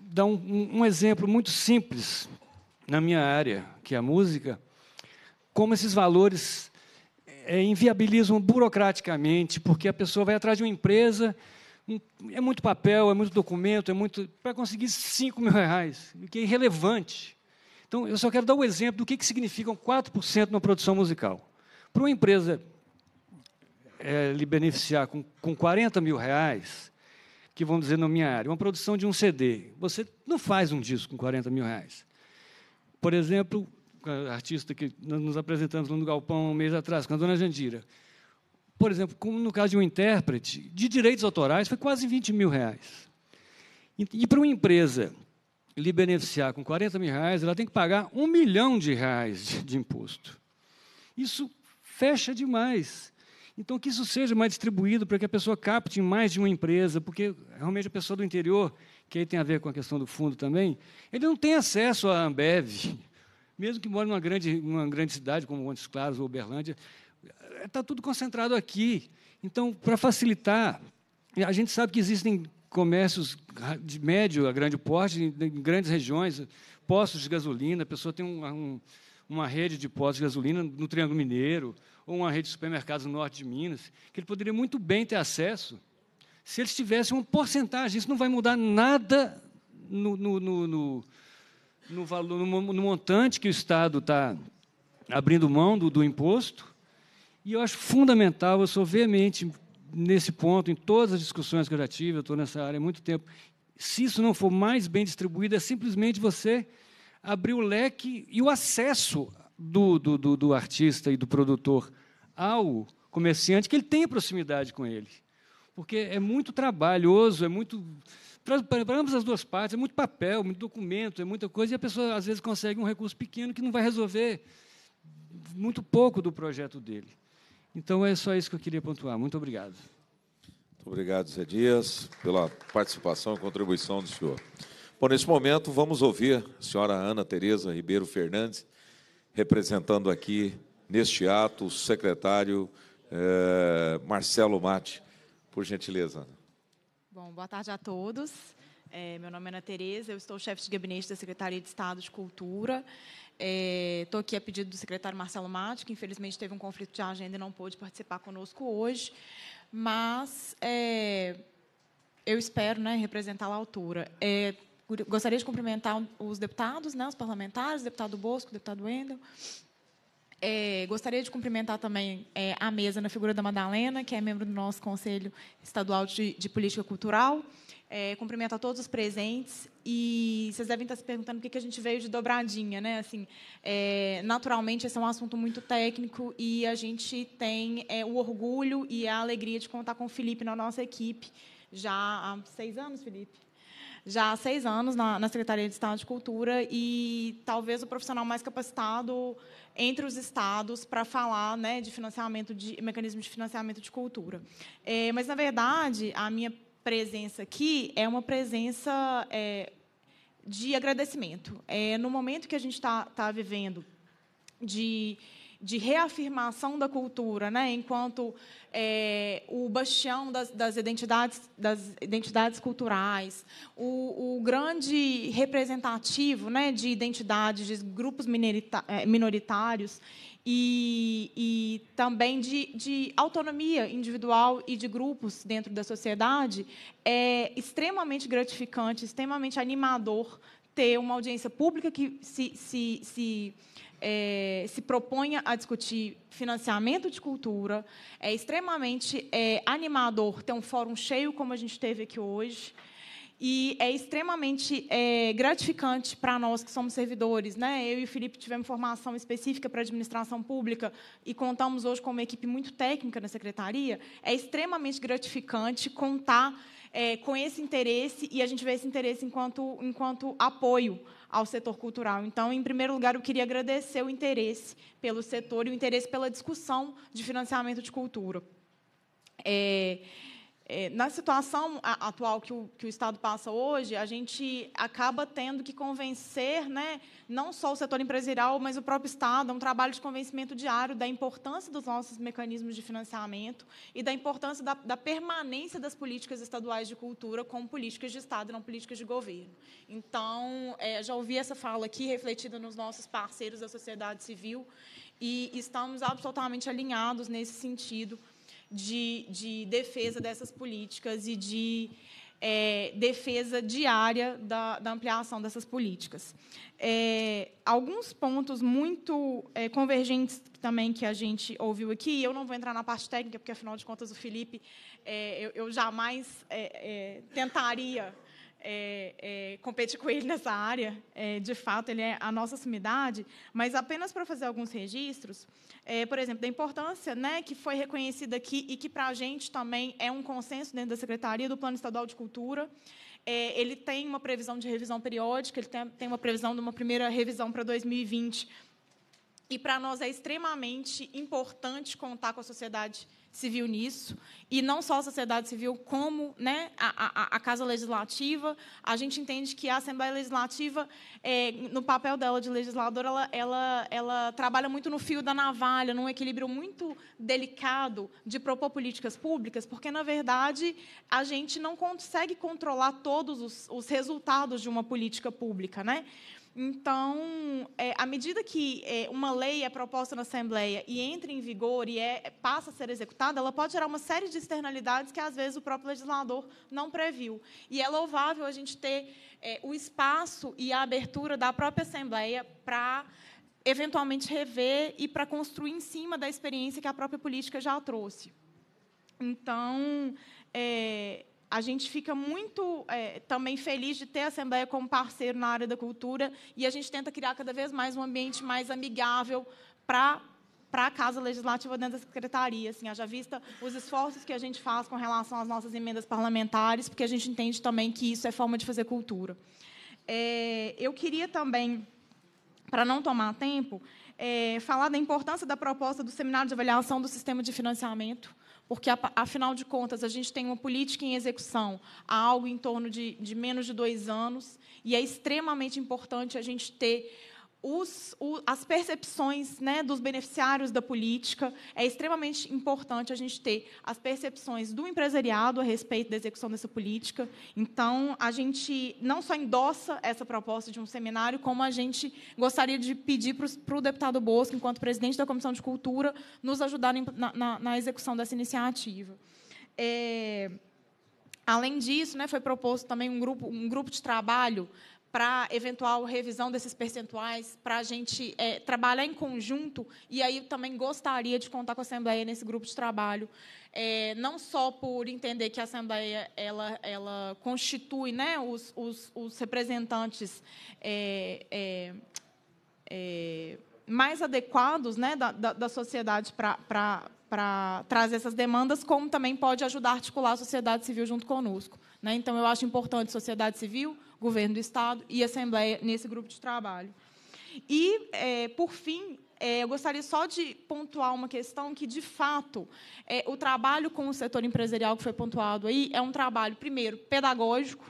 dar um exemplo muito simples na minha área, que é a música, como esses valores inviabilizam burocraticamente, porque a pessoa vai atrás de uma empresa, é muito papel, é muito documento, para conseguir R$5.000, o que é irrelevante. Então, eu só quero dar o exemplo do que significam 4% na produção musical. Para uma empresa lhe beneficiar com R$40.000, que, vamos dizer, na minha área, uma produção de um CD. Você não faz um disco com R$40.000. Por exemplo, a artista que nós nos apresentamos no Galpão um mês atrás, com a dona Jandira. Por exemplo, como no caso de um intérprete, de direitos autorais, foi quase R$20.000. E para uma empresa lhe beneficiar com R$40.000, ela tem que pagar R$1 milhão de imposto. Isso fecha demais. Então, que isso seja mais distribuído para que a pessoa capte em mais de uma empresa, porque, realmente, a pessoa do interior, que aí tem a ver com a questão do fundo também, ele não tem acesso à Ambev, mesmo que mora numa grande cidade, como Montes Claros ou Uberlândia, está tudo concentrado aqui. Então, para facilitar, a gente sabe que existem comércios de médio a grande porte, em grandes regiões, postos de gasolina, a pessoa tem uma rede de postos de gasolina no Triângulo Mineiro, ou uma rede de supermercados no norte de Minas, que ele poderia muito bem ter acesso se eles tivessem uma porcentagem. Isso não vai mudar nada no montante que o Estado está abrindo mão do imposto. E eu acho fundamental, eu sou veemente nesse ponto, em todas as discussões que eu já tive, eu estou nessa área há muito tempo, se isso não for mais bem distribuído, é simplesmente você abrir o leque e o acesso do artista e do produtor ao comerciante, que ele tenha proximidade com ele. Porque é muito trabalhoso, é muito... Para ambas as duas partes, é muito papel, muito documento, é muita coisa, e a pessoa, às vezes, consegue um recurso pequeno que não vai resolver muito pouco do projeto dele. Então, é só isso que eu queria pontuar. Muito obrigado. Muito obrigado, Zé Dias, pela participação e contribuição do senhor. Bom, nesse momento, vamos ouvir a senhora Ana Tereza Ribeiro Fernandes, representando aqui, neste ato, o secretário Marcelo Matta. Por gentileza, Ana. Bom, boa tarde a todos. Meu nome é Ana Tereza, eu estou chefe de gabinete da Secretaria de Estado de Cultura. Estou aqui a pedido do secretário Marcelo Matta, que, infelizmente, teve um conflito de agenda e não pôde participar conosco hoje, mas eu espero, né, representá-la à altura. Gostaria de cumprimentar os deputados, né, os parlamentares, o deputado Bosco, o deputado Wendel. Gostaria de cumprimentar também a mesa na figura da Madalena, que é membro do nosso Conselho Estadual de Política Cultural. Cumprimentar todos os presentes. E vocês devem estar se perguntando por que a gente veio de dobradinha, né? Assim, naturalmente, esse é um assunto muito técnico e a gente tem o orgulho e a alegria de contar com o Felipe na nossa equipe já há 6 anos, Felipe. Já há 6 anos na Secretaria de Estado de Cultura e talvez o profissional mais capacitado entre os estados para falar, né, de financiamento, de mecanismo de financiamento de cultura. Mas, na verdade, a minha presença aqui é uma presença de agradecimento. No momento que a gente está vivendo de reafirmação da cultura, né, enquanto o bastião das identidades culturais, o grande representativo, né, de identidades, de grupos minoritários e também de autonomia individual e de grupos dentro da sociedade, é extremamente gratificante, extremamente animador ter uma audiência pública que se proponha a discutir financiamento de cultura. É extremamente animador ter um fórum cheio, como a gente teve aqui hoje, e é extremamente gratificante para nós que somos servidores, né? Eu e o Felipe tivemos formação específica para administração pública e contamos hoje com uma equipe muito técnica na secretaria. É extremamente gratificante contar com esse interesse, e a gente vê esse interesse enquanto apoio ao setor cultural. Então, em primeiro lugar, eu queria agradecer o interesse pelo setor e o interesse pela discussão de financiamento de cultura. Na situação atual que o Estado passa hoje, a gente acaba tendo que convencer, né, não só o setor empresarial, mas o próprio Estado. É um trabalho de convencimento diário da importância dos nossos mecanismos de financiamento e da importância da permanência das políticas estaduais de cultura como políticas de Estado, não políticas de governo. Então, já ouvi essa fala aqui refletida nos nossos parceiros da sociedade civil e estamos absolutamente alinhados nesse sentido, de defesa dessas políticas e de defesa diária da ampliação dessas políticas. Alguns pontos muito convergentes também que a gente ouviu aqui, eu não vou entrar na parte técnica, porque, afinal de contas, o Felipe, eu jamais tentaria competir com ele nessa área. De fato, ele é a nossa sumidade, mas apenas para fazer alguns registros, por exemplo, da importância, né, que foi reconhecida aqui e que, para a gente, também é um consenso dentro da Secretaria do Plano Estadual de Cultura. Ele tem uma previsão de revisão periódica, ele tem uma previsão de uma primeira revisão para 2020, e, para nós, é extremamente importante contar com a sociedade civil nisso, e não só a sociedade civil, como, né, a Casa Legislativa. A gente entende que a Assembleia Legislativa, no papel dela de legisladora, ela trabalha muito no fio da navalha, num equilíbrio muito delicado de propor políticas públicas, porque, na verdade, a gente não consegue controlar todos os resultados de uma política pública, né? Então, à medida que uma lei é proposta na Assembleia e entra em vigor e passa a ser executada, ela pode gerar uma série de externalidades que, às vezes, o próprio legislador não previu. E é louvável a gente ter o espaço e a abertura da própria Assembleia para, eventualmente, rever e para construir em cima da experiência que a própria política já trouxe. Então, a gente fica muito também feliz de ter a Assembleia como parceiro na área da cultura, e a gente tenta criar cada vez mais um ambiente mais amigável para a Casa Legislativa dentro da Secretaria, assim, haja vista os esforços que a gente faz com relação às nossas emendas parlamentares, porque a gente entende também que isso é forma de fazer cultura. Eu queria também, para não tomar tempo, falar da importância da proposta do Seminário de Avaliação do Sistema de Financiamento, porque, afinal de contas, a gente tem uma política em execução há algo em torno de menos de 2 anos, e é extremamente importante a gente ter as percepções, né, dos beneficiários da política. É extremamente importante a gente ter as percepções do empresariado a respeito da execução dessa política. Então, a gente não só endossa essa proposta de um seminário, como a gente gostaria de pedir para o deputado Bosco, enquanto presidente da Comissão de Cultura, nos ajudar na execução dessa iniciativa. Além disso, né, foi proposto também um grupo de trabalho para eventual revisão desses percentuais, para a gente trabalhar em conjunto, e aí também gostaria de contar com a Assembleia nesse grupo de trabalho, não só por entender que a Assembleia ela constitui, né, os representantes mais adequados, né, da sociedade para trazer essas demandas, como também pode ajudar a articular a sociedade civil junto conosco, né? Então, eu acho importante sociedade civil, Governo do Estado e Assembleia nesse grupo de trabalho. E, por fim, eu gostaria só de pontuar uma questão que, de fato, o trabalho com o setor empresarial que foi pontuado aí é um trabalho, primeiro, pedagógico,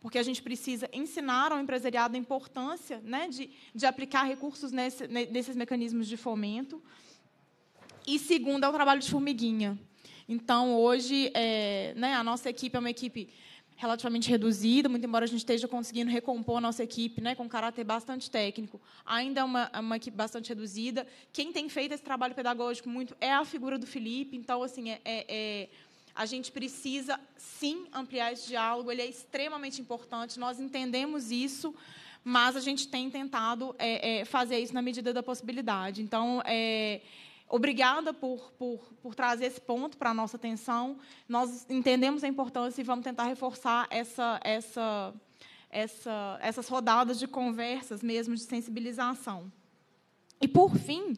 porque a gente precisa ensinar ao empresariado a importância, né, de aplicar recursos nesses mecanismos de fomento. E, segundo, é um trabalho de formiguinha. Então, hoje, né, a nossa equipe é uma equipe relativamente reduzida, muito embora a gente esteja conseguindo recompor a nossa equipe, né, com caráter bastante técnico, ainda é uma equipe bastante reduzida. Quem tem feito esse trabalho pedagógico muito é a figura do Felipe. Então, assim, a gente precisa, sim, ampliar esse diálogo, ele é extremamente importante, nós entendemos isso, mas a gente tem tentado fazer isso na medida da possibilidade. Então, obrigada por trazer esse ponto para a nossa atenção. Nós entendemos a importância e vamos tentar reforçar essas rodadas de conversas mesmo, de sensibilização. E, por fim,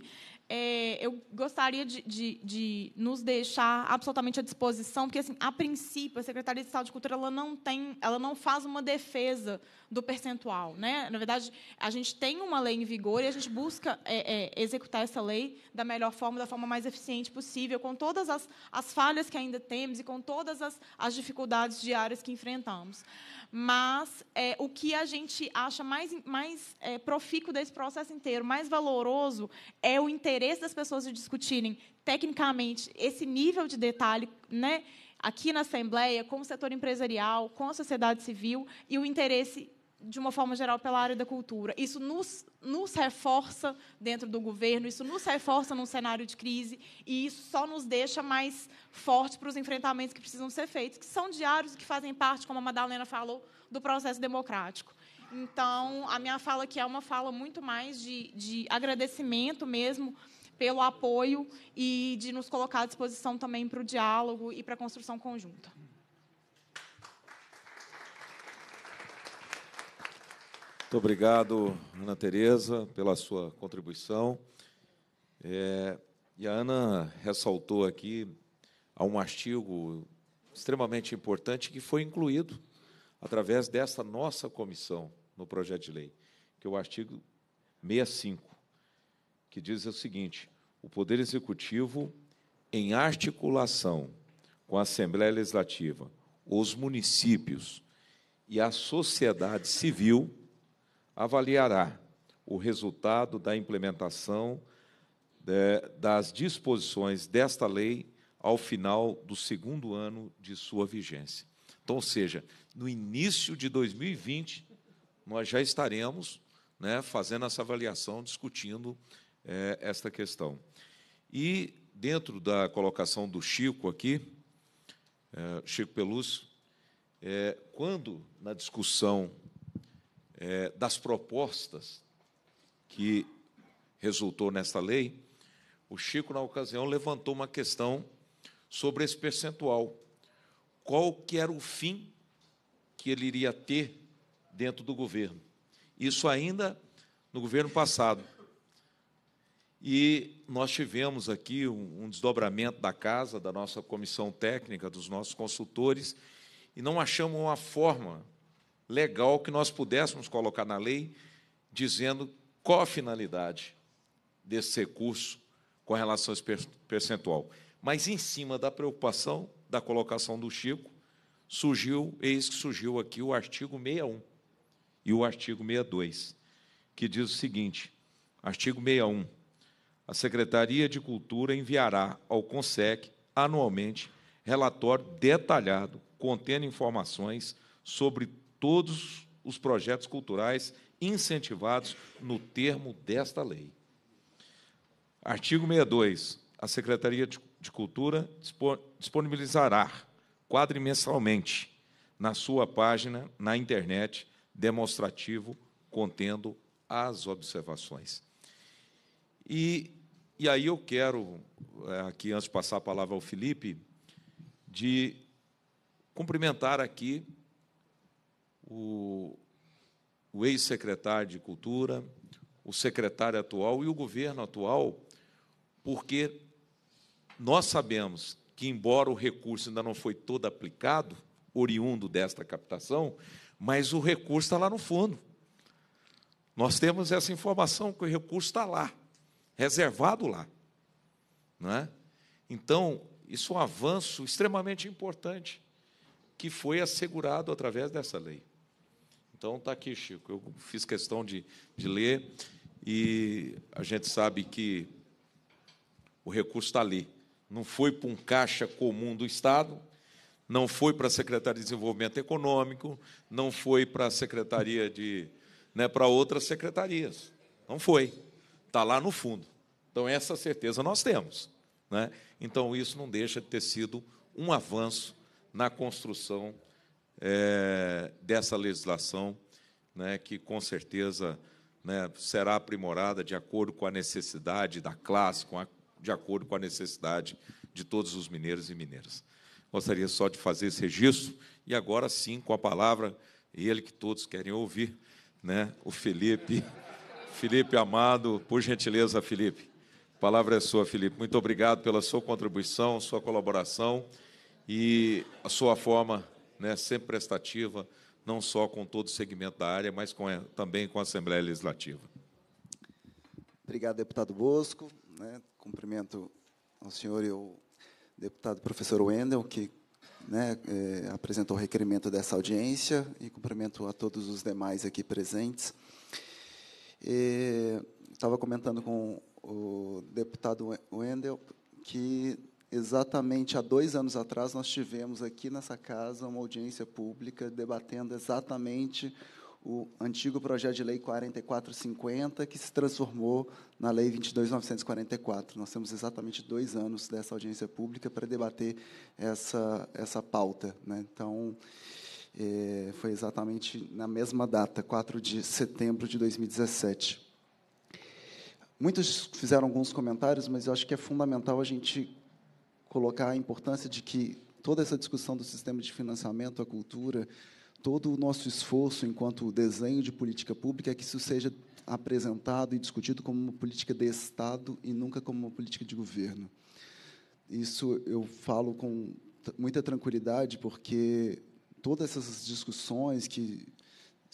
eu gostaria de nos deixar absolutamente à disposição, porque, assim, a princípio, a Secretaria de Estado de Cultura ela não faz uma defesa do percentual, né? Na verdade, a gente tem uma lei em vigor e a gente busca executar essa lei da melhor forma, da forma mais eficiente possível, com todas as falhas que ainda temos e com todas as dificuldades diárias que enfrentamos. Mas o que a gente acha mais profícuo desse processo inteiro, mais valoroso, é o interesse das pessoas de discutirem tecnicamente esse nível de detalhe, né, aqui na Assembleia, com o setor empresarial, com a sociedade civil, e o interesse, de uma forma geral, pela área da cultura. Isso nos reforça dentro do governo, isso nos reforça num cenário de crise, e isso só nos deixa mais fortes para os enfrentamentos que precisam ser feitos, que são diários, que fazem parte, como a Madalena falou, do processo democrático. Então, a minha fala aqui é uma fala muito mais de agradecimento mesmo pelo apoio e de nos colocar à disposição também para o diálogo e para a construção conjunta. Muito obrigado, Ana Tereza, pela sua contribuição. E a Ana ressaltou aqui a um artigo extremamente importante que foi incluído através desta nossa comissão no projeto de lei, que é o artigo 65, que diz o seguinte: o Poder Executivo em articulação com a Assembleia Legislativa, os municípios e a sociedade civil, avaliará o resultado da implementação das disposições desta lei ao final do segundo ano de sua vigência. Então, ou seja, no início de 2020, nós já estaremos, né, fazendo essa avaliação, discutindo esta questão. E, dentro da colocação do Chico aqui, Chico Pelúcio, quando, na discussão das propostas que resultou nesta lei, o Chico, na ocasião, levantou uma questão sobre esse percentual. Qual que era o fim que ele iria ter dentro do governo? Isso ainda no governo passado. E nós tivemos aqui um desdobramento da casa, da nossa comissão técnica, dos nossos consultores, e não achamos uma forma legal que nós pudéssemos colocar na lei, dizendo qual a finalidade desse recurso com relação a esse percentual. Mas, em cima da preocupação da colocação do Chico, surgiu, eis que surgiu aqui o artigo 61 e o artigo 62, que diz o seguinte, artigo 61, a Secretaria de Cultura enviará ao CONSEC, anualmente, relatório detalhado, contendo informações sobre todos os projetos culturais incentivados no termo desta lei. Artigo 62. A Secretaria de Cultura disponibilizará quadrimestralmente, na sua página, na internet, demonstrativo contendo as observações. E aí eu quero, aqui, antes de passar a palavra ao Felipe, de cumprimentar aqui o ex-secretário de Cultura, o secretário atual e o governo atual, porque nós sabemos que, embora o recurso ainda não foi todo aplicado, oriundo desta captação, mas o recurso está lá no fundo. Nós temos essa informação que o recurso está lá, reservado lá. Não é? Então, isso é um avanço extremamente importante que foi assegurado através dessa lei. Então, está aqui, Chico, eu fiz questão de ler, e a gente sabe que o recurso está ali. Não foi para um caixa comum do Estado, não foi para a Secretaria de Desenvolvimento Econômico, não foi para a Secretaria de... né, para outras secretarias. Não foi. Está lá no fundo. Então, essa certeza nós temos. Né? Então, isso não deixa de ter sido um avanço na construção dessa legislação, né, que, com certeza, né, será aprimorada de acordo com a necessidade da classe, de acordo com a necessidade de todos os mineiros e mineiras. Gostaria só de fazer esse registro, e agora sim, com a palavra, ele que todos querem ouvir, né, o Felipe Amado. Por gentileza, Felipe, a palavra é sua, Felipe. Muito obrigado pela sua contribuição, sua colaboração e a sua forma... né, sempre prestativa, não só com todo o segmento da área, mas também com a Assembleia Legislativa. Obrigado, deputado Bosco. Né, cumprimento ao senhor e ao deputado professor Wendel, que, né, apresentou o requerimento dessa audiência, e cumprimento a todos os demais aqui presentes. Estava comentando com o deputado Wendel que... exatamente há 2 anos atrás, nós tivemos aqui nessa casa uma audiência pública debatendo exatamente o antigo projeto de lei 4450, que se transformou na lei 22.944. Nós temos exatamente 2 anos dessa audiência pública para debater essa pauta. Né? Então, foi exatamente na mesma data, 4 de setembro de 2017. Muitos fizeram alguns comentários, mas eu acho que é fundamental a gente colocar a importância de que toda essa discussão do sistema de financiamento à cultura, todo o nosso esforço enquanto desenho de política pública, é que isso seja apresentado e discutido como uma política de Estado e nunca como uma política de governo. Isso eu falo com muita tranquilidade, porque todas essas discussões que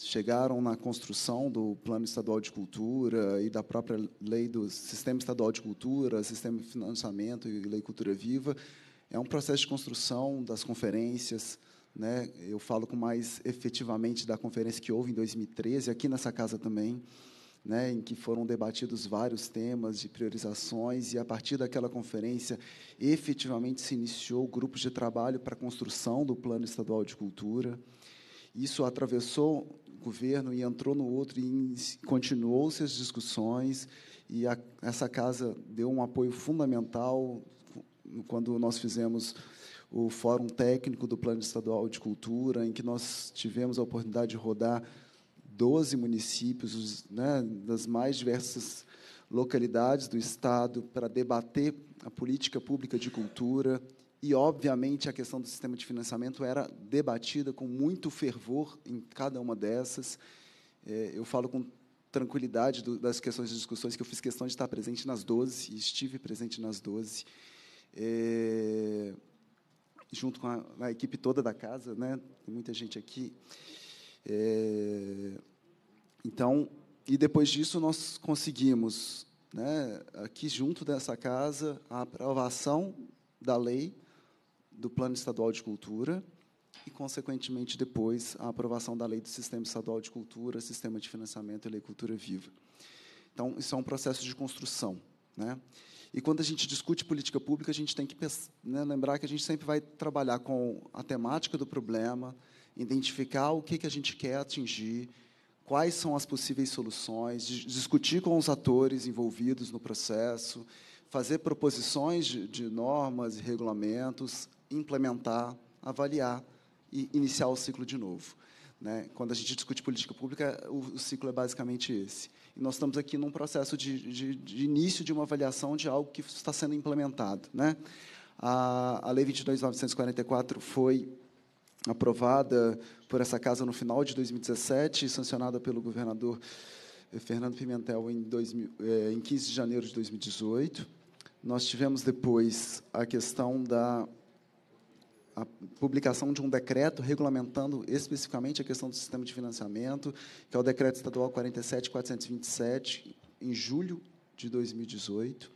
chegaram na construção do Plano Estadual de Cultura e da própria lei do Sistema Estadual de Cultura, Sistema de Financiamento e Lei Cultura Viva, é um processo de construção das conferências, né? Eu falo com mais efetivamente da conferência que houve em 2013, aqui nessa casa também, né, em que foram debatidos vários temas de priorizações, e, a partir daquela conferência, efetivamente se iniciou grupos de trabalho para a construção do Plano Estadual de Cultura. Isso atravessou o governo e entrou no outro, e continuou-se as discussões, e essa casa deu um apoio fundamental quando nós fizemos o Fórum Técnico do Plano Estadual de Cultura, em que nós tivemos a oportunidade de rodar 12 municípios, né, das mais diversas localidades do Estado, para debater a política pública de cultura. E, obviamente, a questão do sistema de financiamento era debatida com muito fervor em cada uma dessas. Eu falo com tranquilidade das questões de discussões, que eu fiz questão de estar presente nas 12, e estive presente nas 12, junto com a equipe toda da casa, né? Tem muita gente aqui. Então, e depois disso, nós conseguimos, né, aqui junto dessa casa, a aprovação da lei do Plano Estadual de Cultura e, consequentemente, depois, a aprovação da lei do Sistema Estadual de Cultura, Sistema de Financiamento e Lei Cultura Viva. Então, isso é um processo de construção, né? E, quando a gente discute política pública, a gente tem que, né, lembrar que a gente sempre vai trabalhar com a temática do problema, identificar o que a gente quer atingir, quais são as possíveis soluções, discutir com os atores envolvidos no processo, fazer proposições de normas e regulamentos, implementar, avaliar e iniciar o ciclo de novo, né? Quando a gente discute política pública, o ciclo é basicamente esse. E nós estamos aqui num processo de início de uma avaliação de algo que está sendo implementado, né? A Lei 22.944 foi aprovada por essa casa no final de 2017 e sancionada pelo governador Fernando Pimentel em 15 de janeiro de 2018. Nós tivemos depois a questão da publicação de um decreto regulamentando especificamente a questão do sistema de financiamento, que é o decreto estadual 47.427, em julho de 2018.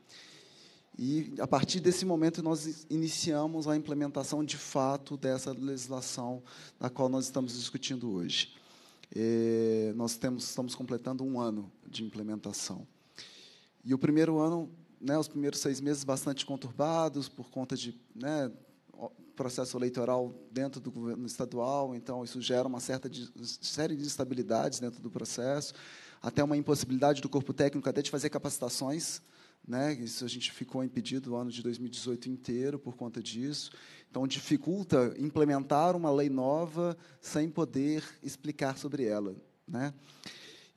E, a partir desse momento, nós iniciamos a implementação, de fato, dessa legislação da qual nós estamos discutindo hoje. Estamos completando um ano de implementação. E o primeiro ano, né, os primeiros 6 meses bastante conturbados por conta de, né, processo eleitoral dentro do governo estadual, então isso gera uma série de instabilidades dentro do processo, até uma impossibilidade do corpo técnico até de fazer capacitações, né, isso a gente ficou impedido o ano de 2018 inteiro por conta disso. Então, dificulta implementar uma lei nova sem poder explicar sobre ela, né?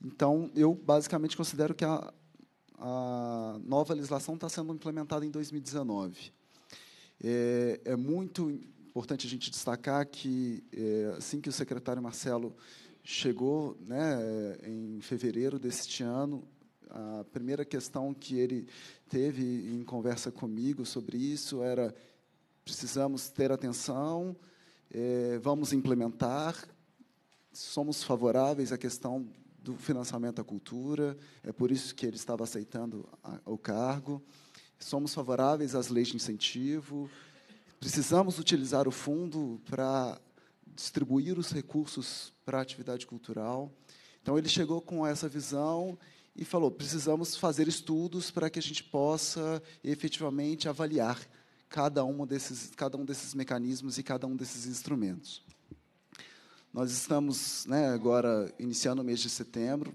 Então, eu basicamente considero que a nova legislação está sendo implementada em 2019. É muito importante a gente destacar que, assim que o secretário Marcelo chegou, né, em fevereiro deste ano, a primeira questão que ele teve em conversa comigo sobre isso era: precisamos ter atenção, vamos implementar, somos favoráveis à questão do financiamento à cultura, é por isso que ele estava aceitando o cargo, somos favoráveis às leis de incentivo, precisamos utilizar o fundo para distribuir os recursos para a atividade cultural. Então, ele chegou com essa visão e falou: precisamos fazer estudos para que a gente possa efetivamente avaliar cada um desses mecanismos e cada um desses instrumentos. Nós estamos, né, agora iniciando o mês de setembro.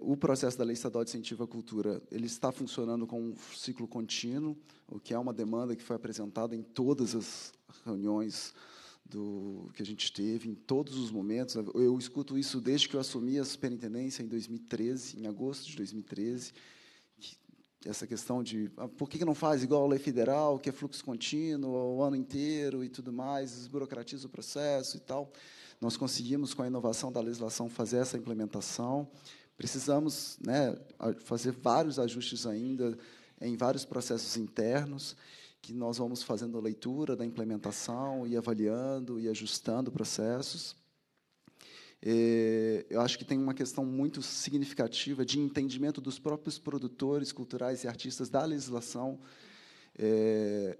O processo da Lei Estadual de Incentivo à Cultura, ele está funcionando com um ciclo contínuo, o que é uma demanda que foi apresentada em todas as reuniões que a gente teve, em todos os momentos. Eu escuto isso desde que eu assumi a superintendência em 2013, em agosto de 2013, essa questão de por que não faz igual a lei federal, que é fluxo contínuo, o ano inteiro e tudo mais, desburocratiza o processo e tal. Nós conseguimos, com a inovação da legislação, fazer essa implementação. Precisamos, né, fazer vários ajustes ainda em vários processos internos, que nós vamos fazendo a leitura da implementação e avaliando e ajustando processos. Eu acho que tem uma questão muito significativa de entendimento dos próprios produtores culturais e artistas da legislação.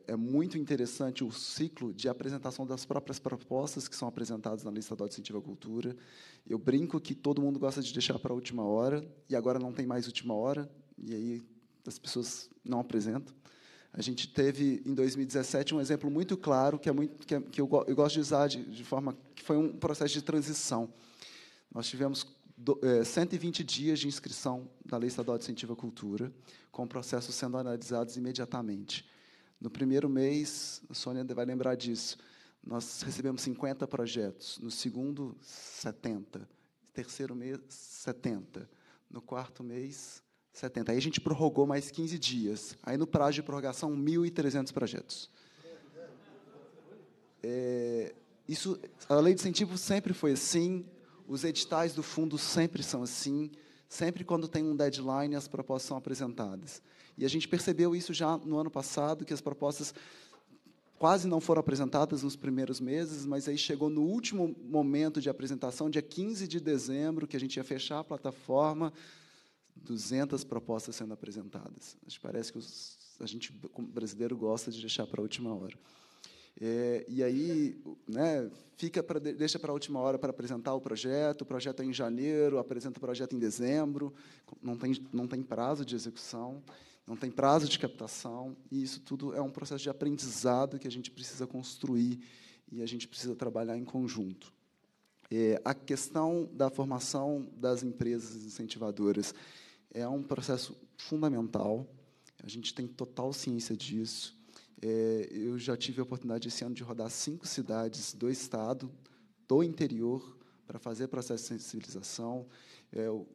É muito interessante o ciclo de apresentação das próprias propostas que são apresentadas na Lei Estadual de Incentivo à Cultura. Eu brinco que todo mundo gosta de deixar para a última hora, e agora não tem mais última hora, e aí as pessoas não apresentam. A gente teve, em 2017, um exemplo muito claro, que eu gosto de usar de forma que foi um processo de transição. Nós tivemos 120 dias de inscrição da Lei Estadual de Incentivo à Cultura, com processos sendo analisados imediatamente. No primeiro mês, a Sônia vai lembrar disso, nós recebemos 50 projetos, no segundo, 70, no terceiro mês, 70, no quarto mês, 70. Aí a gente prorrogou mais 15 dias. Aí, no prazo de prorrogação, 1.300 projetos. Isso, a Lei de Incentivo sempre foi assim. Os editais do fundo sempre são assim, sempre quando tem um deadline, as propostas são apresentadas. E a gente percebeu isso já no ano passado, que as propostas quase não foram apresentadas nos primeiros meses, mas aí chegou no último momento de apresentação, dia 15 de dezembro, que a gente ia fechar a plataforma, 200 propostas sendo apresentadas. Acho que parece que o brasileiro gosta de deixar para a última hora. E aí, né, deixa para a última hora para apresentar o projeto é em janeiro, apresenta o projeto em dezembro, não tem prazo de execução, não tem prazo de captação, e isso tudo é um processo de aprendizado que a gente precisa construir e a gente precisa trabalhar em conjunto. A questão da formação das empresas incentivadoras é um processo fundamental, a gente tem total ciência disso. Eu já tive a oportunidade, esse ano, de rodar 5 cidades do Estado, do interior, para fazer processo de sensibilização. O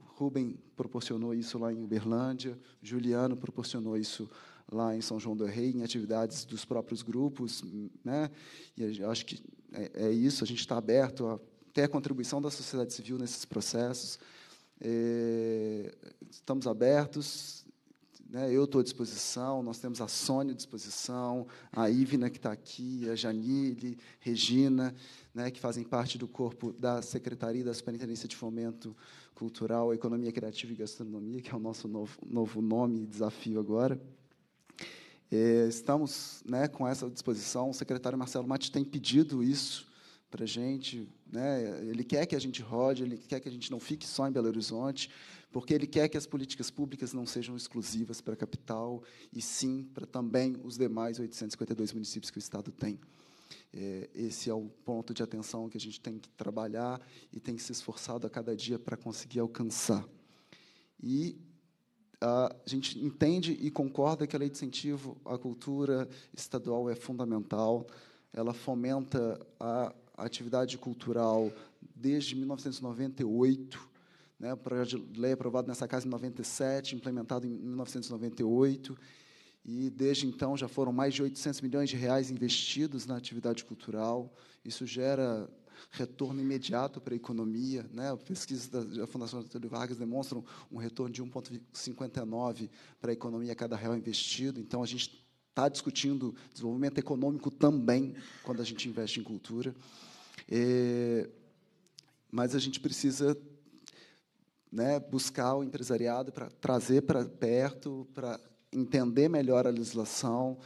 Rubem proporcionou isso lá em Uberlândia, Juliano proporcionou isso lá em São João do Rei, em atividades dos próprios grupos, né? E eu acho que é isso, a gente está aberto a ter a contribuição da sociedade civil nesses processos. Estamos abertos. Eu estou à disposição, nós temos a Sônia à disposição, a Ivna, que está aqui, a Janile, Regina, né, que fazem parte do corpo da Secretaria da Superintendência de Fomento Cultural, Economia Criativa e Gastronomia, que é o nosso novo nome e desafio agora. Estamos, né, com essa disposição. O secretário Marcelo Matta tem pedido isso para a gente, né? Ele quer que a gente rode, ele quer que a gente não fique só em Belo Horizonte, porque ele quer que as políticas públicas não sejam exclusivas para a capital, e sim para também os demais 852 municípios que o Estado tem. Esse é o ponto de atenção que a gente tem que trabalhar e tem que se esforçar a cada dia para conseguir alcançar. E a gente entende e concorda que a Lei de Incentivo à Cultura Estadual é fundamental, ela fomenta a atividade cultural desde 1998, né, o projeto de lei aprovado nessa casa em 1997, implementado em 1998, e desde então já foram mais de 800 milhões de reais investidos na atividade cultural. Isso gera retorno imediato para a economia, né? A pesquisa da Fundação Getúlio Vargas demonstram um retorno de 1,59 para a economia a cada real investido. Então a gente está discutindo desenvolvimento econômico também quando a gente investe em cultura. Mas a gente precisa, né, buscar o empresariado para trazer para perto, para entender melhor a legislação.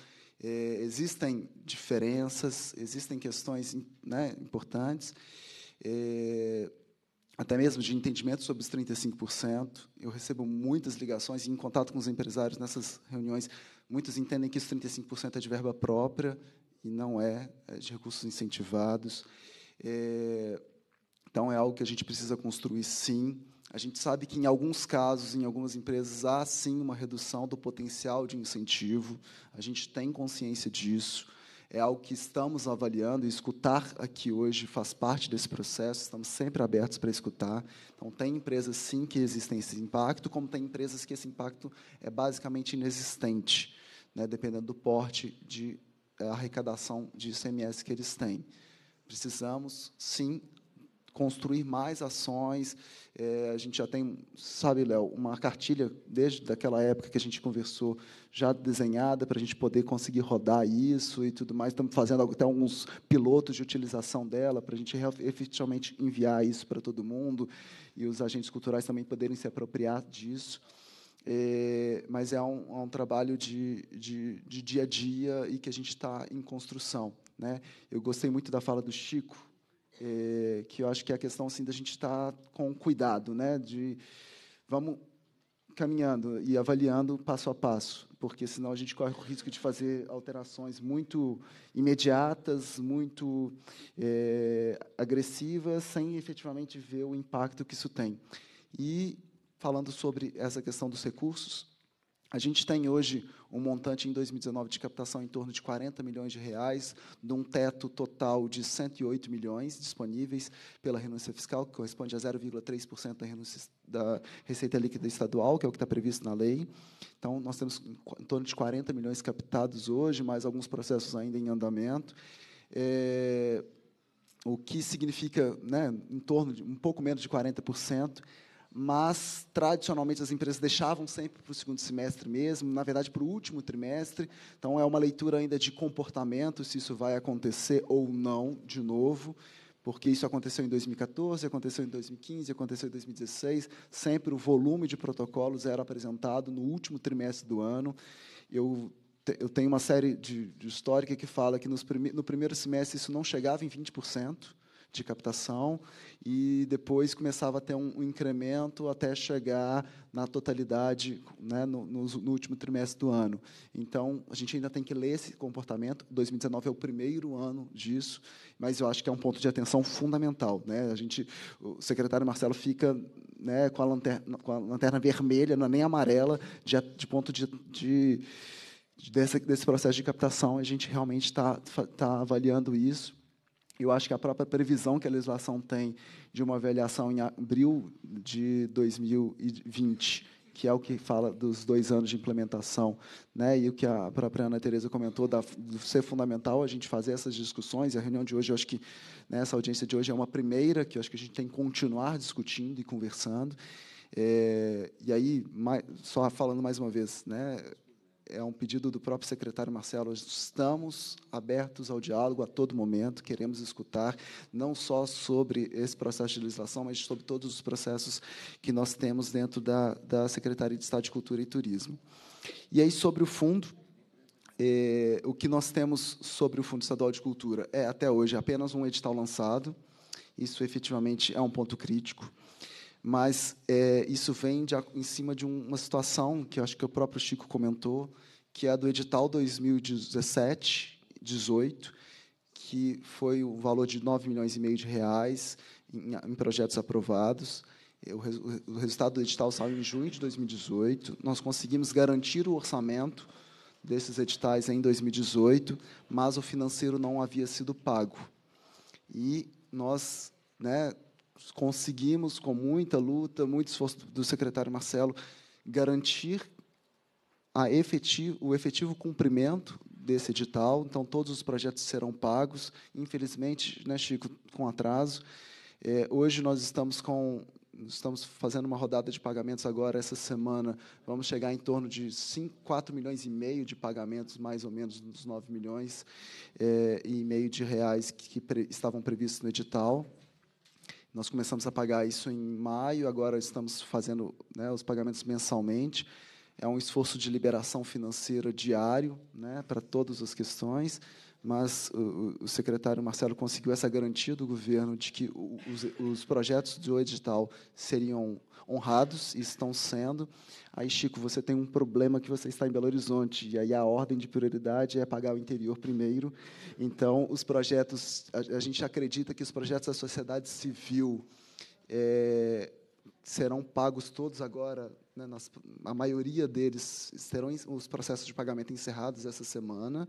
Existem diferenças, existem questões, né, importantes, até mesmo de entendimento sobre os 35%. Eu recebo muitas ligações e, em contato com os empresários nessas reuniões, muitos entendem que isso 35% é de verba própria, e não é de recursos incentivados. Então, é algo que a gente precisa construir, sim. A gente sabe que, em alguns casos, em algumas empresas, há, sim, uma redução do potencial de incentivo. A gente tem consciência disso. É algo que estamos avaliando, e escutar aqui hoje faz parte desse processo. Estamos sempre abertos para escutar. Então, tem empresas, sim, que existem esse impacto, como tem empresas que esse impacto é basicamente inexistente, né, dependendo do porte de arrecadação de ICMS que eles têm. Precisamos, sim, construir mais ações. A gente já tem, sabe, Léo, uma cartilha, desde aquela época que a gente conversou, já desenhada para a gente poder conseguir rodar isso e tudo mais. Estamos fazendo até alguns pilotos de utilização dela para a gente efetivamente enviar isso para todo mundo e os agentes culturais também poderem se apropriar disso. Mas é um trabalho de dia a dia e que a gente está em construção, né? Eu gostei muito da fala do Chico, que eu acho que é a questão assim da gente estar com cuidado, né? De vamos caminhando e avaliando passo a passo, porque senão a gente corre o risco de fazer alterações muito imediatas, muito agressivas, sem efetivamente ver o impacto que isso tem. E falando sobre essa questão dos recursos, a gente tem hoje um montante em 2019 de captação em torno de R$40 milhões, de um teto total de R$108 milhões disponíveis pela renúncia fiscal, que corresponde a 0,3% da receita líquida estadual, que é o que está previsto na lei. Então, nós temos em torno de R$40 milhões captados hoje, mais alguns processos ainda em andamento. O que significa, né, em torno de um pouco menos de 40%, mas, tradicionalmente, as empresas deixavam sempre para o segundo semestre mesmo, na verdade, para o último trimestre. Então, é uma leitura ainda de comportamento, se isso vai acontecer ou não, de novo, porque isso aconteceu em 2014, aconteceu em 2015, aconteceu em 2016. Sempre o volume de protocolos era apresentado no último trimestre do ano. Eu tenho uma série de histórica que fala que no primeiro semestre isso não chegava em 20%. De captação, e depois começava a ter um incremento até chegar na totalidade, né, no último trimestre do ano. Então, a gente ainda tem que ler esse comportamento. 2019 é o primeiro ano disso, mas eu acho que é um ponto de atenção fundamental, né? O secretário Marcelo fica, né, com a lanterna vermelha, não é nem amarela, desse processo de captação. A gente realmente está avaliando isso. Eu acho que a própria previsão que a legislação tem de uma avaliação em abril de 2020, que é o que fala dos 2 anos de implementação, né, e o que a própria Ana Tereza comentou, do ser fundamental a gente fazer essas discussões, e a reunião de hoje, eu acho que, né, essa audiência de hoje é uma primeira, que eu acho que a gente tem que continuar discutindo e conversando. E aí, só falando mais uma vez, né, é um pedido do próprio secretário Marcelo. Estamos abertos ao diálogo a todo momento, queremos escutar, não só sobre esse processo de legislação, mas sobre todos os processos que nós temos dentro da Secretaria de Estado de Cultura e Turismo. E aí, sobre o fundo, o que nós temos sobre o Fundo Estadual de Cultura é, até hoje, apenas um edital lançado. Isso, efetivamente, é um ponto crítico. Mas isso vem em cima de uma situação que eu acho que o próprio Chico comentou, que é a do edital 2017-18, que foi o valor de R$9,5 milhões em projetos aprovados. O resultado do edital saiu em junho de 2018. Nós conseguimos garantir o orçamento desses editais em 2018, mas o financeiro não havia sido pago. E nós, né, conseguimos, com muita luta, muito esforço do secretário Marcelo, garantir o efetivo cumprimento desse edital. Então, todos os projetos serão pagos, infelizmente, né, Chico, com atraso. Hoje, nós estamos fazendo uma rodada de pagamentos agora, essa semana. Vamos chegar em torno de 4,5 milhões de pagamentos, mais ou menos, dos R$9,5 milhões de reais que estavam previstos no edital. Nós começamos a pagar isso em maio, agora estamos fazendo, né, os pagamentos mensalmente. É um esforço de liberação financeira diário, né, para todas as questões, mas o secretário Marcelo conseguiu essa garantia do governo de que os projetos do edital seriam honrados e estão sendo. Aí, Chico, você tem um problema que você está em Belo Horizonte, e aí a ordem de prioridade é pagar o interior primeiro. Então, os projetos, a gente acredita que os projetos da sociedade civil serão pagos todos agora, né, a maioria deles serão os processos de pagamento encerrados essa semana.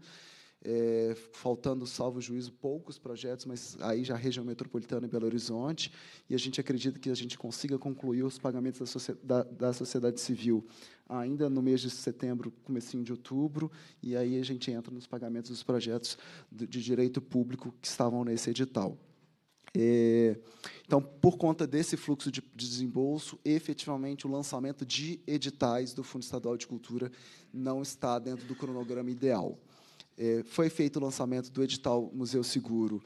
Faltando, salvo juízo, poucos projetos, mas aí já a região metropolitana e Belo Horizonte, e a gente acredita que a gente consiga concluir os pagamentos da sociedade civil ainda no mês de setembro, comecinho de outubro, e aí a gente entra nos pagamentos dos projetos de direito público que estavam nesse edital. Então, por conta desse fluxo de desembolso, efetivamente, o lançamento de editais do Fundo Estadual de Cultura não está dentro do cronograma ideal. Foi feito o lançamento do edital Museu Seguro,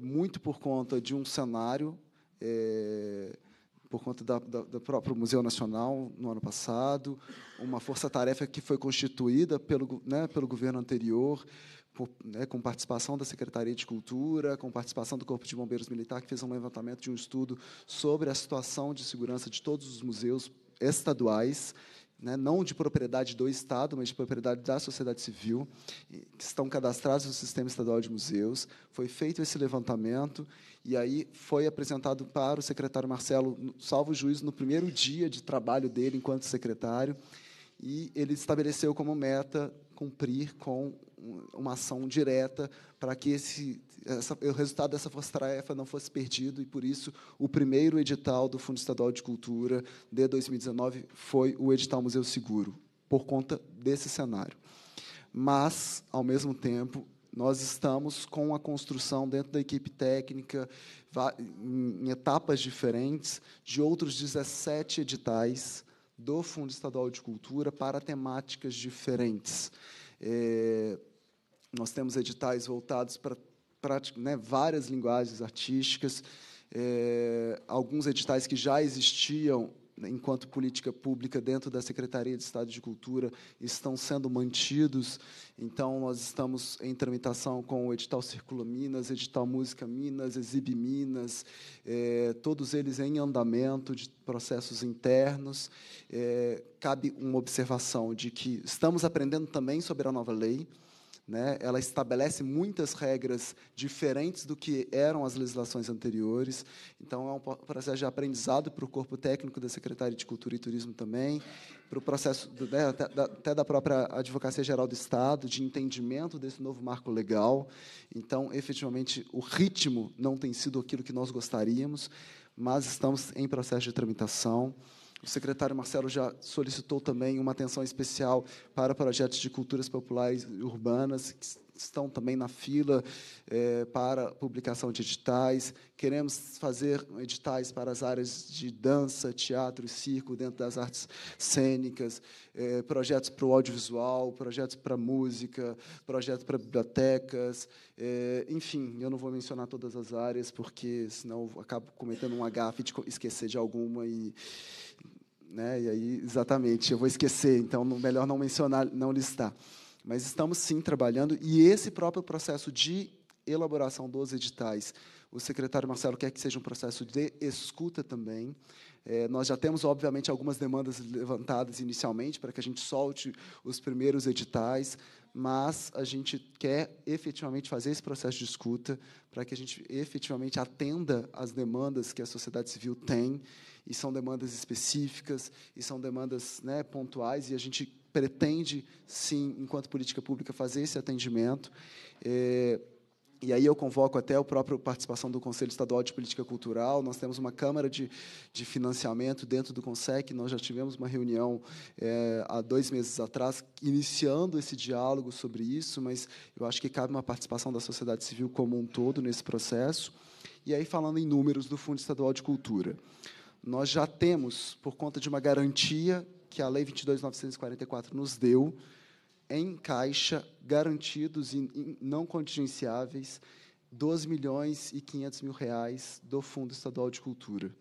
muito por conta de um cenário, por conta do próprio Museu Nacional, no ano passado, uma força-tarefa que foi constituída pelo governo anterior, com participação da Secretaria de Cultura, com participação do Corpo de Bombeiros Militar, que fez um levantamento de um estudo sobre a situação de segurança de todos os museus estaduais, não de propriedade do Estado, mas de propriedade da sociedade civil, que estão cadastrados no Sistema Estadual de Museus. Foi feito esse levantamento e aí foi apresentado para o secretário Marcelo, salvo juízo, no primeiro dia de trabalho dele enquanto secretário, e ele estabeleceu como meta cumprir com uma ação direta para que o resultado dessa força-tarefa não fosse perdido, e, por isso, o primeiro edital do Fundo Estadual de Cultura de 2019 foi o edital Museu Seguro, por conta desse cenário. Mas, ao mesmo tempo, nós estamos com a construção, dentro da equipe técnica, em etapas diferentes, de outros 17 editais do Fundo Estadual de Cultura para temáticas diferentes. Nós temos editais voltados para várias linguagens artísticas, alguns editais que já existiam enquanto política pública dentro da Secretaria de Estado de Cultura estão sendo mantidos. Então, nós estamos em tramitação com o edital Circula Minas, edital Música Minas, Exibe Minas, todos eles em andamento de processos internos. Cabe uma observação de que estamos aprendendo também sobre a nova lei. Ela estabelece muitas regras diferentes do que eram as legislações anteriores. Então, é um processo de aprendizado para o corpo técnico da Secretaria de Cultura e Turismo também, para o processo até da própria Advocacia Geral do Estado, de entendimento desse novo marco legal. Então, efetivamente, o ritmo não tem sido aquilo que nós gostaríamos, mas estamos em processo de tramitação. O secretário Marcelo já solicitou também uma atenção especial para projetos de culturas populares e urbanas, que estão também na fila para publicação de editais. Queremos fazer editais para as áreas de dança, teatro e circo, dentro das artes cênicas, projetos para o audiovisual, projetos para música, projetos para bibliotecas, enfim, eu não vou mencionar todas as áreas, porque senão eu acabo cometendo um gafe de esquecer de alguma e... E aí, exatamente, eu vou esquecer, então melhor não mencionar, não listar. Mas estamos, sim, trabalhando, e esse próprio processo de elaboração dos editais, o secretário Marcelo quer que seja um processo de escuta também. Nós já temos, obviamente, algumas demandas levantadas inicialmente para que a gente solte os primeiros editais, mas a gente quer efetivamente fazer esse processo de escuta para que a gente efetivamente atenda às demandas que a sociedade civil tem, e são demandas específicas, e são demandas pontuais, e a gente pretende, sim, enquanto política pública, fazer esse atendimento. E aí eu convoco até a própria participação do Conselho Estadual de Política Cultural. Nós temos uma Câmara de Financiamento dentro do CONSEC. Nós já tivemos uma reunião há 2 meses atrás, iniciando esse diálogo sobre isso, mas eu acho que cabe uma participação da sociedade civil como um todo nesse processo. E aí, falando em números do Fundo Estadual de Cultura, nós já temos, por conta de uma garantia que a Lei 22.944 nos deu, em caixa, garantidos e não contingenciáveis, R$ 12.500.000 do Fundo Estadual de Cultura.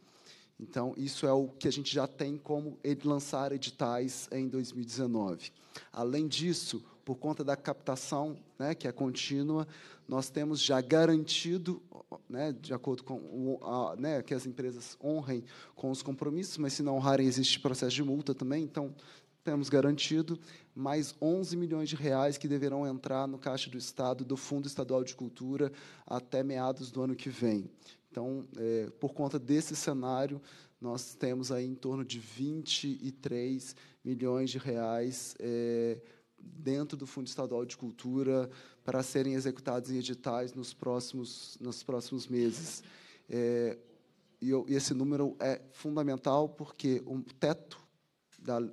Então, isso é o que a gente já tem como lançar editais em 2019. Além disso, por conta da captação, que é contínua, nós temos já garantido, de acordo com que as empresas honrem com os compromissos, mas, se não honrarem, existe processo de multa também, então... temos garantido mais R$ 11 milhões que deverão entrar no caixa do Estado, do Fundo Estadual de Cultura, até meados do ano que vem. Então, por conta desse cenário, nós temos aí em torno de R$ 23 milhões dentro do Fundo Estadual de Cultura para serem executados em editais nos próximos meses. E esse número é fundamental porque o teto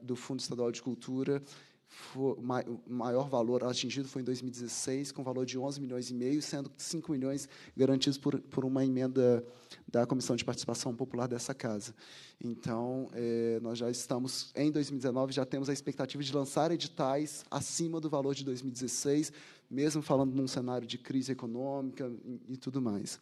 do Fundo Estadual de Cultura O maior valor atingido foi em 2016, com valor de 11 milhões e meio, sendo 5 milhões garantidos por uma emenda da Comissão de Participação Popular dessa casa. Então, nós já estamos, em 2019, já temos a expectativa de lançar editais acima do valor de 2016, mesmo falando num cenário de crise econômica e tudo mais.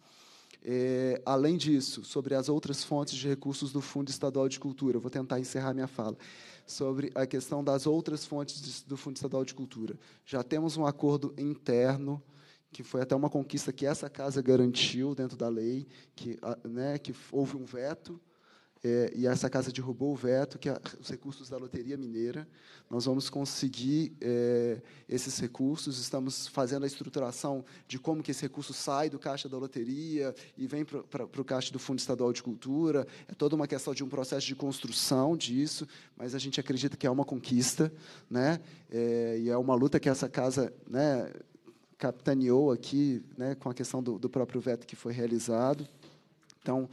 Além disso, sobre as outras fontes de recursos do Fundo Estadual de Cultura, eu vou tentar encerrar minha fala, sobre a questão das outras fontes do Fundo Estadual de Cultura. Já temos um acordo interno, que foi até uma conquista que essa casa garantiu dentro da lei, que houve um veto, e essa casa derrubou o veto, que os recursos da Loteria Mineira, nós vamos conseguir esses recursos, estamos fazendo a estruturação de como que esse recurso sai do caixa da loteria e vem para o caixa do Fundo Estadual de Cultura, é toda uma questão de um processo de construção disso, mas a gente acredita que é uma conquista, né? E é uma luta que essa casa, né, capitaneou aqui, né, com a questão do próprio veto que foi realizado. Então,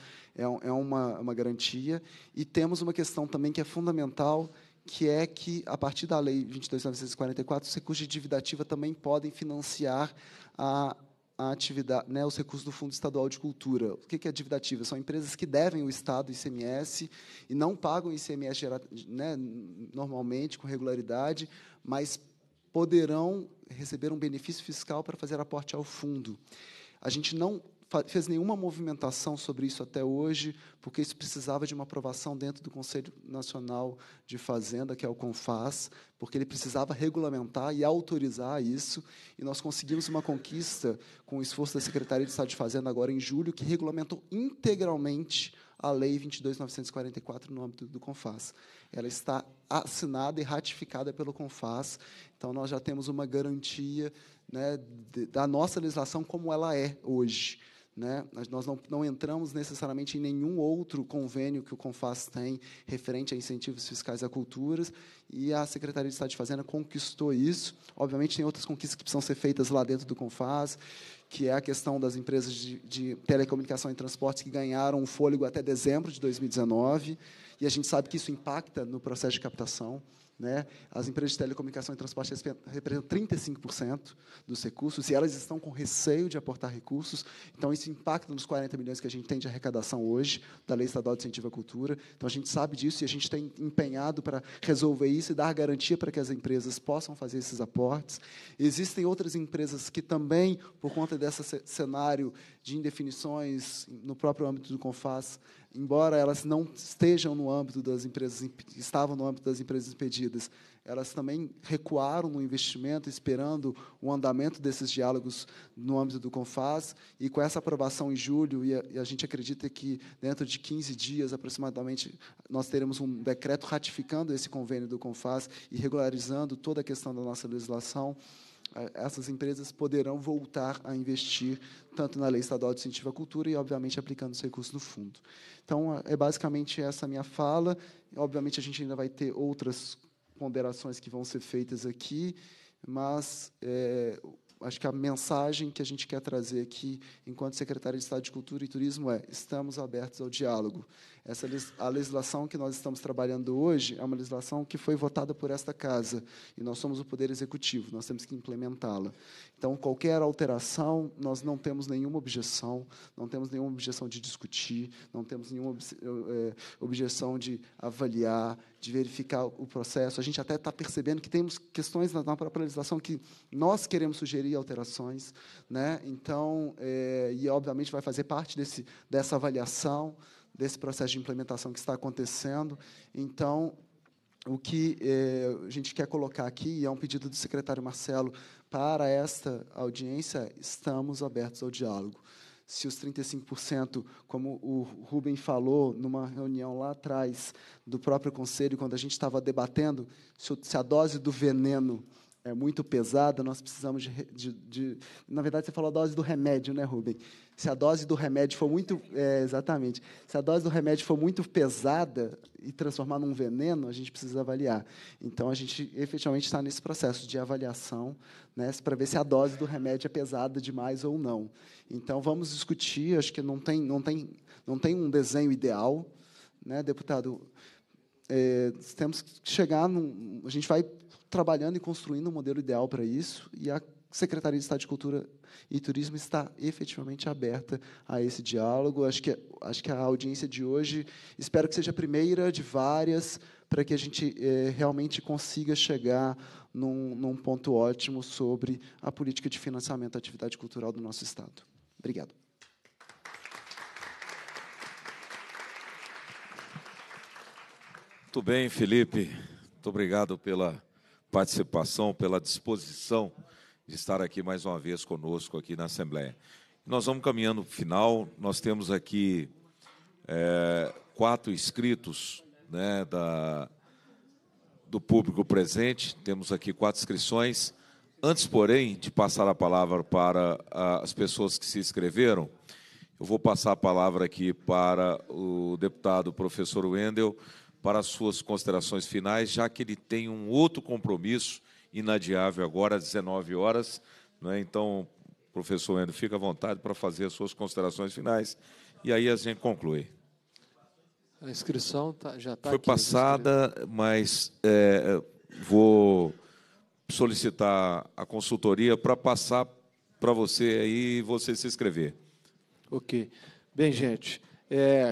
é uma garantia. E temos uma questão também que é fundamental, que é que, a partir da Lei 22.944, os recursos de dívida ativa também podem financiar a atividade, né, os recursos do Fundo Estadual de Cultura. O que é dívida ativa? São empresas que devem o Estado ICMS e não pagam ICMS, né, normalmente, com regularidade, mas poderão receber um benefício fiscal para fazer aporte ao fundo. A gente não fez nenhuma movimentação sobre isso até hoje, porque isso precisava de uma aprovação dentro do Conselho Nacional de Fazenda, que é o CONFAS, porque ele precisava regulamentar e autorizar isso, e nós conseguimos uma conquista com o esforço da Secretaria de Estado de Fazenda, agora em julho, que regulamentou integralmente a Lei 22.944 no âmbito do CONFAS. Ela está assinada e ratificada pelo CONFAS, então nós já temos uma garantia, né, da nossa legislação como ela é hoje. Né? Nós não entramos necessariamente em nenhum outro convênio que o CONFAS tem referente a incentivos fiscais à cultura, e a Secretaria de Estado de Fazenda conquistou isso. Obviamente, tem outras conquistas que precisam ser feitas lá dentro do CONFAS, que é a questão das empresas de telecomunicação e transportes que ganharam um fôlego até dezembro de 2019, e a gente sabe que isso impacta no processo de captação. Né? As empresas de telecomunicação e transporte representam 35% dos recursos, e elas estão com receio de aportar recursos, então isso impacta nos 40 milhões que a gente tem de arrecadação hoje, da Lei Estadual de Incentivo à Cultura. Então, a gente sabe disso, e a gente tem empenhado para resolver isso e dar garantia para que as empresas possam fazer esses aportes. Existem outras empresas que também, por conta desse cenário de indefinições no próprio âmbito do CONFAS, embora elas não estejam no âmbito das empresas, estavam no âmbito das empresas impedidas, elas também recuaram no investimento, esperando o andamento desses diálogos no âmbito do CONFAS, e com essa aprovação em julho, e a gente acredita que, dentro de 15 dias, aproximadamente, nós teremos um decreto ratificando esse convênio do CONFAS e regularizando toda a questão da nossa legislação, essas empresas poderão voltar a investir tanto na Lei Estadual de Incentivo à Cultura e, obviamente, aplicando os recursos do fundo. Então, é basicamente essa a minha fala. Obviamente, a gente ainda vai ter outras ponderações que vão ser feitas aqui, mas acho que a mensagem que a gente quer trazer aqui, enquanto Secretaria de Estado de Cultura e Turismo, é: estamos abertos ao diálogo. A legislação que nós estamos trabalhando hoje é uma legislação que foi votada por esta casa, e nós somos o Poder Executivo, nós temos que implementá-la. Então, qualquer alteração, nós não temos nenhuma objeção, não temos nenhuma objeção de discutir, não temos nenhuma objeção de avaliar, de verificar o processo. A gente até está percebendo que temos questões na própria legislação que nós queremos sugerir alterações, né? Então, e obviamente vai fazer parte dessa avaliação, desse processo de implementação que está acontecendo. Então, o que a gente quer colocar aqui, e é um pedido do secretário Marcelo para esta audiência: estamos abertos ao diálogo. Se os 35%, como o Rubem falou numa reunião lá atrás do próprio Conselho, quando a gente estava debatendo, se a dose do veneno é muito pesada, nós precisamos na verdade, você falou a dose do remédio, né, Rubem? Se a dose do remédio for muito... exatamente. Se a dose do remédio for muito pesada e transformar num veneno, a gente precisa avaliar. Então, a gente, efetivamente, está nesse processo de avaliação, né, para ver se a dose do remédio é pesada demais ou não. Então, vamos discutir. Acho que não tem um desenho ideal, né, deputado? Temos que chegar... A gente vai trabalhando e construindo um modelo ideal para isso, e a Secretaria de Estado de Cultura e Turismo está efetivamente aberta a esse diálogo. Acho que a audiência de hoje, espero que seja a primeira de várias, para que a gente realmente consiga chegar num ponto ótimo sobre a política de financiamento da atividade cultural do nosso Estado. Obrigado. Muito bem, Felipe. Muito obrigado pela participação, pela disposição de estar aqui mais uma vez conosco aqui na Assembleia. Nós vamos caminhando para o final. Nós temos aqui 4 inscritos, né, do público presente. Temos aqui 4 inscrições. Antes, porém, de passar a palavra para as pessoas que se inscreveram, eu vou passar a palavra aqui para o deputado professor Wendel, para as suas considerações finais, já que ele tem um outro compromisso inadiável agora, às 19 horas. Né? Então, professor Wendel, fica à vontade para fazer as suas considerações finais, e aí a gente conclui. A inscrição já está aqui. Foi passada, mas vou solicitar a consultoria para passar para você aí, você se inscrever. Ok. Bem, gente,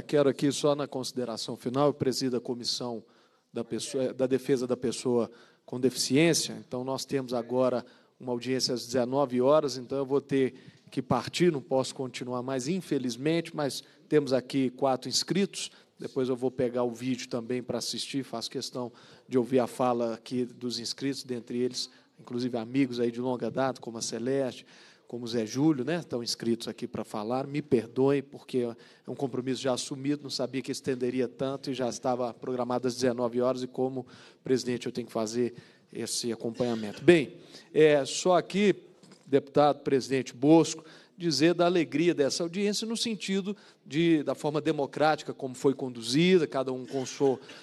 quero aqui, só na consideração final, eu presido a Comissão da Defesa da Pessoa com Deficiência. Então, nós temos agora uma audiência às 19 horas, então eu vou ter que partir, não posso continuar mais, infelizmente, mas temos aqui 4 inscritos. Depois eu vou pegar o vídeo também para assistir, faço questão de ouvir a fala aqui dos inscritos, dentre eles, inclusive, amigos aí de longa data, como a Celeste, como o Zé Júlio, né, estão inscritos aqui para falar. Me perdoem, porque é um compromisso já assumido, não sabia que estenderia tanto e já estava programado às 19 horas, e como presidente eu tenho que fazer esse acompanhamento. Bem, só aqui, deputado presidente Bosco, dizer da alegria dessa audiência no sentido da forma democrática como foi conduzida, cada um com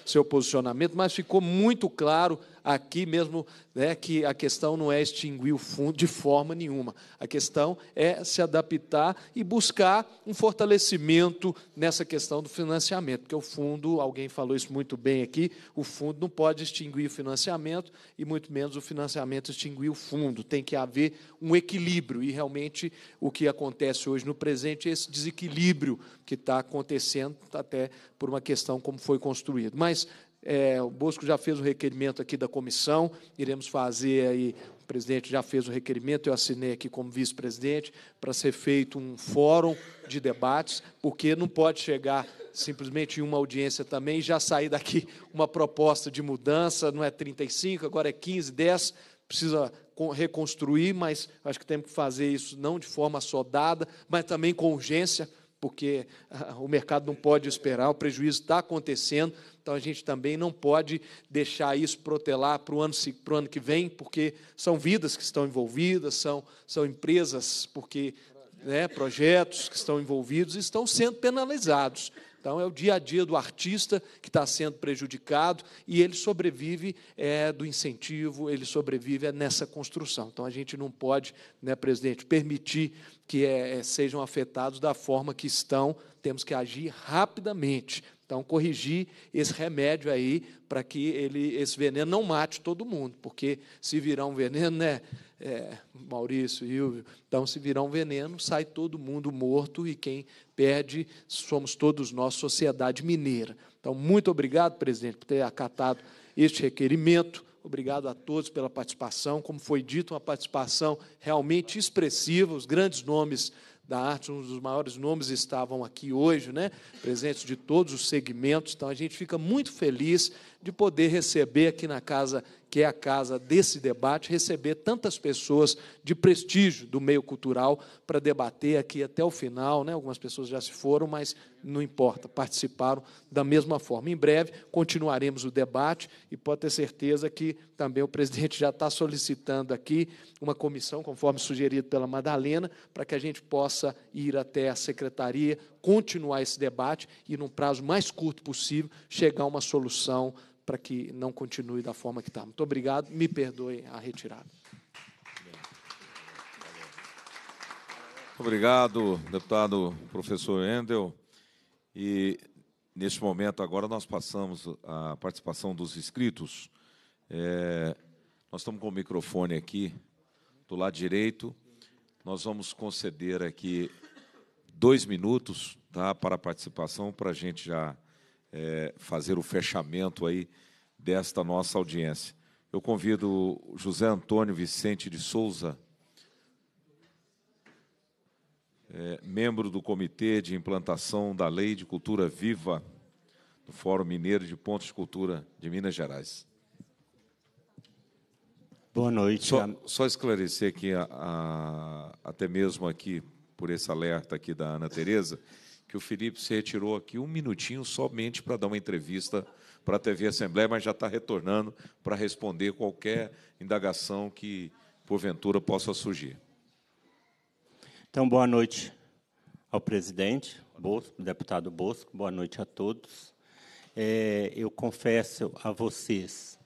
seu posicionamento, mas ficou muito claro aqui mesmo, né, que a questão não é extinguir o fundo de forma nenhuma. A questão é se adaptar e buscar um fortalecimento nessa questão do financiamento, porque o fundo, alguém falou isso muito bem aqui, o fundo não pode extinguir o financiamento e, muito menos, o financiamento extinguir o fundo. Tem que haver um equilíbrio, e, realmente, o que acontece hoje no presente é esse desequilíbrio que está acontecendo, até por uma questão como foi construído. Mas, o Bosco já fez o requerimento aqui da comissão, iremos fazer aí, o presidente já fez o requerimento, eu assinei aqui como vice-presidente, para ser feito um fórum de debates, porque não pode chegar simplesmente em uma audiência também e já sair daqui uma proposta de mudança, não é 35, agora é 15, 10, precisa reconstruir, mas acho que temos que fazer isso não de forma assodada, mas também com urgência, porque o mercado não pode esperar, o prejuízo está acontecendo, então a gente também não pode deixar isso protelar para o ano que vem, porque são vidas que estão envolvidas, são empresas, porque, né, projetos que estão envolvidos estão sendo penalizados. Então, é o dia a dia do artista que está sendo prejudicado, e ele sobrevive do incentivo, ele sobrevive nessa construção. Então, a gente não pode, né, presidente, permitir que sejam afetados da forma que estão. Temos que agir rapidamente. Então, corrigir esse remédio aí para que esse veneno não mate todo mundo, porque se virar um veneno, né, Maurício, Ilvio, então, se virar um veneno, sai todo mundo morto, e quem perde somos todos nós, sociedade mineira. Então, muito obrigado, presidente, por ter acatado este requerimento. Obrigado a todos pela participação. Como foi dito, uma participação realmente expressiva, os grandes nomes da arte, um dos maiores nomes estavam aqui hoje, né, presentes de todos os segmentos. Então, a gente fica muito feliz de poder receber aqui na casa, que é a casa desse debate, receber tantas pessoas de prestígio do meio cultural para debater aqui até o final, né? Algumas pessoas já se foram, mas não importa, participaram da mesma forma. Em breve, continuaremos o debate, e pode ter certeza que também o presidente já está solicitando aqui uma comissão, conforme sugerido pela Madalena, para que a gente possa ir até a secretaria, continuar esse debate e, num prazo mais curto possível, chegar a uma solução para que não continue da forma que está. Muito obrigado, me perdoem a retirada. Obrigado, deputado professor Wendel. E, neste momento, agora, nós passamos a participação dos inscritos. Nós estamos com o microfone aqui do lado direito. Nós vamos conceder aqui 2 minutos, tá, para a participação, para a gente já fazer o fechamento aí desta nossa audiência. Eu convido José Antônio Vicente de Souza, membro do Comitê de Implantação da Lei de Cultura Viva do Fórum Mineiro de Pontos de Cultura de Minas Gerais. Boa noite. Só esclarecer aqui, até mesmo aqui, por esse alerta aqui da Ana Tereza, que o Felipe se retirou aqui um minutinho somente para dar uma entrevista para a TV Assembleia, mas já está retornando para responder qualquer indagação que, porventura, possa surgir. Então, boa noite ao presidente Bosco, deputado Bosco, boa noite a todos. Eu confesso a vocês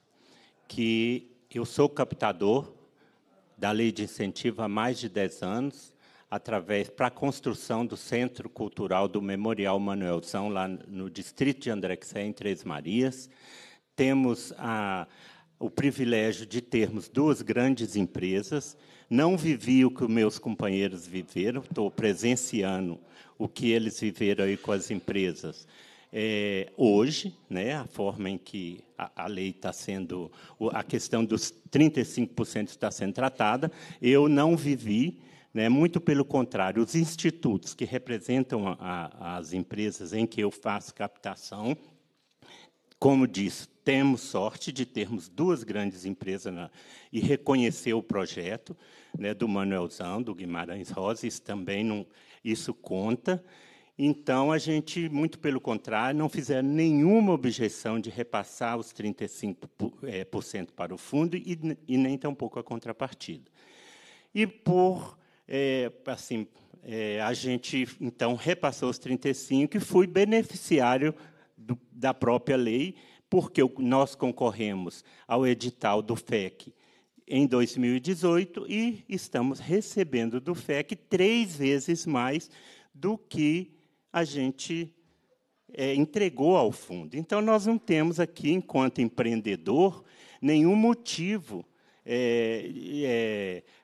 que eu sou captador da Lei de Incentivo há mais de 10 anos, através para a construção do Centro Cultural do Memorial Manuelzão, lá no distrito de André Quintão, em Três Marias. Temos o privilégio de termos 2 grandes empresas. Não vivi o que os meus companheiros viveram, estou presenciando o que eles viveram aí com as empresas. Hoje, né, a forma em que a lei está sendo, a questão dos 35% está sendo tratada, eu não vivi, né, muito pelo contrário, os institutos que representam as empresas em que eu faço captação, como disse, temos sorte de termos 2 grandes empresas e reconhecer o projeto, né, do Manuelzão, do Guimarães Rosa, isso também não, isso conta. Então, a gente, muito pelo contrário, não fizeram nenhuma objeção de repassar os 35% para o fundo e nem tampouco a contrapartida. E, a gente, então, repassou os 35% e fui beneficiário da própria lei, porque nós concorremos ao edital do FEC em 2018 e estamos recebendo do FEC 3 vezes mais do que a gente entregou ao fundo. Então, nós não temos aqui, enquanto empreendedor, nenhum motivo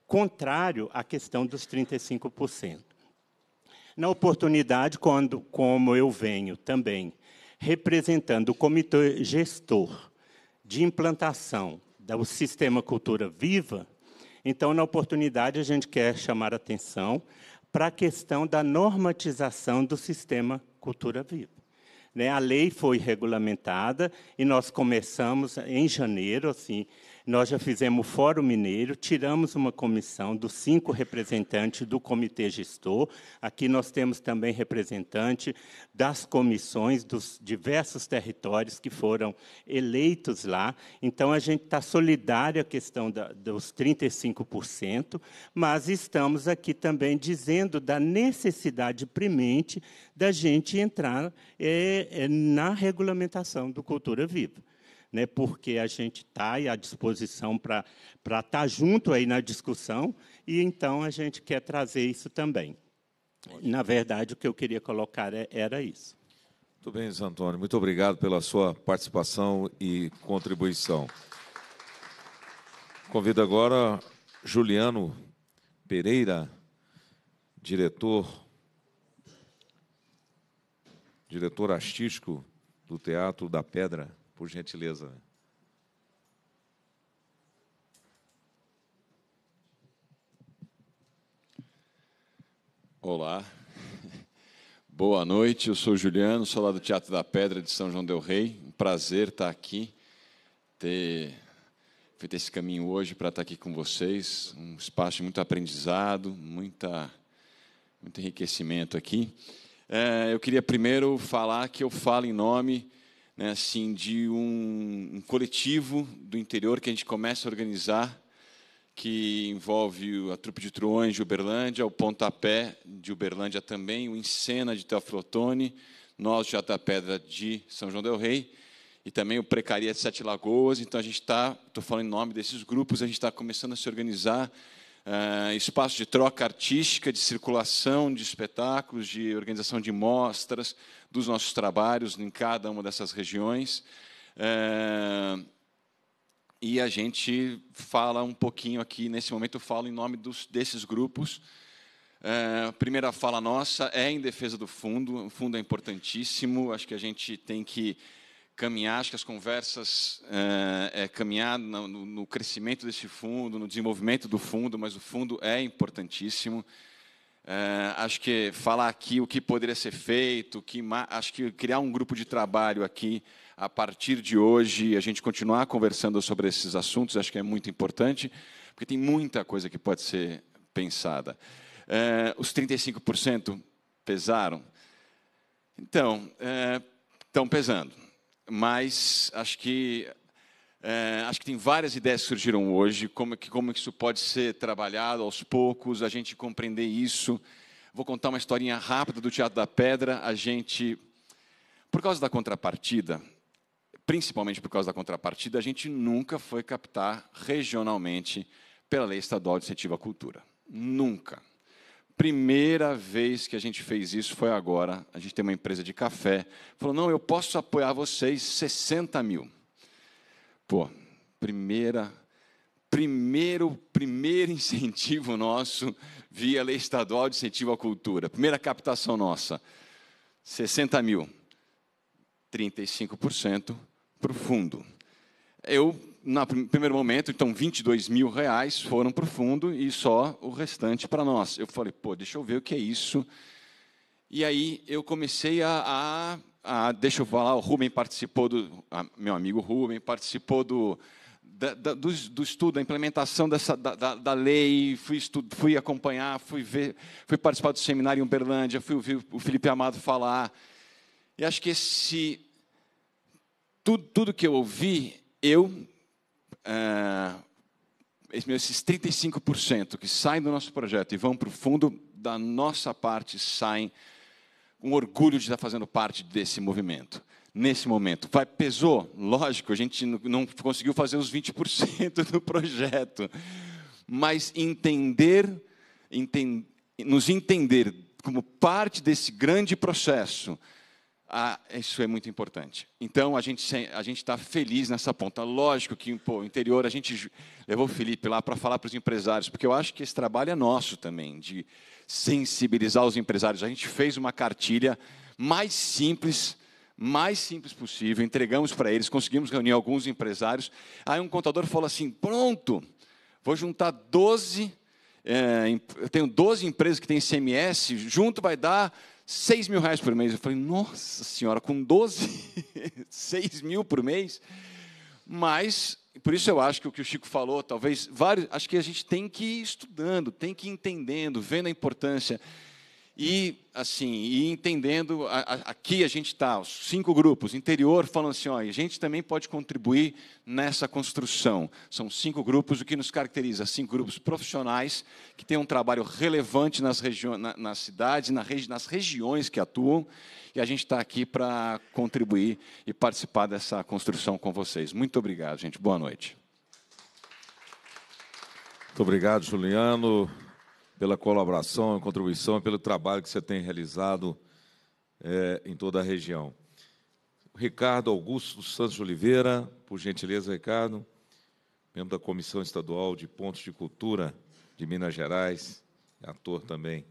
contrário à questão dos 35%. Na oportunidade, como eu venho também representando o comitê gestor de implantação do Sistema Cultura Viva, então, na oportunidade, a gente quer chamar a atenção para a questão da normatização do Sistema Cultura Viva. A lei foi regulamentada e nós começamos em janeiro, assim, nós já fizemos o Fórum Mineiro, tiramos uma comissão dos 5 representantes do comitê gestor, aqui nós temos também representante das comissões dos diversos territórios que foram eleitos lá, então a gente está solidário à questão dos 35%, mas estamos aqui também dizendo da necessidade premente da gente entrar na regulamentação do Cultura Viva, né, porque a gente está à disposição para estar junto aí na discussão, e então a gente quer trazer isso também. Na verdade, o que eu queria colocar era isso. Muito bem, Zé Antônio, muito obrigado pela sua participação e contribuição. Convido agora Juliano Pereira, diretor artístico do Teatro da Pedra, por gentileza. Olá, boa noite, eu sou Juliano, sou lá do Teatro da Pedra de São João del Rei, um prazer estar aqui, ter feito esse caminho hoje para estar aqui com vocês, um espaço de muito aprendizado, muito enriquecimento aqui. Eu queria primeiro falar que eu falo em nome, né, assim, de um coletivo do interior que a gente começa a organizar, que envolve a Trupe de Truões de Uberlândia, o Pontapé de Uberlândia também, o Encena de Teófilo Otoni, nós, o Teatro da Pedra de São João del Rei, e também o Precaria de 7 Lagoas. Então, a gente está, estou falando em nome desses grupos, a gente está começando a se organizar, espaço de troca artística, de circulação de espetáculos, de organização de mostras dos nossos trabalhos em cada uma dessas regiões. E a gente fala um pouquinho aqui, nesse momento eu falo em nome desses grupos. A primeira fala nossa é em defesa do fundo. O fundo é importantíssimo, acho que a gente tem que caminhar, acho que as conversas caminhar no crescimento desse fundo, no desenvolvimento do fundo, mas o fundo é importantíssimo. Acho que falar aqui o que poderia ser feito, acho que criar um grupo de trabalho aqui, a partir de hoje, a gente continuar conversando sobre esses assuntos, acho que é muito importante, porque tem muita coisa que pode ser pensada. Os 35% pesaram? Então, estão pesando. Mas acho que tem várias ideias que surgiram hoje, como que isso pode ser trabalhado aos poucos, a gente compreender isso. Vou contar uma historinha rápida do Teatro da Pedra. A gente, por causa da contrapartida, principalmente por causa da contrapartida, a gente nunca foi captar regionalmente pela Lei Estadual de Incentivo à Cultura. Nunca. Primeira vez que a gente fez isso foi agora. A gente tem uma empresa de café. Falou, não, eu posso apoiar vocês 60 mil. Pô, primeiro incentivo nosso via Lei Estadual de Incentivo à Cultura. Primeira captação nossa. 60 mil. 35% para o fundo. No primeiro momento, então, R$22 mil foram para o fundo e só o restante para nós. Eu falei, pô, deixa eu ver o que é isso. E aí eu comecei deixa eu falar, o Rubem participou, meu amigo Rubem participou do estudo, da implementação da lei, fui acompanhar, fui participar do seminário em Uberlândia, fui ouvir o Felipe Amado falar. E acho que tudo que eu ouvi, esses 35% que saem do nosso projeto e vão para o fundo, da nossa parte, saem com orgulho de estar fazendo parte desse movimento. Nesse momento. Pesou? Lógico, a gente não conseguiu fazer os 20% do projeto. Mas nos entender como parte desse grande processo... isso é muito importante. Então, a gente está feliz nessa ponta. Lógico que, pô, o interior, a gente levou o Felipe lá para falar para os empresários, porque eu acho que esse trabalho é nosso também, de sensibilizar os empresários. A gente fez uma cartilha mais simples possível, entregamos para eles, conseguimos reunir alguns empresários. Aí um contador falou assim, pronto, vou juntar 12, eu tenho 12 empresas que têm ICMS, junto vai dar... R$6 mil por mês. Eu falei, nossa senhora, com 12, 6 mil por mês. Mas, por isso eu acho que o que o Chico falou, talvez, acho que a gente tem que ir estudando, tem que ir entendendo, vendo a importância. E, assim, ir entendendo, aqui a gente está, os 5 grupos, interior, falando assim, ó, a gente também pode contribuir nessa construção. São 5 grupos, o que nos caracteriza? 5 grupos profissionais que têm um trabalho relevante nas cidades, nas regiões que atuam, e a gente está aqui para contribuir e participar dessa construção com vocês. Muito obrigado, gente. Boa noite. Muito obrigado, Juliano, pela colaboração, contribuição, pelo trabalho que você tem realizado em toda a região. Ricardo Augusto Santos Oliveira, por gentileza, Ricardo, membro da Comissão Estadual de Pontos de Cultura de Minas Gerais, ator também.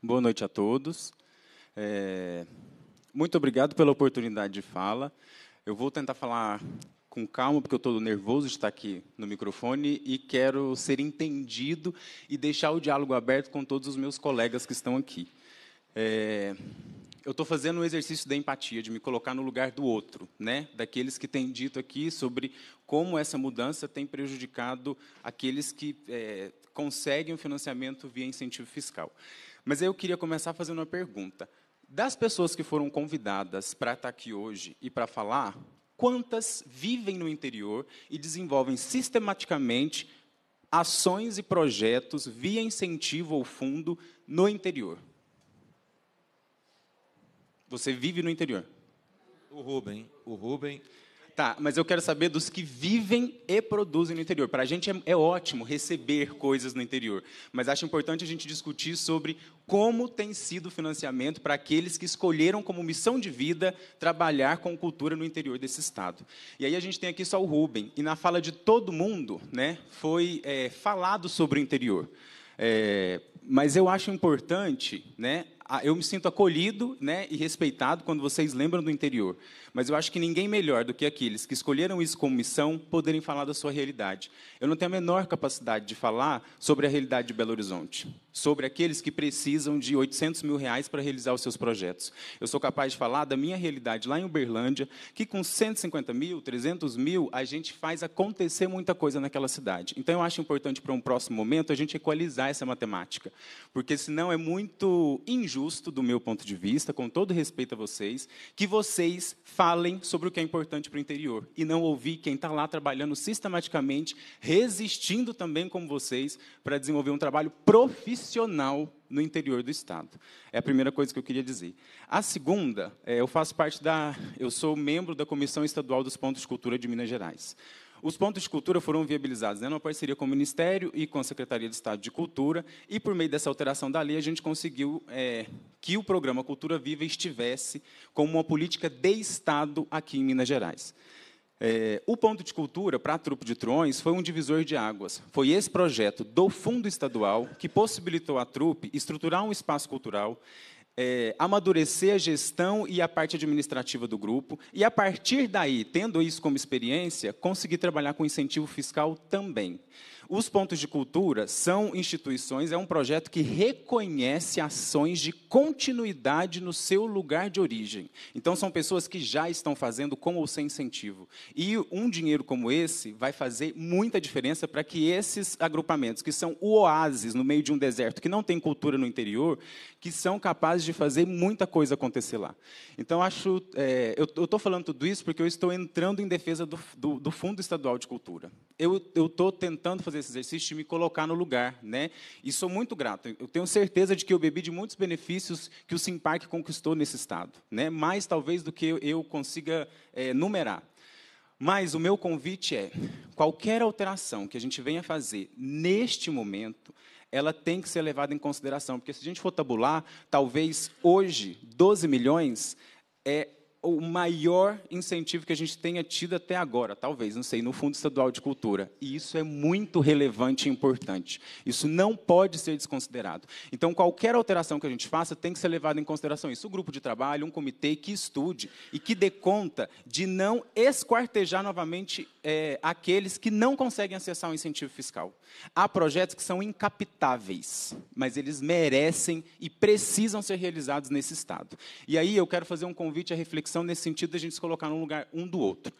Boa noite a todos. Muito obrigado pela oportunidade de fala. Eu vou tentar falar... com calma, porque eu estou nervoso de estar aqui no microfone e quero ser entendido e deixar o diálogo aberto com todos os meus colegas que estão aqui. Eu estou fazendo um exercício da empatia, de me colocar no lugar do outro, né? Daqueles que têm dito aqui sobre como essa mudança tem prejudicado aqueles que conseguem o financiamento via incentivo fiscal. Mas eu queria começar fazendo uma pergunta. Das pessoas que foram convidadas para estar aqui hoje e para falar... quantas vivem no interior e desenvolvem sistematicamente ações e projetos via incentivo ou fundo no interior? Você vive no interior? O Rubem. Tá, mas eu quero saber dos que vivem e produzem no interior. Para a gente é ótimo receber coisas no interior, mas acho importante a gente discutir sobre como tem sido o financiamento para aqueles que escolheram como missão de vida trabalhar com cultura no interior desse estado. E aí a gente tem aqui só o Rubem, e na fala de todo mundo, né, foi falado sobre o interior. Mas eu acho importante, né, eu me sinto acolhido, né, e respeitado quando vocês lembram do interior, mas eu acho que ninguém melhor do que aqueles que escolheram isso como missão poderem falar da sua realidade. Eu não tenho a menor capacidade de falar sobre a realidade de Belo Horizonte, sobre aqueles que precisam de R$800 mil para realizar os seus projetos. Eu sou capaz de falar da minha realidade lá em Uberlândia, que com 150 mil, 300 mil, a gente faz acontecer muita coisa naquela cidade. Então, eu acho importante, para um próximo momento, a gente equalizar essa matemática, porque, senão, é muito injusto, justo, do meu ponto de vista, com todo respeito a vocês, que vocês falem sobre o que é importante para o interior e não ouvir quem está lá trabalhando sistematicamente, resistindo também como vocês, para desenvolver um trabalho profissional no interior do estado. É a primeira coisa que eu queria dizer. A segunda, eu sou membro da Comissão Estadual dos Pontos de Cultura de Minas Gerais. Os pontos de cultura foram viabilizados, né, numa parceria com o Ministério e com a Secretaria de Estado de Cultura, e, por meio dessa alteração da lei, a gente conseguiu que o programa Cultura Viva estivesse como uma política de Estado aqui em Minas Gerais. O ponto de cultura, para a Trupe de Trões, foi um divisor de águas. Foi esse projeto do Fundo Estadual que possibilitou à Trupe estruturar um espaço cultural, amadurecer a gestão e a parte administrativa do grupo, e, a partir daí, tendo isso como experiência, conseguir trabalhar com incentivo fiscal também. Os pontos de cultura são instituições, é um projeto que reconhece ações de continuidade no seu lugar de origem. Então, são pessoas que já estão fazendo com ou sem incentivo. E um dinheiro como esse vai fazer muita diferença para que esses agrupamentos, que são o oásis no meio de um deserto, que não tem cultura no interior, que são capazes de fazer muita coisa acontecer lá. Então, acho, eu estou falando tudo isso porque eu estou entrando em defesa do Fundo Estadual de Cultura. Eu estou tentando fazer esse exercício de me colocar no lugar, né? E sou muito grato. Eu tenho certeza de que eu bebi de muitos benefícios que o Simparc conquistou nesse estado, né? Mais, talvez, do que eu consiga numerar. Mas o meu convite é, qualquer alteração que a gente venha fazer neste momento, ela tem que ser levada em consideração, porque, se a gente for tabular, talvez, hoje, 12 milhões é o maior incentivo que a gente tenha tido até agora, talvez, não sei, no Fundo Estadual de Cultura. E isso é muito relevante e importante. Isso não pode ser desconsiderado. Então, qualquer alteração que a gente faça tem que ser levada em consideração isso. Um grupo de trabalho, um comitê que estude e que dê conta de não esquartejar novamente aqueles que não conseguem acessar o incentivo fiscal. Há projetos que são incapitáveis, mas eles merecem e precisam ser realizados nesse estado. E aí eu quero fazer um convite à reflexão nesse sentido de a gente se colocar no lugar um do outro.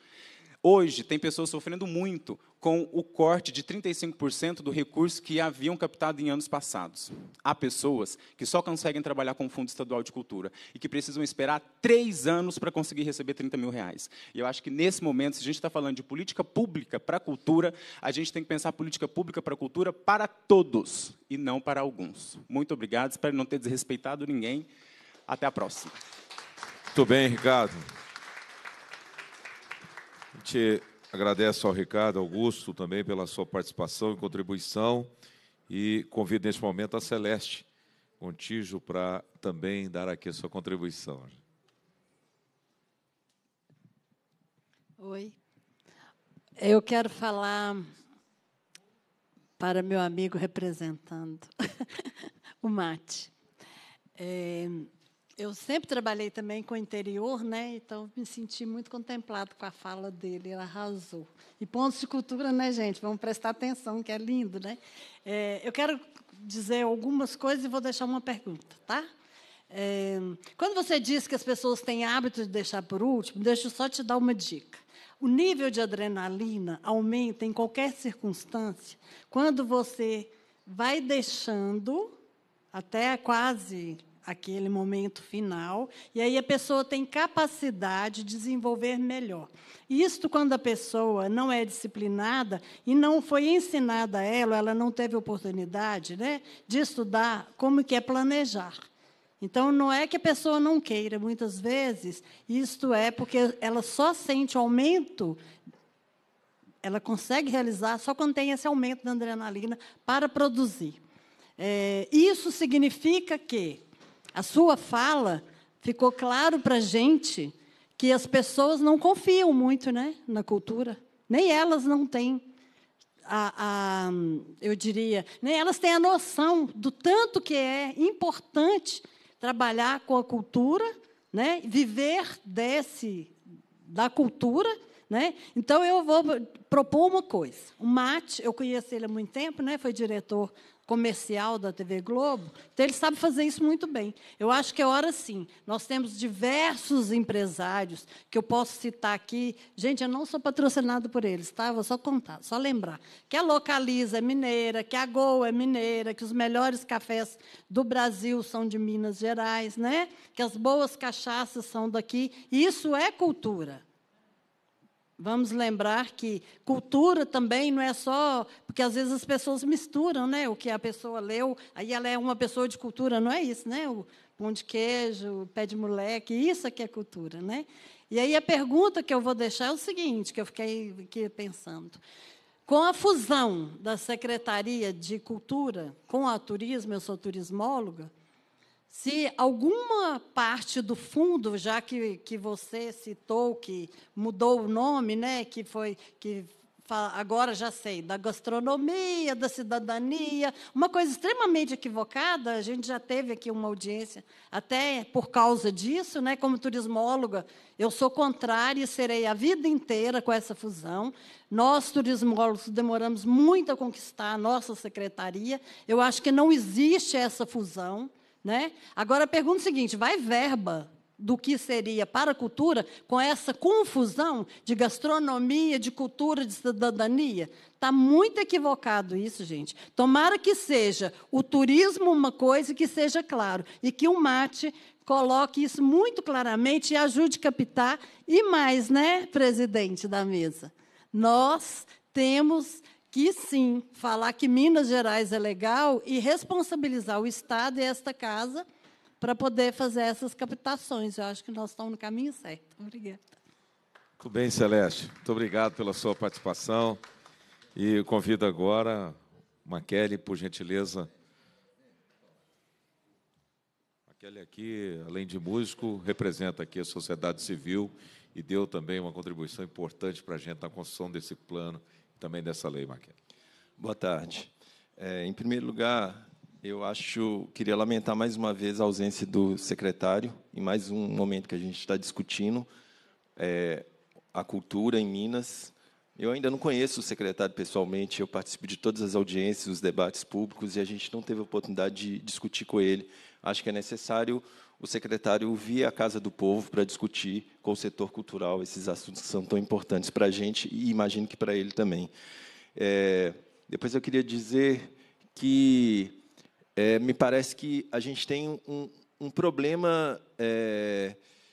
Hoje, tem pessoas sofrendo muito com o corte de 35% do recurso que haviam captado em anos passados. Há pessoas que só conseguem trabalhar com o Fundo Estadual de Cultura e que precisam esperar 3 anos para conseguir receber R$30 mil. E eu acho que, nesse momento, se a gente está falando de política pública para a cultura, a gente tem que pensar política pública para a cultura para todos e não para alguns. Muito obrigado, espero não ter desrespeitado ninguém. Até a próxima. Muito bem, Ricardo. A gente agradece ao Ricardo Augusto também pela sua participação e contribuição, e convido, neste momento, a Celeste Contígio para também dar aqui a sua contribuição. Oi. Eu quero falar para meu amigo representando o Mate. Eu sempre trabalhei também com o interior, né? Então, me senti muito contemplado com a fala dele, ele arrasou. E pontos de cultura, né, gente? Vamos prestar atenção, que é lindo, né? Eu quero dizer algumas coisas e vou deixar uma pergunta, tá? Quando você diz que as pessoas têm hábito de deixar por último, deixa eu só te dar uma dica. O nível de adrenalina aumenta em qualquer circunstância quando você vai deixando até quase aquele momento final, e aí a pessoa tem capacidade de desenvolver melhor. Isto quando a pessoa não é disciplinada e não foi ensinada a ela não teve oportunidade, né, de estudar como que é planejar. Então, não é que a pessoa não queira, muitas vezes, isto é porque ela só sente o aumento, ela consegue realizar só quando tem esse aumento da adrenalina para produzir. Isso significa que a sua fala ficou claro para a gente que as pessoas não confiam muito, né, na cultura, nem elas não têm. Eu diria, né, elas têm a noção do tanto que é importante trabalhar com a cultura, né, viver da cultura, né? Então, eu vou propor uma coisa. O Matt, eu conheço ele há muito tempo, né, foi diretor comercial da TV Globo, então ele sabe fazer isso muito bem. Eu acho que é hora, sim. Nós temos diversos empresários que eu posso citar aqui. Gente, eu não sou patrocinado por eles, tá? Vou só contar, só lembrar. Que a Localiza é mineira, que a Gol é mineira, que os melhores cafés do Brasil são de Minas Gerais, né? Que as boas cachaças são daqui. Isso é cultura. Vamos lembrar que cultura também não é só... Porque, às vezes, as pessoas misturam, né, o que a pessoa leu, aí ela é uma pessoa de cultura, não é isso, né? O pão de queijo, o pé de moleque, isso aqui é cultura, né? E aí a pergunta que eu vou deixar é o seguinte, que eu fiquei aqui pensando. Com a fusão da Secretaria de Cultura com a Turismo, eu sou turismóloga, se alguma parte do fundo, já que você citou, que mudou o nome, né, agora já sei, da gastronomia, da cidadania, uma coisa extremamente equivocada, a gente já teve aqui uma audiência até por causa disso, né, como turismóloga, eu sou contrária e serei a vida inteira com essa fusão. Nós, turismólogos, demoramos muito a conquistar a nossa secretaria, eu acho que não existe essa fusão. Né? Agora, a pergunta é a seguinte, vai verba do que seria para a cultura com essa confusão de gastronomia, de cultura, de cidadania? Está muito equivocado isso, gente. Tomara que seja o turismo uma coisa que seja claro e que o Mate coloque isso muito claramente e ajude a captar. E mais, né, presidente da mesa, nós temos... que, sim, falar que Minas Gerais é legal e responsabilizar o Estado e esta casa para poder fazer essas captações. Eu acho que nós estamos no caminho certo. Obrigada. Muito bem, Celeste. Muito obrigado pela sua participação. E convido agora a Maquele, por gentileza. Maquele aqui, além de músico, representa aqui a sociedade civil e deu também uma contribuição importante para a gente na construção desse plano também dessa lei, Marquinho. Boa tarde. Em primeiro lugar, queria lamentar mais uma vez a ausência do secretário, em mais um momento que a gente está discutindo a cultura em Minas. Eu ainda não conheço o secretário pessoalmente, eu participo de todas as audiências, os debates públicos, e a gente não teve a oportunidade de discutir com ele. Acho que é necessário o secretário vir à Casa do Povo para discutir com o setor cultural esses assuntos que são tão importantes para a gente e imagino que para ele também. Depois eu queria dizer que me parece que a gente tem um problema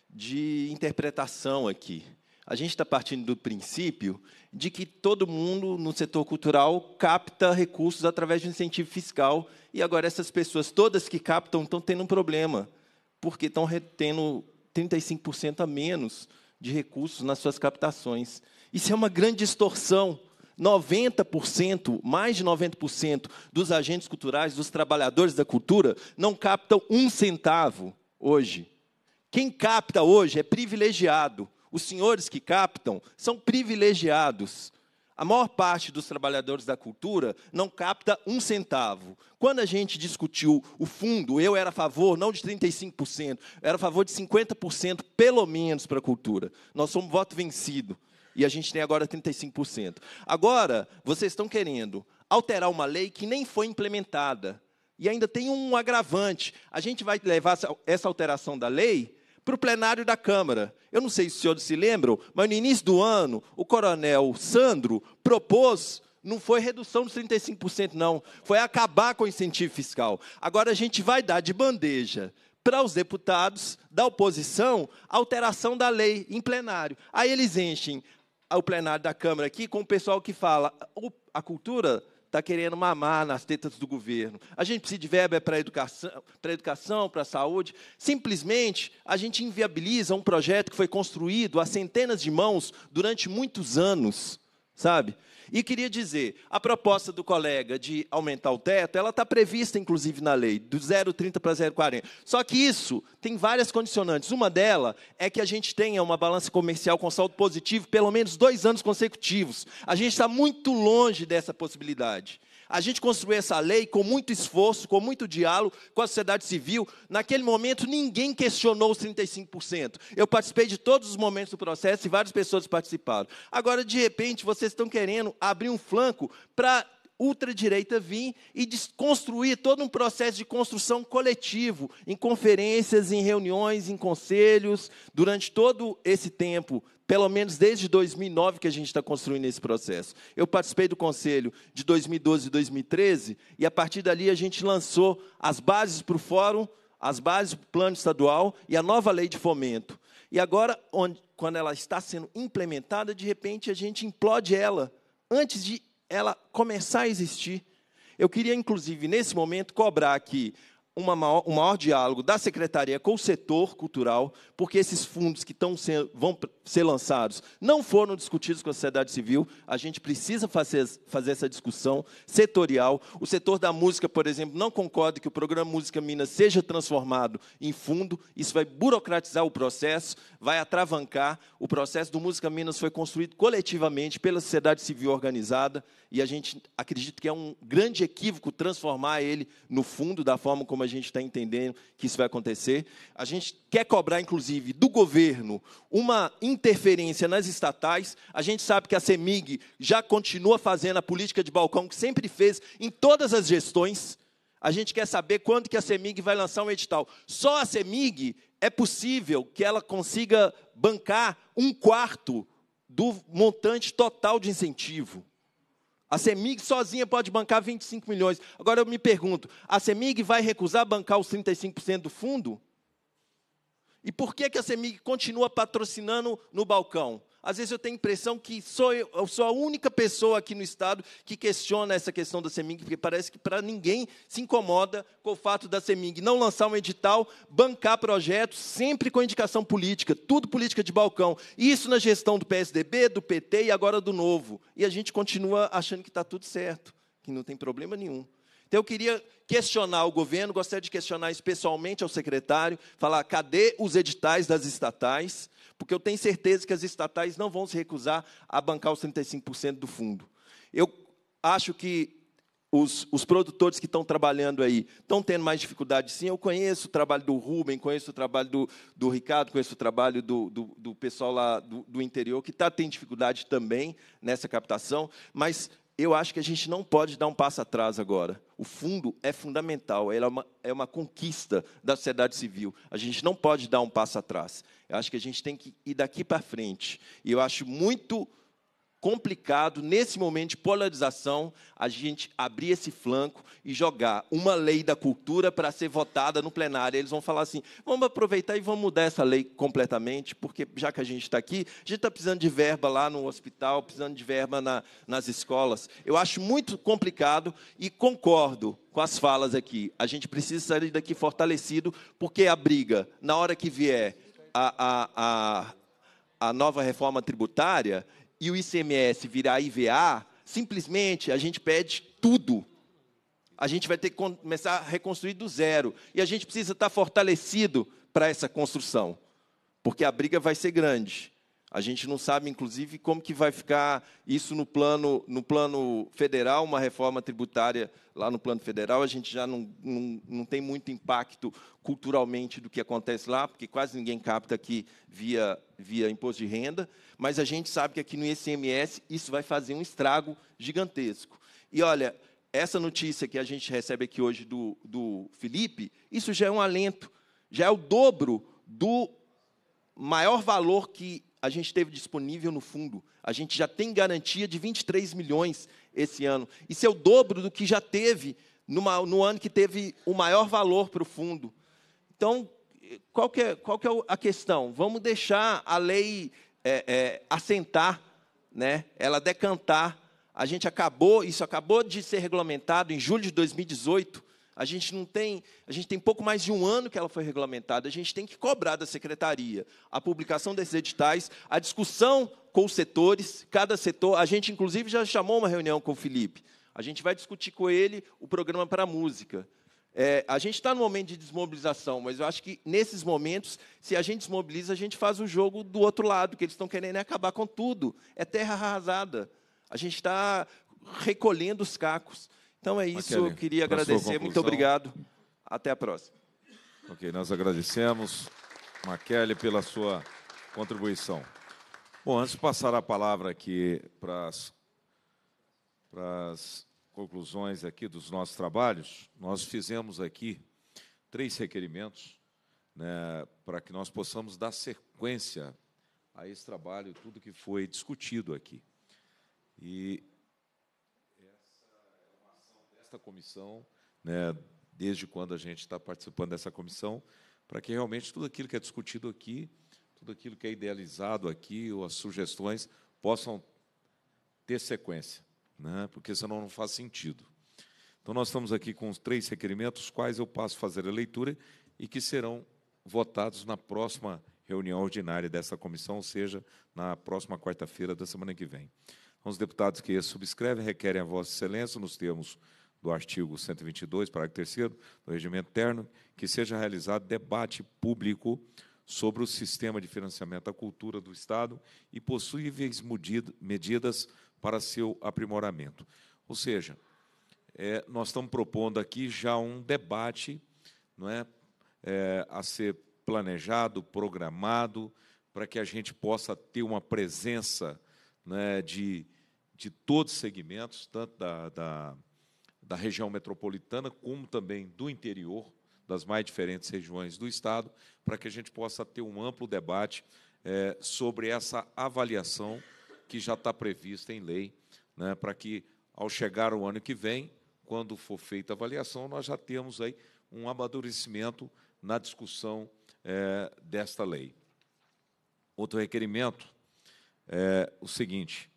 de interpretação aqui. A gente está partindo do princípio de que todo mundo no setor cultural capta recursos através de incentivo fiscal e agora essas pessoas todas que captam estão tendo um problema, porque estão retendo 35% a menos de recursos nas suas captações. Isso é uma grande distorção. 90%, mais de 90% dos agentes culturais, dos trabalhadores da cultura, não captam um centavo hoje. Quem capta hoje é privilegiado. Os senhores que captam são privilegiados. A maior parte dos trabalhadores da cultura não capta um centavo. Quando a gente discutiu o fundo, eu era a favor, não de 35%, era a favor de 50%, pelo menos, para a cultura. Nós somos voto vencido, e a gente tem agora 35%. Agora, vocês estão querendo alterar uma lei que nem foi implementada, e ainda tem um agravante. A gente vai levar essa alteração da lei para o plenário da Câmara. Eu não sei se os senhores se lembram, mas no início do ano, o coronel Sandro propôs, não foi redução dos 35%, não, foi acabar com o incentivo fiscal. Agora a gente vai dar de bandeja para os deputados da oposição a alteração da lei em plenário. Aí eles enchem o plenário da Câmara aqui com o pessoal que fala a cultura está querendo mamar nas tetas do governo. A gente precisa de verba para a educação, para a saúde. Simplesmente, a gente inviabiliza um projeto que foi construído a centenas de mãos durante muitos anos, sabe? E queria dizer, a proposta do colega de aumentar o teto, ela está prevista, inclusive, na lei, do 0,30 para 0,40. Só que isso tem várias condicionantes. Uma delas é que a gente tenha uma balança comercial com saldo positivo pelo menos 2 anos consecutivos. A gente está muito longe dessa possibilidade. A gente construiu essa lei com muito esforço, com muito diálogo com a sociedade civil. Naquele momento, ninguém questionou os 35%. Eu participei de todos os momentos do processo e várias pessoas participaram. Agora, de repente, vocês estão querendo abrir um flanco para a ultradireita vir e desconstruir todo um processo de construção coletivo, em conferências, em reuniões, em conselhos, durante todo esse tempo, pelo menos desde 2009 que a gente está construindo esse processo. Eu participei do Conselho de 2012 e 2013, e, a partir dali, a gente lançou as bases para o Fórum, as bases para o Plano Estadual e a nova Lei de Fomento. E agora, quando ela está sendo implementada, de repente, a gente implode ela, antes de ela começar a existir. Eu queria, inclusive, nesse momento, cobrar aqui um maior diálogo da Secretaria com o setor cultural, porque esses fundos que vão ser lançados não foram discutidos com a sociedade civil. A gente precisa fazer essa discussão setorial. O setor da música, por exemplo, não concorda que o programa Música Minas seja transformado em fundo. Isso vai burocratizar o processo, vai atravancar. O processo do Música Minas foi construído coletivamente pela sociedade civil organizada, e a gente acredita que é um grande equívoco transformar ele no fundo da forma como a gente está entendendo que isso vai acontecer. A gente quer cobrar, inclusive, do governo uma interferência nas estatais. A gente sabe que a CEMIG já continua fazendo a política de balcão que sempre fez em todas as gestões. A gente quer saber quando que a CEMIG vai lançar um edital. Só a CEMIG é possível que ela consiga bancar 1/4 do montante total de incentivo. A CEMIG sozinha pode bancar 25 milhões. Agora, eu me pergunto, a CEMIG vai recusar bancar os 35% do fundo? E por que a CEMIG continua patrocinando no balcão? Às vezes, eu tenho a impressão que eu sou a única pessoa aqui no Estado que questiona essa questão da CEMIG, porque parece que para ninguém se incomoda com o fato da CEMIG não lançar um edital, bancar projetos, sempre com indicação política, tudo política de balcão. Isso na gestão do PSDB, do PT e agora do Novo. E a gente continua achando que está tudo certo, que não tem problema nenhum. Então, eu queria questionar o governo, gostaria de questionar isso pessoalmente ao secretário, falar, cadê os editais das estatais? Porque eu tenho certeza que as estatais não vão se recusar a bancar os 35% do fundo. Eu acho que os produtores que estão trabalhando aí estão tendo mais dificuldade, sim. Eu conheço o trabalho do Rubem, conheço o trabalho do Ricardo, conheço o trabalho do pessoal lá do interior, que tem dificuldade também nessa captação, mas eu acho que a gente não pode dar um passo atrás agora. O fundo é fundamental, ele é uma conquista da sociedade civil. A gente não pode dar um passo atrás. Eu acho que a gente tem que ir daqui para frente. E eu acho muito complicado, nesse momento de polarização, a gente abrir esse flanco e jogar uma lei da cultura para ser votada no plenário. Eles vão falar assim, vamos aproveitar e vamos mudar essa lei completamente, porque, já que a gente está aqui, a gente está precisando de verba lá no hospital, precisando de verba nas escolas. Eu acho muito complicado e concordo com as falas aqui. A gente precisa sair daqui fortalecido, porque a briga, na hora que vier a nova reforma tributária e o ICMS virar IVA, simplesmente a gente perde tudo. A gente vai ter que começar a reconstruir do zero. E a gente precisa estar fortalecido para essa construção, porque a briga vai ser grande. A gente não sabe, inclusive, como que vai ficar isso no plano federal, uma reforma tributária lá no plano federal. A gente já não tem muito impacto culturalmente do que acontece lá, porque quase ninguém capta aqui via imposto de renda, mas a gente sabe que aqui no ICMS isso vai fazer um estrago gigantesco. E, olha, essa notícia que a gente recebe aqui hoje do Felipe, isso já é um alento, já é o dobro do maior valor que a gente teve disponível no fundo. A gente já tem garantia de 23 milhões esse ano. Isso é o dobro do que já teve no ano que teve o maior valor para o fundo. Então, qual que é a questão? Vamos deixar a lei assentar, né? Ela decantar. A gente acabou, isso acabou de ser regulamentado em julho de 2018. A gente tem pouco mais de um ano que ela foi regulamentada. A gente tem que cobrar da secretaria a publicação desses editais, a discussão com os setores, cada setor. A gente, inclusive, já chamou uma reunião com o Felipe. A gente vai discutir com ele o programa para a música. A gente está num momento de desmobilização, mas eu acho que, nesses momentos, se a gente desmobiliza, a gente faz o jogo do outro lado, que eles estão querendo acabar com tudo. É terra arrasada. A gente está recolhendo os cacos. Então, é isso. Maquia, eu queria agradecer. Muito obrigado. Até a próxima. Ok, nós agradecemos, Maquia, pela sua contribuição. Bom, antes de passar a palavra aqui para as conclusões aqui dos nossos trabalhos, nós fizemos aqui 3 requerimentos, né, para que nós possamos dar sequência a esse trabalho, tudo que foi discutido aqui. E essa é uma ação desta comissão, né, desde quando a gente está participando dessa comissão, para que realmente tudo aquilo que é discutido aqui, tudo aquilo que é idealizado aqui, ou as sugestões, possam ter sequência, porque senão não faz sentido. Então, nós estamos aqui com os 3 requerimentos, os quais eu passo a fazer a leitura e que serão votados na próxima reunião ordinária dessa comissão, ou seja, na próxima quarta-feira da semana que vem. Então, os deputados que subscrevem requerem a Vossa Excelência, nos termos do artigo 122, parágrafo 3º, do Regimento Interno, que seja realizado debate público sobre o sistema de financiamento da cultura do Estado e possíveis medidas para seu aprimoramento. Ou seja, nós estamos propondo aqui já um debate, não é, a ser planejado, programado, para que a gente possa ter uma presença, né, de todos os segmentos, tanto da região metropolitana como também do interior, das mais diferentes regiões do Estado, para que a gente possa ter um amplo debate sobre essa avaliação que já está prevista em lei, né, para que, ao chegar o ano que vem, quando for feita a avaliação, nós já temos aí um amadurecimento na discussão desta lei. Outro requerimento é o seguinte,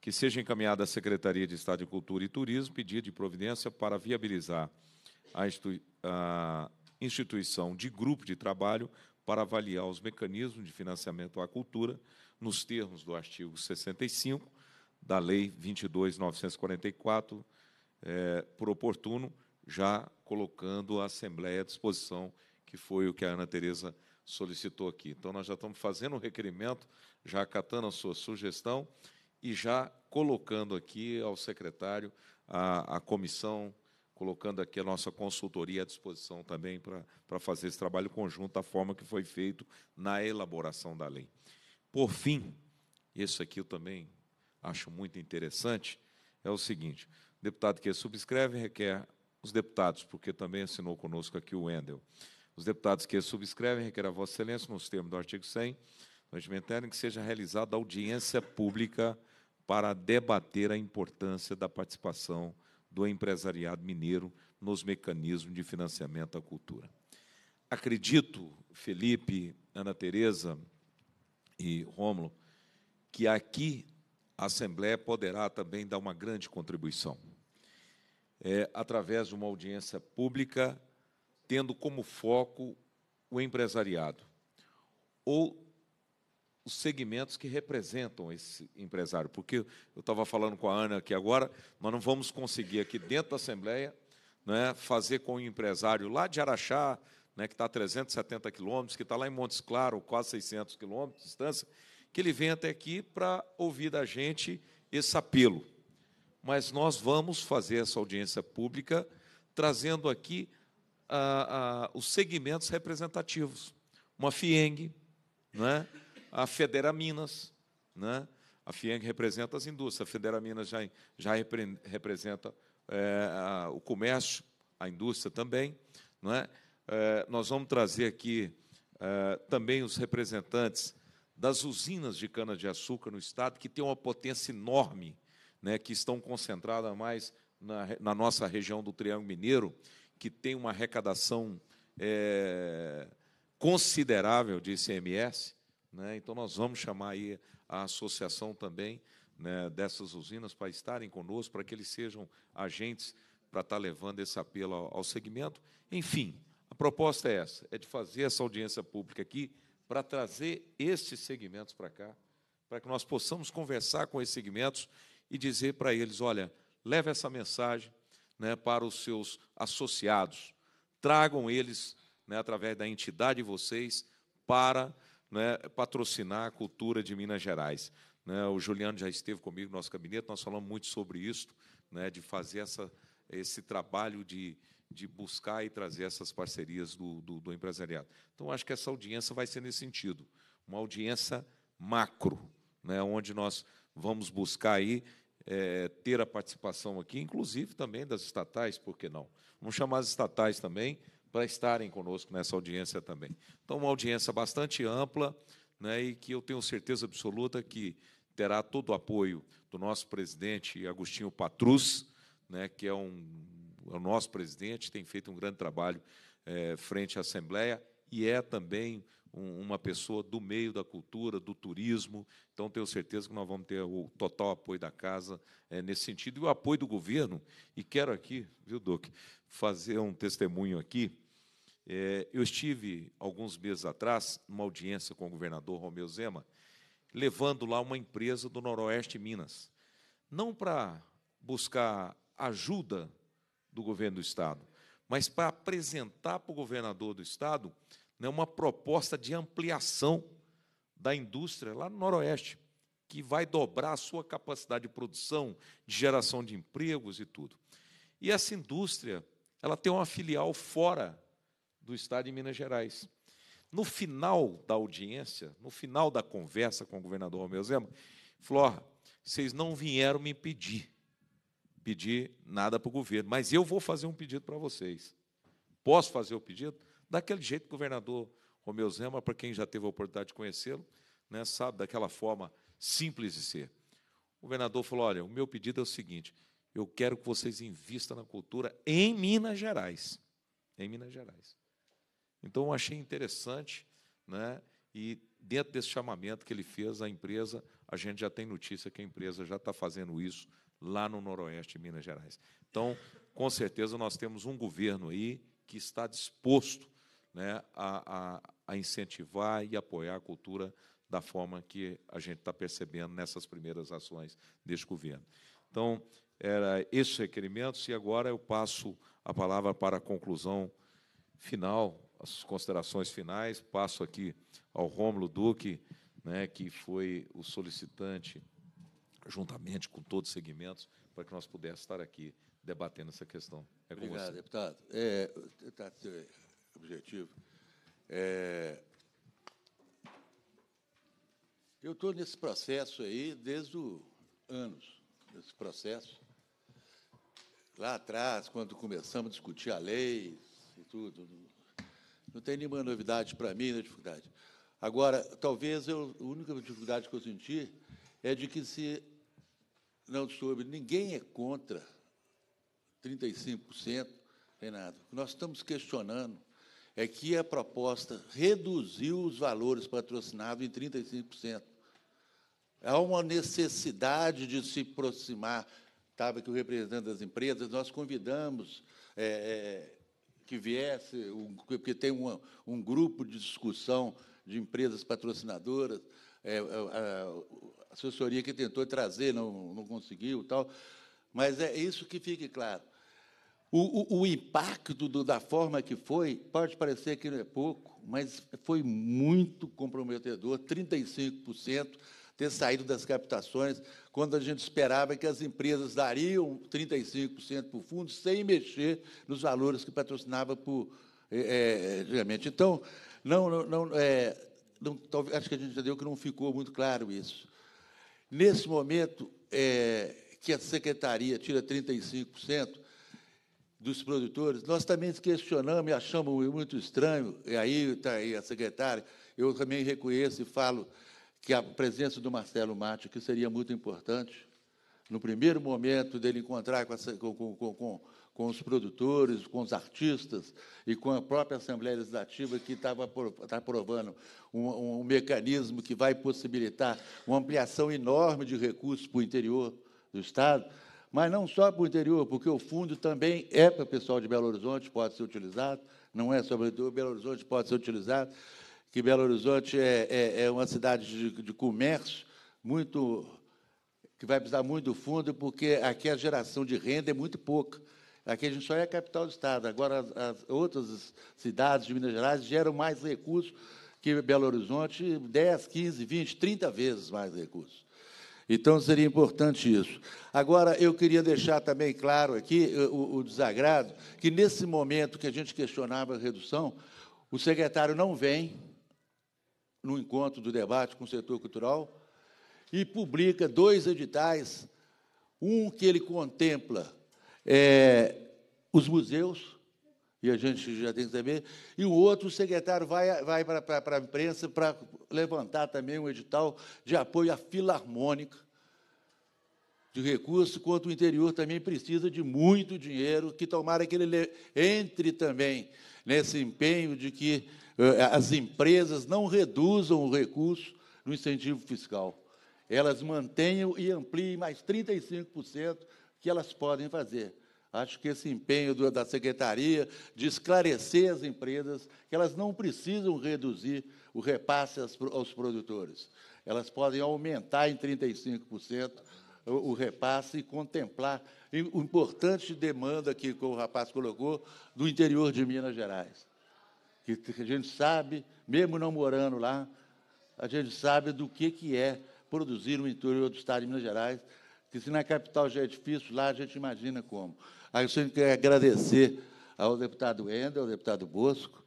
que seja encaminhada à Secretaria de Estado de Cultura e Turismo pedido de providência para viabilizar a instituição de grupo de trabalho para avaliar os mecanismos de financiamento à cultura, nos termos do artigo 65 da Lei 22.944, por oportuno, já colocando a Assembleia à disposição, que foi o que a Ana Tereza solicitou aqui. Então, nós já estamos fazendo o requerimento, já acatando a sua sugestão e já colocando aqui ao secretário a comissão, colocando aqui a nossa consultoria à disposição também para fazer esse trabalho conjunto da forma que foi feito na elaboração da lei. Por fim, isso aqui eu também acho muito interessante, é o seguinte, o deputado que subscreve requer, os deputados, porque também assinou conosco aqui o Wendel, os deputados que subscrevem requer a Vossa Excelência, nos termos do artigo 100, do Regimento Interno, que seja realizada audiência pública para debater a importância da participação do empresariado mineiro nos mecanismos de financiamento à cultura. Acredito, Felipe, Ana Tereza e Rômulo, que aqui a Assembleia poderá também dar uma grande contribuição, através de uma audiência pública, tendo como foco o empresariado, ou os segmentos que representam esse empresário. Porque eu estava falando com a Ana aqui agora, nós não vamos conseguir aqui dentro da Assembleia, né, fazer com o empresário lá de Araxá, né, que está a 370 quilômetros, que está lá em Montes Claros, quase 600 quilômetros de distância, que ele vem até aqui para ouvir da gente esse apelo. Mas nós vamos fazer essa audiência pública trazendo aqui os segmentos representativos. Uma FIENG, né, a Federaminas, né, a FIENG representa as indústrias, a Federaminas já representa o comércio, a indústria também, não é? Nós vamos trazer aqui também os representantes das usinas de cana-de-açúcar no Estado, que tem uma potência enorme, né, que estão concentradas mais na nossa região do Triângulo Mineiro, que tem uma arrecadação considerável de ICMS. Né, então, nós vamos chamar aí a associação também, né, dessas usinas para estarem conosco, para que eles sejam agentes para estar levando esse apelo ao segmento. Enfim, a proposta é essa, é de fazer essa audiência pública aqui para trazer esses segmentos para cá, para que nós possamos conversar com esses segmentos e dizer para eles, olha, leve essa mensagem, né, para os seus associados, tragam eles, né, através da entidade de vocês, para, né, patrocinar a cultura de Minas Gerais. Né, o Juliano já esteve comigo no nosso gabinete, nós falamos muito sobre isso, né, de fazer esse trabalho de buscar e trazer essas parcerias do empresariado. Então, acho que essa audiência vai ser nesse sentido, uma audiência macro, né, onde nós vamos buscar aí, ter a participação aqui, inclusive também das estatais, por que não? Vamos chamar as estatais também para estarem conosco nessa audiência também. Então, uma audiência bastante ampla, né, e que eu tenho certeza absoluta que terá todo o apoio do nosso presidente Agostinho Patrus, né, que é o nosso presidente, tem feito um grande trabalho frente à Assembleia e é também uma pessoa do meio da cultura, do turismo. Então, tenho certeza que nós vamos ter o total apoio da Casa nesse sentido, e o apoio do governo. E quero aqui, viu, Doc, fazer um testemunho aqui. Eu estive, alguns meses atrás, numa audiência com o governador Romeu Zema, levando lá uma empresa do Noroeste de Minas, não para buscar ajuda do governo do Estado, mas para apresentar para o governador do Estado, né, uma proposta de ampliação da indústria lá no Noroeste, que vai dobrar a sua capacidade de produção, de geração de empregos e tudo. E essa indústria, ela tem uma filial fora do Estado de Minas Gerais. No final da audiência, no final da conversa com o governador Romeu Zema, falou, ó, vocês não vieram me pedir nada para o governo, mas eu vou fazer um pedido para vocês. Posso fazer o pedido? Daquele jeito, o governador Romeu Zema, para quem já teve a oportunidade de conhecê-lo, né, sabe, daquela forma simples de ser. O governador falou, olha, o meu pedido é o seguinte, eu quero que vocês invistam na cultura em Minas Gerais. Em Minas Gerais. Então, eu achei interessante, né, e dentro desse chamamento que ele fez à empresa, a gente já tem notícia que a empresa já está fazendo isso lá no Noroeste de Minas Gerais. Então, com certeza, nós temos um governo aí que está disposto, né, a incentivar e apoiar a cultura da forma que a gente está percebendo nessas primeiras ações deste governo. Então, era esses requerimentos, e agora eu passo a palavra para a conclusão final, as considerações finais, passo aqui ao Rômulo Duque, né, que foi o solicitante, juntamente com todos os segmentos, para que nós pudéssemos estar aqui debatendo essa questão. É com Obrigado, você. Deputado. Deputado, seu objetivo. Eu estou nesse processo aí desde anos, nesse processo. Lá atrás, quando começamos a discutir a lei e tudo, não tem nenhuma novidade para mim, né, dificuldade. Agora, talvez a única dificuldade que eu senti é de que se não soube, ninguém é contra 35%, Renato. O que nós estamos questionando é que a proposta reduziu os valores patrocinados em 35%. Há uma necessidade de se aproximar. Estava aqui o representante das empresas, nós convidamos que viesse, porque tem um grupo de discussão de empresas patrocinadoras, a assessoria que tentou trazer, não conseguiu, tal. Mas é isso que fique claro. O impacto da forma que foi, pode parecer que não é pouco, mas foi muito comprometedor, 35% ter saído das captações, quando a gente esperava que as empresas dariam 35% para o fundo, sem mexer nos valores que patrocinava por, antigamente. Então, acho que a gente entendeu que não ficou muito claro isso. Nesse momento, que a secretaria tira 35% dos produtores, nós também questionamos e achamos muito estranho, e aí está aí a secretária, eu também reconheço e falo que a presença do Marcelo Matta, que seria muito importante, no primeiro momento dele encontrar com os produtores, com os artistas e com a própria Assembleia Legislativa, que está aprovando um mecanismo que vai possibilitar uma ampliação enorme de recursos para o interior do Estado, mas não só para o interior, porque o fundo também é para o pessoal de Belo Horizonte, pode ser utilizado, não é só para o interior, Belo Horizonte pode ser utilizado, que Belo Horizonte é uma cidade de comércio muito... que vai precisar muito do fundo, porque aqui a geração de renda é muito pouca. Aqui a gente só é a capital do Estado. Agora, as outras cidades de Minas Gerais geram mais recursos que Belo Horizonte, 10, 15, 20, 30 vezes mais recursos. Então, seria importante isso. Agora, eu queria deixar também claro aqui o desagrado, que, nesse momento que a gente questionava a redução, o secretário não vem no encontro do debate com o setor cultural, e publica 2 editais, um que ele contempla os museus, e a gente já tem que saber, e o outro, o secretário, vai para a imprensa para levantar também um edital de apoio à Filarmônica, de recurso, quanto o interior também precisa de muito dinheiro, que tomara que ele entre também nesse empenho de que as empresas não reduzam o recurso no incentivo fiscal. Elas mantenham e ampliem mais 35% que elas podem fazer. Acho que esse empenho da Secretaria de esclarecer as empresas que elas não precisam reduzir o repasse aos produtores. Elas podem aumentar em 35% o repasse e contemplar a importante demanda que o rapaz colocou do interior de Minas Gerais. Que a gente sabe, mesmo não morando lá, a gente sabe do que é produzir no interior do Estado de Minas Gerais, que se na capital já é difícil, lá a gente imagina como. Aí eu sempre quero agradecer ao deputado Wendel, ao deputado Bosco,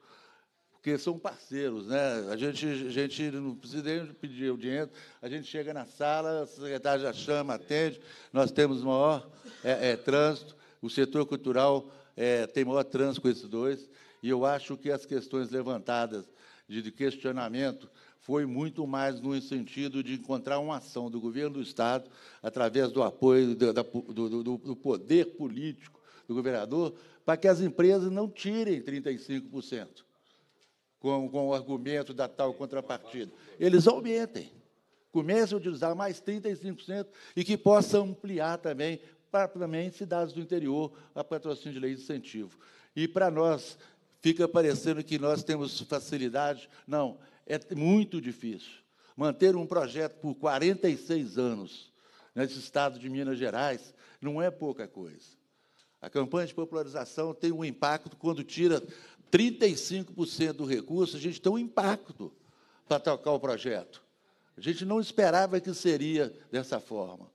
porque são parceiros, né? A gente não precisa nem pedir audiência, a gente chega na sala, o secretário já chama, atende, nós temos maior trânsito, o setor cultural tem maior trânsito com esses dois, e eu acho que as questões levantadas de questionamento foi muito mais no sentido de encontrar uma ação do governo do Estado, através do apoio do poder político do governador, para que as empresas não tirem 35%, com o argumento da tal contrapartida. Eles aumentem, comecem a utilizar mais 35% e que possam ampliar também para também cidades do interior a patrocínio de lei de incentivo. E, para nós, fica parecendo que nós temos facilidade. Não. É muito difícil manter um projeto por 46 anos nesse Estado de Minas Gerais, não é pouca coisa. A campanha de popularização tem um impacto, quando tira 35% do recurso, a gente tem um impacto para tocar o projeto. A gente não esperava que seria dessa forma.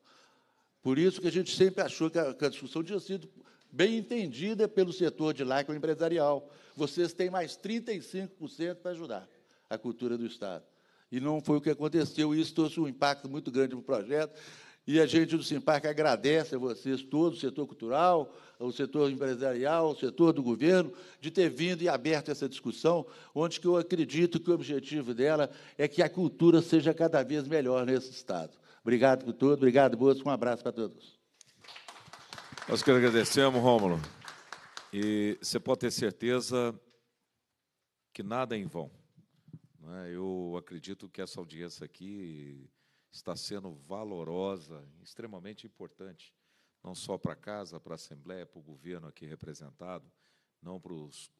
Por isso que a gente sempre achou que a discussão tinha sido bem entendida pelo setor de lá, que é o empresarial. Vocês têm mais 35% para ajudar a cultura do Estado. E não foi o que aconteceu, isso trouxe um impacto muito grande no projeto, e a gente do Simparc agradece a vocês, todo o setor cultural, o setor empresarial, o setor do governo, de ter vindo e aberto essa discussão, onde que eu acredito que o objetivo dela é que a cultura seja cada vez melhor nesse Estado. Obrigado por tudo, obrigado, Bosco, um abraço para todos. Nós que agradecemos, Rômulo, e você pode ter certeza que nada é em vão. Eu acredito que essa audiência aqui está sendo valorosa, extremamente importante, não só para a Casa, para a Assembleia, para o governo aqui representado, não para os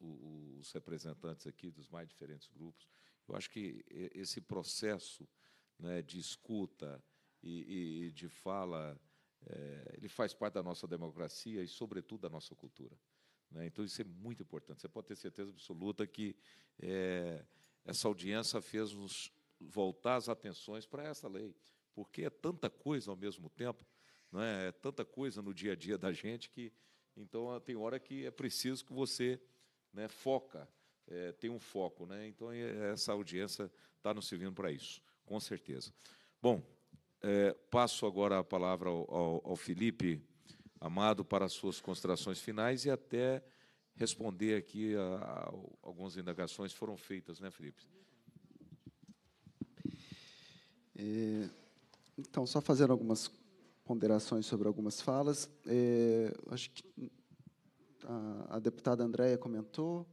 representantes aqui dos mais diferentes grupos. Eu acho que esse processo, né, de escuta e de fala, ele faz parte da nossa democracia e, sobretudo, da nossa cultura. Então, isso é muito importante. Você pode ter certeza absoluta que... essa audiência fez-nos voltar as atenções para essa lei, porque é tanta coisa ao mesmo tempo, não é? É tanta coisa no dia a dia da gente que, então, tem hora que é preciso que você, né, foca, tem um foco, né? Então, essa audiência está nos servindo para isso, com certeza. Bom, passo agora a palavra ao Felipe Amado para as suas considerações finais e até responder aqui a algumas indagações foram feitas, né, Felipe? Então, só fazendo algumas ponderações sobre algumas falas. Acho que a deputada Andréia comentou,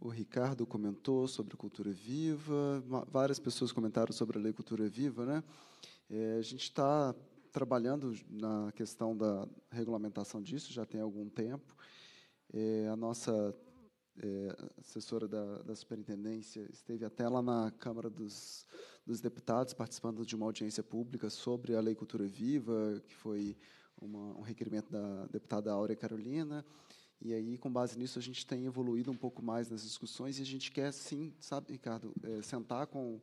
o Ricardo comentou sobre Cultura Viva, várias pessoas comentaram sobre a Lei Cultura Viva, né? A gente está trabalhando na questão da regulamentação disso, já tem algum tempo. A nossa assessora da superintendência esteve até lá na Câmara dos Deputados, participando de uma audiência pública sobre a Lei Cultura Viva, que foi um requerimento da deputada Áurea Carolina. E aí, com base nisso, a gente tem evoluído um pouco mais nas discussões e a gente quer, sim, sabe, Ricardo, sentar com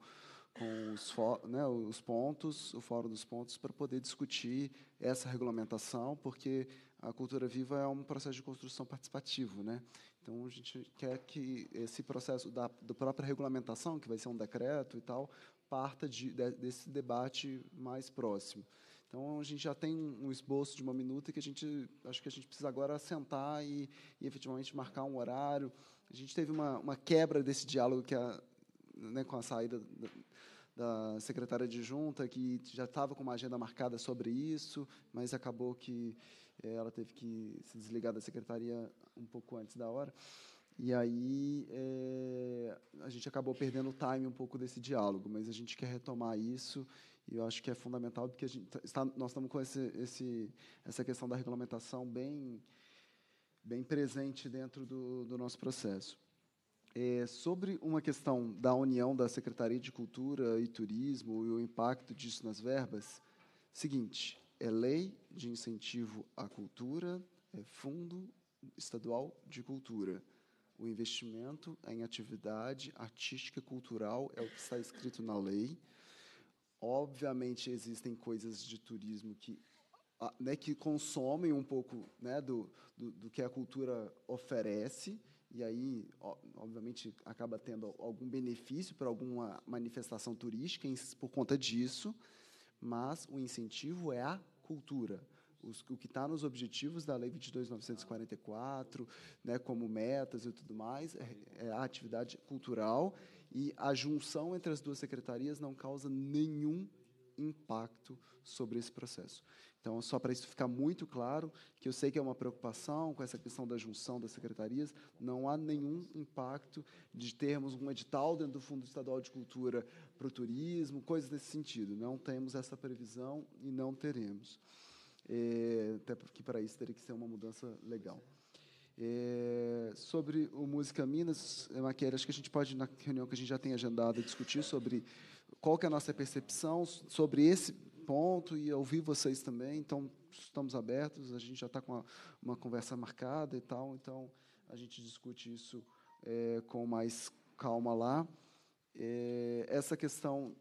os pontos, o Fórum dos Pontos, para poder discutir essa regulamentação, porque a cultura viva é um processo de construção participativo, né? Então, a gente quer que esse processo da própria regulamentação, que vai ser um decreto e tal, parta desse debate mais próximo. Então, a gente já tem um esboço de uma minuta que acho que a gente precisa agora sentar e efetivamente, marcar um horário. A gente teve uma quebra desse diálogo que com a saída da secretária adjunta, que já estava com uma agenda marcada sobre isso, mas acabou que ela teve que se desligar da secretaria um pouco antes da hora. E aí a gente acabou perdendo o time um pouco desse diálogo, mas a gente quer retomar isso. E eu acho que é fundamental, porque nós estamos com essa questão da regulamentação bem presente dentro do nosso processo. Sobre uma questão da união da Secretaria de Cultura e Turismo e o impacto disso nas verbas, seguinte, é Lei de Incentivo à Cultura, é Fundo Estadual de Cultura. O investimento em atividade artística e cultural é o que está escrito na lei. Obviamente, existem coisas de turismo que consomem um pouco, né, do que a cultura oferece, e aí, obviamente, acaba tendo algum benefício para alguma manifestação turística por conta disso, mas o incentivo é a cultura. O que está nos objetivos da Lei 22.944, né, como metas e tudo mais, é a atividade cultural, e a junção entre as duas secretarias não causa nenhum impacto sobre esse processo. Então, só para isso ficar muito claro, que eu sei que é uma preocupação com essa questão da junção das secretarias, não há nenhum impacto de termos um edital dentro do Fundo Estadual de Cultura para o turismo, coisas nesse sentido. Não temos essa previsão e não teremos. Até porque, para isso, teria que ser uma mudança legal. Sobre o Música Minas, Maquera, acho que a gente pode, na reunião que a gente já tem agendada, discutir sobre qual que é a nossa percepção sobre esse ponto e ouvir vocês também. Então, estamos abertos, a gente já está com uma conversa marcada e tal, então a gente discute isso com mais calma lá. Essa questão,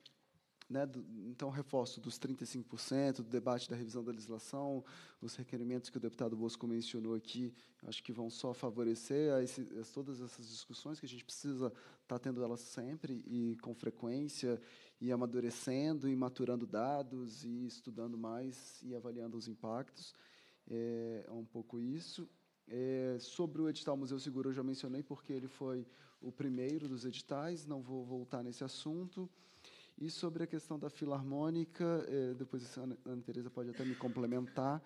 né, então, reforço dos 35%, do debate da revisão da legislação, os requerimentos que o deputado Bosco mencionou aqui, acho que vão só favorecer a todas essas discussões que a gente precisa estar tendo elas sempre e com frequência, e amadurecendo, e maturando dados, e estudando mais, e avaliando os impactos. É um pouco isso. Sobre o edital Museu Seguro, eu já mencionei, porque ele foi o primeiro dos editais, não vou voltar nesse assunto. E sobre a questão da Filarmônica, depois a Ana Tereza pode até me complementar,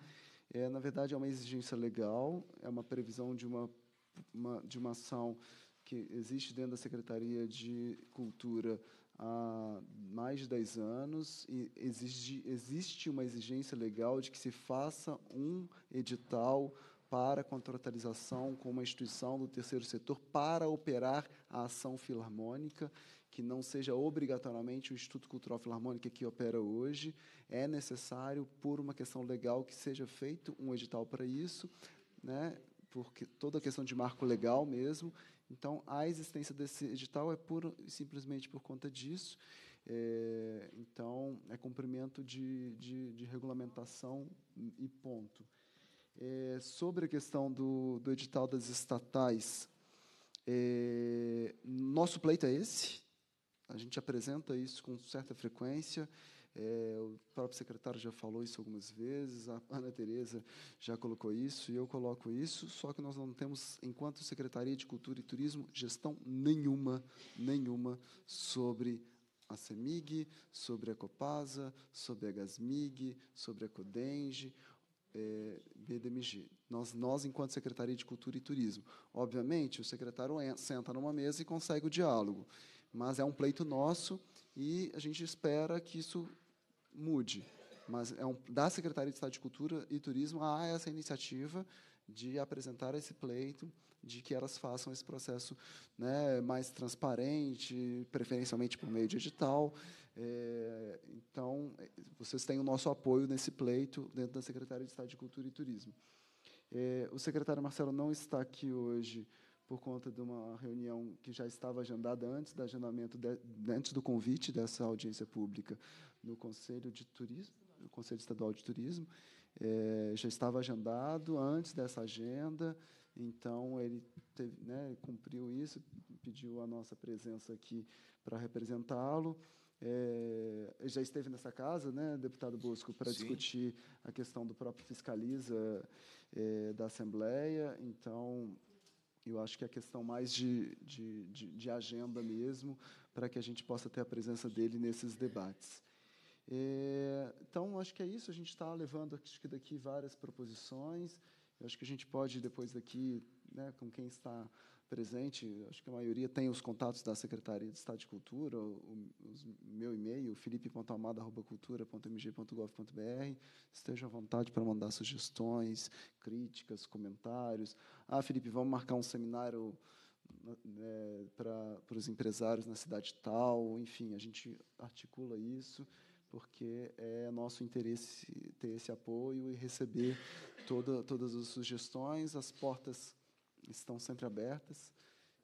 na verdade, é uma exigência legal, é uma previsão de uma ação que existe dentro da Secretaria de Cultura há mais de 10 anos, e existe uma exigência legal de que se faça um edital para contratualização com uma instituição do terceiro setor para operar a ação filarmônica, que não seja obrigatoriamente o Instituto Cultural Filarmônica que opera hoje. É necessário, por uma questão legal, que seja feito um edital para isso, né, porque toda a questão de marco legal mesmo. Então, a existência desse edital é pura e simplesmente por conta disso. Então, é cumprimento de regulamentação e ponto. Sobre a questão do edital das estatais, nosso pleito é esse. A gente apresenta isso com certa frequência, o próprio secretário já falou isso algumas vezes, a Ana Tereza já colocou isso, e eu coloco isso, só que nós não temos, enquanto Secretaria de Cultura e Turismo, gestão nenhuma sobre a CEMIG, sobre a Copasa, sobre a Gasmig, sobre a Codenge, BDMG. Nós, enquanto Secretaria de Cultura e Turismo. Obviamente, o secretário senta numa mesa e consegue o diálogo, mas é um pleito nosso e a gente espera que isso mude. Mas é da Secretaria de Estado de Cultura e Turismo há essa iniciativa de apresentar esse pleito, de que elas façam esse processo, né, mais transparente, preferencialmente por meio de edital. Então, vocês têm o nosso apoio nesse pleito dentro da Secretaria de Estado de Cultura e Turismo. O secretário Marcelo não está aqui hoje por conta de uma reunião que já estava agendada antes do agendamento, antes do convite dessa audiência pública no Conselho de Turismo, no Conselho Estadual de Turismo. Já estava agendado antes dessa agenda, então ele teve, né, cumpriu isso, pediu a nossa presença aqui para representá-lo. Já esteve nessa casa, né, deputado Bosco, para discutir a questão do próprio Fiscaliza da Assembleia. Então, eu acho que é a questão mais de agenda mesmo, para que a gente possa ter a presença dele nesses debates. Então, acho que é isso. A gente está levando aqui daqui várias proposições. Eu acho que a gente pode, depois daqui, né, com quem está presente, acho que a maioria tem os contatos da Secretaria de Estado de Cultura, o meu e-mail, felipe.amado@cultura.mg.gov.br. Estejam à vontade para mandar sugestões, críticas, comentários. Ah, Felipe, vamos marcar um seminário, né, para os empresários na cidade tal. Enfim, a gente articula isso, porque é nosso interesse ter esse apoio e receber todas as sugestões. As portas estão sempre abertas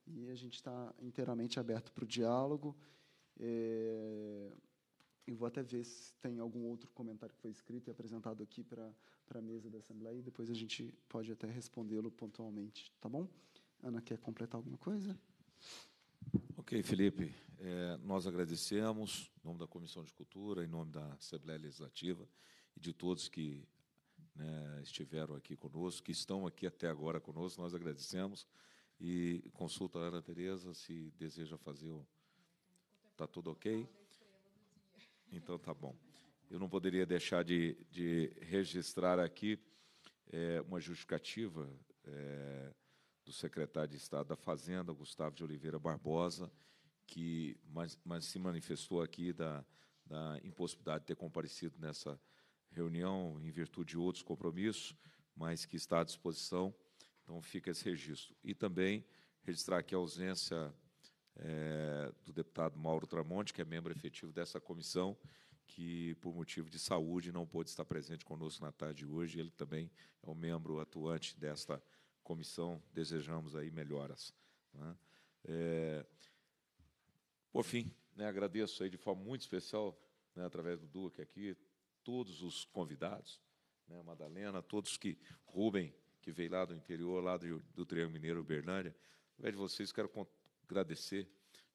e a gente está inteiramente aberto para o diálogo. Eu vou até ver se tem algum outro comentário que foi escrito e apresentado aqui para a mesa da Assembleia, e depois a gente pode até respondê-lo pontualmente. Tá bom? Ana, quer completar alguma coisa? Ok, Felipe. Nós agradecemos, em nome da Comissão de Cultura, em nome da Assembleia Legislativa e de todos que, né, estiveram aqui conosco, que estão aqui até agora conosco. Nós agradecemos e consulta a Ana Tereza se deseja fazer o... Está tudo ok? Então, tá bom. Eu não poderia deixar de registrar aqui uma justificativa do secretário de Estado da Fazenda, Gustavo de Oliveira Barbosa, que mas se manifestou aqui da impossibilidade de ter comparecido nessa reunião em virtude de outros compromissos, mas que está à disposição. Então, fica esse registro. E também registrar aqui a ausência do deputado Mauro Tramonte, que é membro efetivo dessa comissão, que, por motivo de saúde, não pôde estar presente conosco na tarde de hoje. Ele também é um membro atuante desta comissão. Desejamos aí melhoras, né? Por fim, né, agradeço aí de forma muito especial, né, através do Duque aqui, todos os convidados, né, Madalena, todos que... Rubem, que veio lá do interior, lá do Triângulo Mineiro, Uberlândia. Através de vocês, quero agradecer,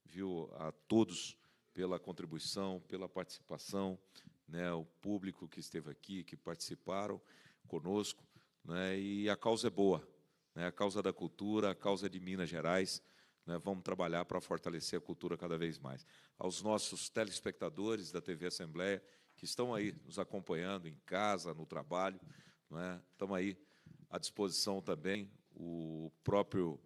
viu, a todos pela contribuição, pela participação, né, o público que esteve aqui, que participaram conosco, né, e a causa é boa, né, a causa da cultura, a causa de Minas Gerais. Vamos trabalhar para fortalecer a cultura cada vez mais. Aos nossos telespectadores da TV Assembleia, que estão aí nos acompanhando em casa, no trabalho, né, estamos aí à disposição também. O próprio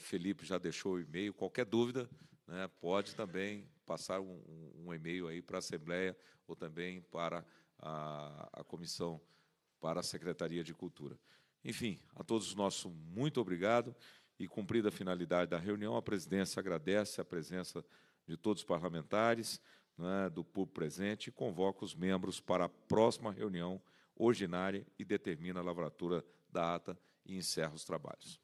Felipe já deixou o e-mail. Qualquer dúvida, né, pode também passar um e-mail aí para a Assembleia ou também para a Comissão, para a Secretaria de Cultura. Enfim, a todos nosso muito obrigado. E, cumprida a finalidade da reunião, a presidência agradece a presença de todos os parlamentares, né, do público presente, e convoca os membros para a próxima reunião ordinária e determina a lavratura da ata e encerra os trabalhos.